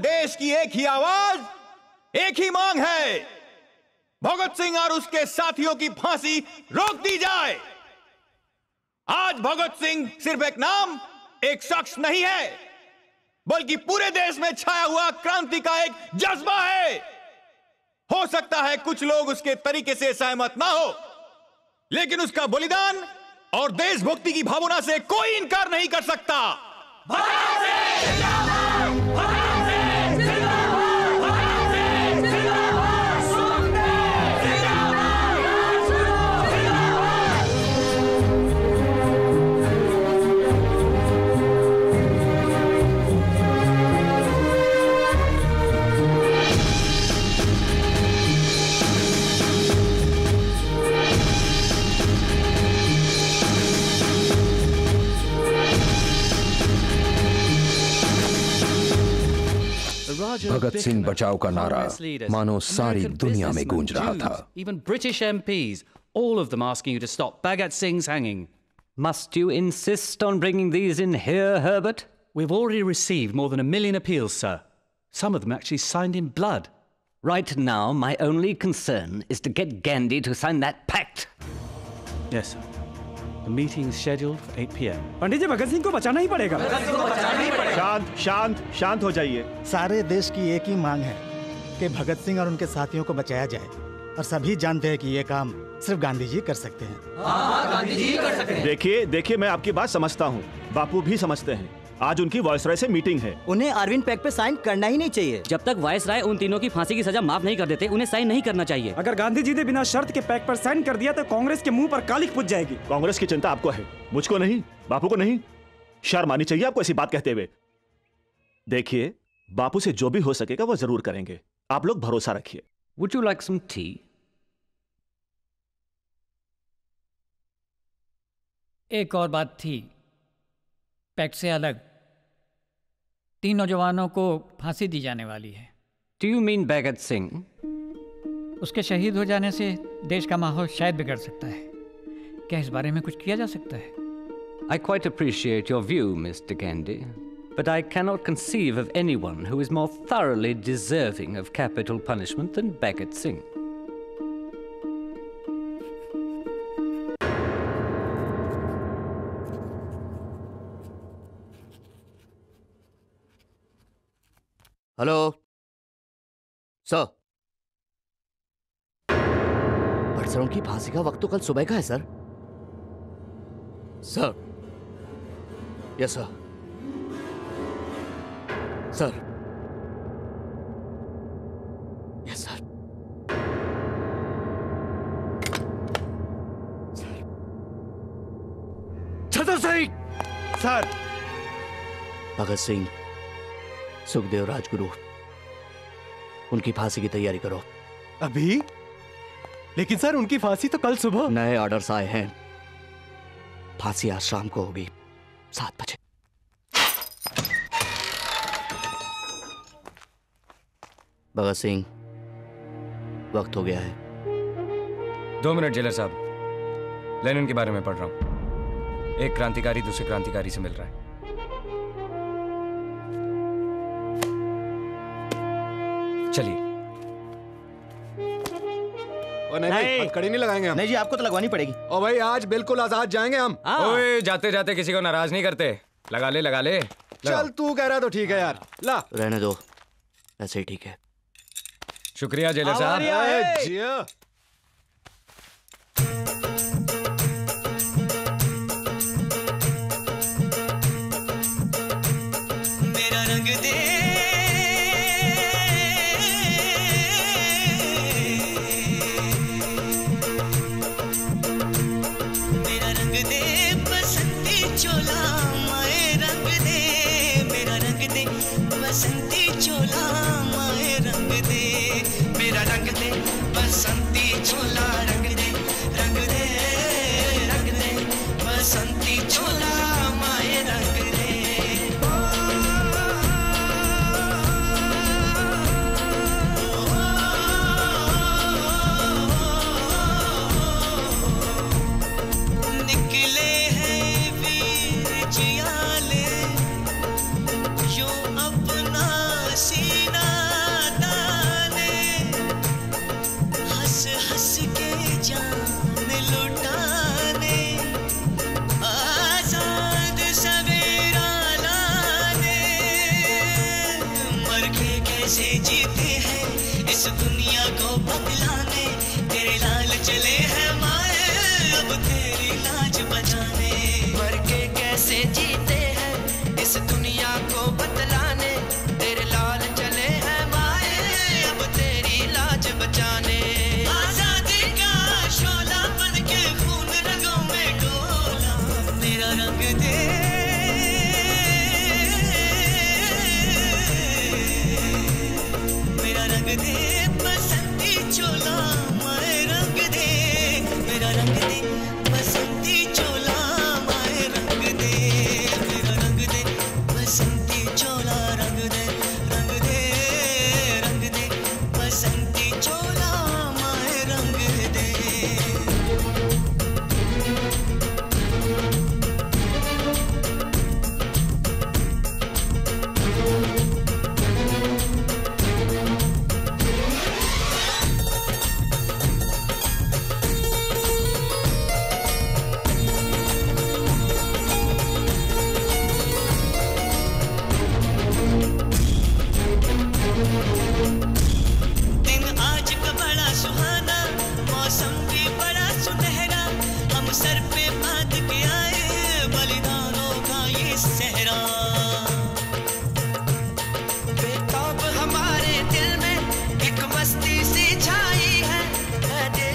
देश की एक ही आवाज एक ही मांग है, भगत सिंह और उसके साथियों की फांसी रोक दी जाए। आज भगत सिंह सिर्फ एक नाम एक शख्स नहीं है, बल्कि पूरे देश में छाया हुआ क्रांति का एक जज्बा है। हो सकता है कुछ लोग उसके तरीके से सहमत ना हो, लेकिन उसका बलिदान और देशभक्ति की भावना से कोई इनकार नहीं कर सकता। भगत सिंह बचाओ का नारा मानो सारी दुनिया में गूंज रहा था। Even British M Ps, all of them asking you to stop Bhagat Singh's hanging. Must you insist on bringing these in here, Herbert? We've already received more than a million appeals, sir. Some of them actually signed in blood. Right now, my only concern is to get Gandhi to sign that pact. Yes, sir. The meeting is scheduled for eight p m पंडित जी, भगत सिंह को बचाना ही पड़ेगा। शांत, शांत, शांत हो जाइए। सारे देश की एक ही मांग है कि भगत सिंह और उनके साथियों को बचाया जाए, और सभी जानते हैं कि ये काम सिर्फ गांधी जी कर सकते हैं। हाँ, गांधी जी कर सकते हैं। देखिए, देखिए, मैं आपकी बात समझता हूँ, बापू भी समझते हैं। आज उनकी वायसराय से मीटिंग है, उन्हें अरविंद पैक पे साइन करना ही नहीं चाहिए। जब तक वायसराय उन तीनों की फांसी की सजा माफ नहीं कर देते, उन्हें साइन नहीं करना चाहिए। अगर गांधी जी ने बिना शर्त के पैक पर साइन कर दिया तो कांग्रेस के मुंह पर कालिख पुज जाएगी। कांग्रेस की चिंता आपको है, मुझको नहीं, बापू को नहीं। शर्म आनी चाहिए आपको ऐसी बात कहते हुए। देखिए, बापू से जो भी हो सकेगा वो जरूर करेंगे, आप लोग भरोसा रखिए। Would you like some tea? एक और बात थी, पैक्ट से अलग तीन नौजवानों को फांसी दी जाने वाली है। Do you mean Bhagat Singh? उसके शहीद हो जाने से देश का माहौल शायद बिगड़ सकता है। क्या इस बारे में कुछ किया जा सकता है? I quite appreciate your view mister Gandhi, but I can not conceive of anyone who is more thoroughly deserving of capital punishment than Bhagat Singh. Hello sir, but sir उनकी फांसी का वक्त तो कल सुबह का है sir. Sir, yes sir. Sir, yes sir. Chhatar Singh sir, Bhagat Singh, Sukhdev, Rajguru, उनकी फांसी की तैयारी करो अभी। लेकिन सर उनकी फांसी तो कल सुबह। नए ऑर्डर्स आए हैं, फांसी आज शाम को होगी सात बजे। भगत सिंह, वक्त हो गया है। दो मिनट जेलर साहब, लेनिन के बारे में पढ़ रहा हूं। एक क्रांतिकारी दूसरे क्रांतिकारी से मिल रहा है। चलिए। ओ नहीं, नहीं। कड़ी नहीं लगाएंगे हम। नहीं जी, आपको तो लगवानी पड़ेगी। ओ भाई, आज बिल्कुल आजाद जाएंगे हम। ओए, जाते जाते किसी को नाराज नहीं करते। लगा ले, लगा ले। चल, तू कह रहा तो ठीक है यार, ला। रहने दो, ऐसे ही ठीक है। शुक्रिया जेलर साहब।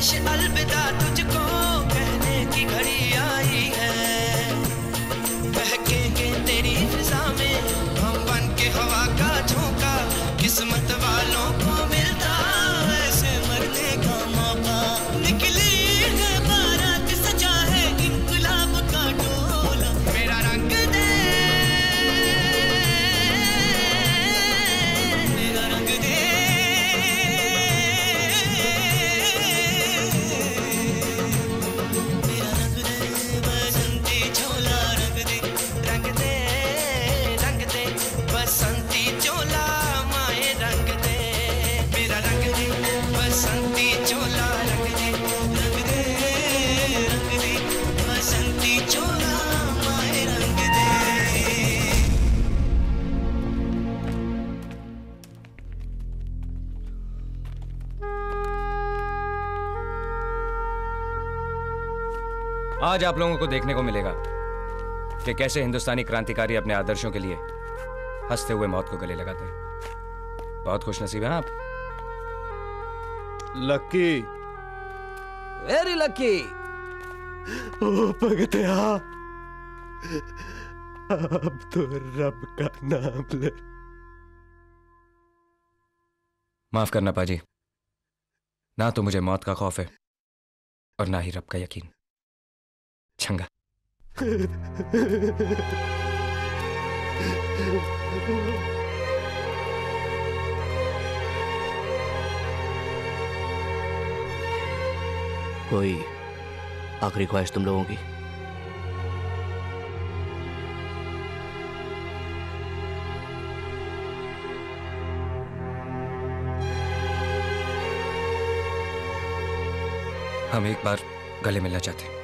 देश अलविदा तुझको कहने की घड़ी आई है। महकेंगे तेरी फिजा में हम बन के हवा का झोंका, किस्मत वालों को मिलता ऐसे मरने का मौका। निकली है बारात सजा है इंकलाब का डोला, मेरा रंग दे मेरा रंग दे। आज आप लोगों को देखने को मिलेगा कि कैसे हिंदुस्तानी क्रांतिकारी अपने आदर्शों के लिए हंसते हुए मौत को गले लगाते हैं। बहुत खुशनसीब हैं आप। Lucky, very lucky. ओ भगतिया, अब तो रब का नाम ले। माफ करना पाजी, ना तो मुझे मौत का खौफ है और ना ही रब का यकीन। चंगा। कोई आखिरी ख्वाहिश तुम लोगों की? हम एक बार गले मिलना चाहते हैं।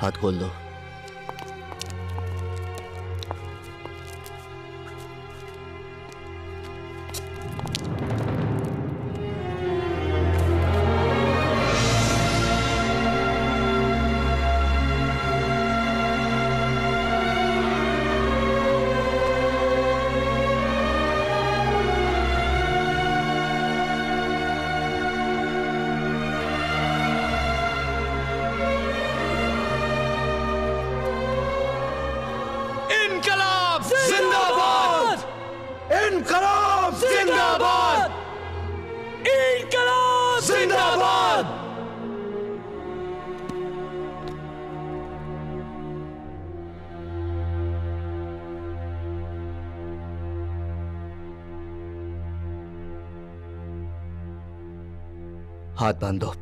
हाथ खोल दो। हाथ बांधो।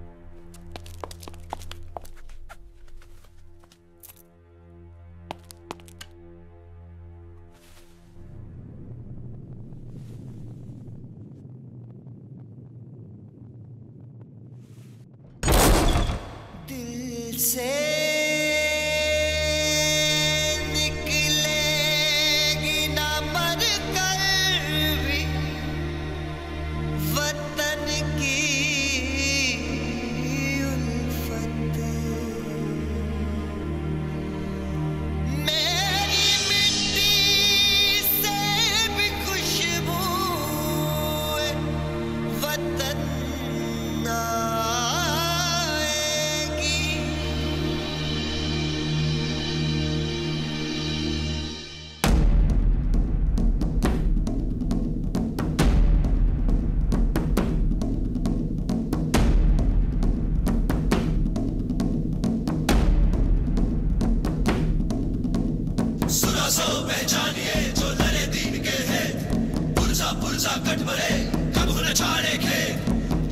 पुरजा पुरजा कट मरे कब न छाड़े खे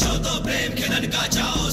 जो तो प्रेम के ननका जाओ।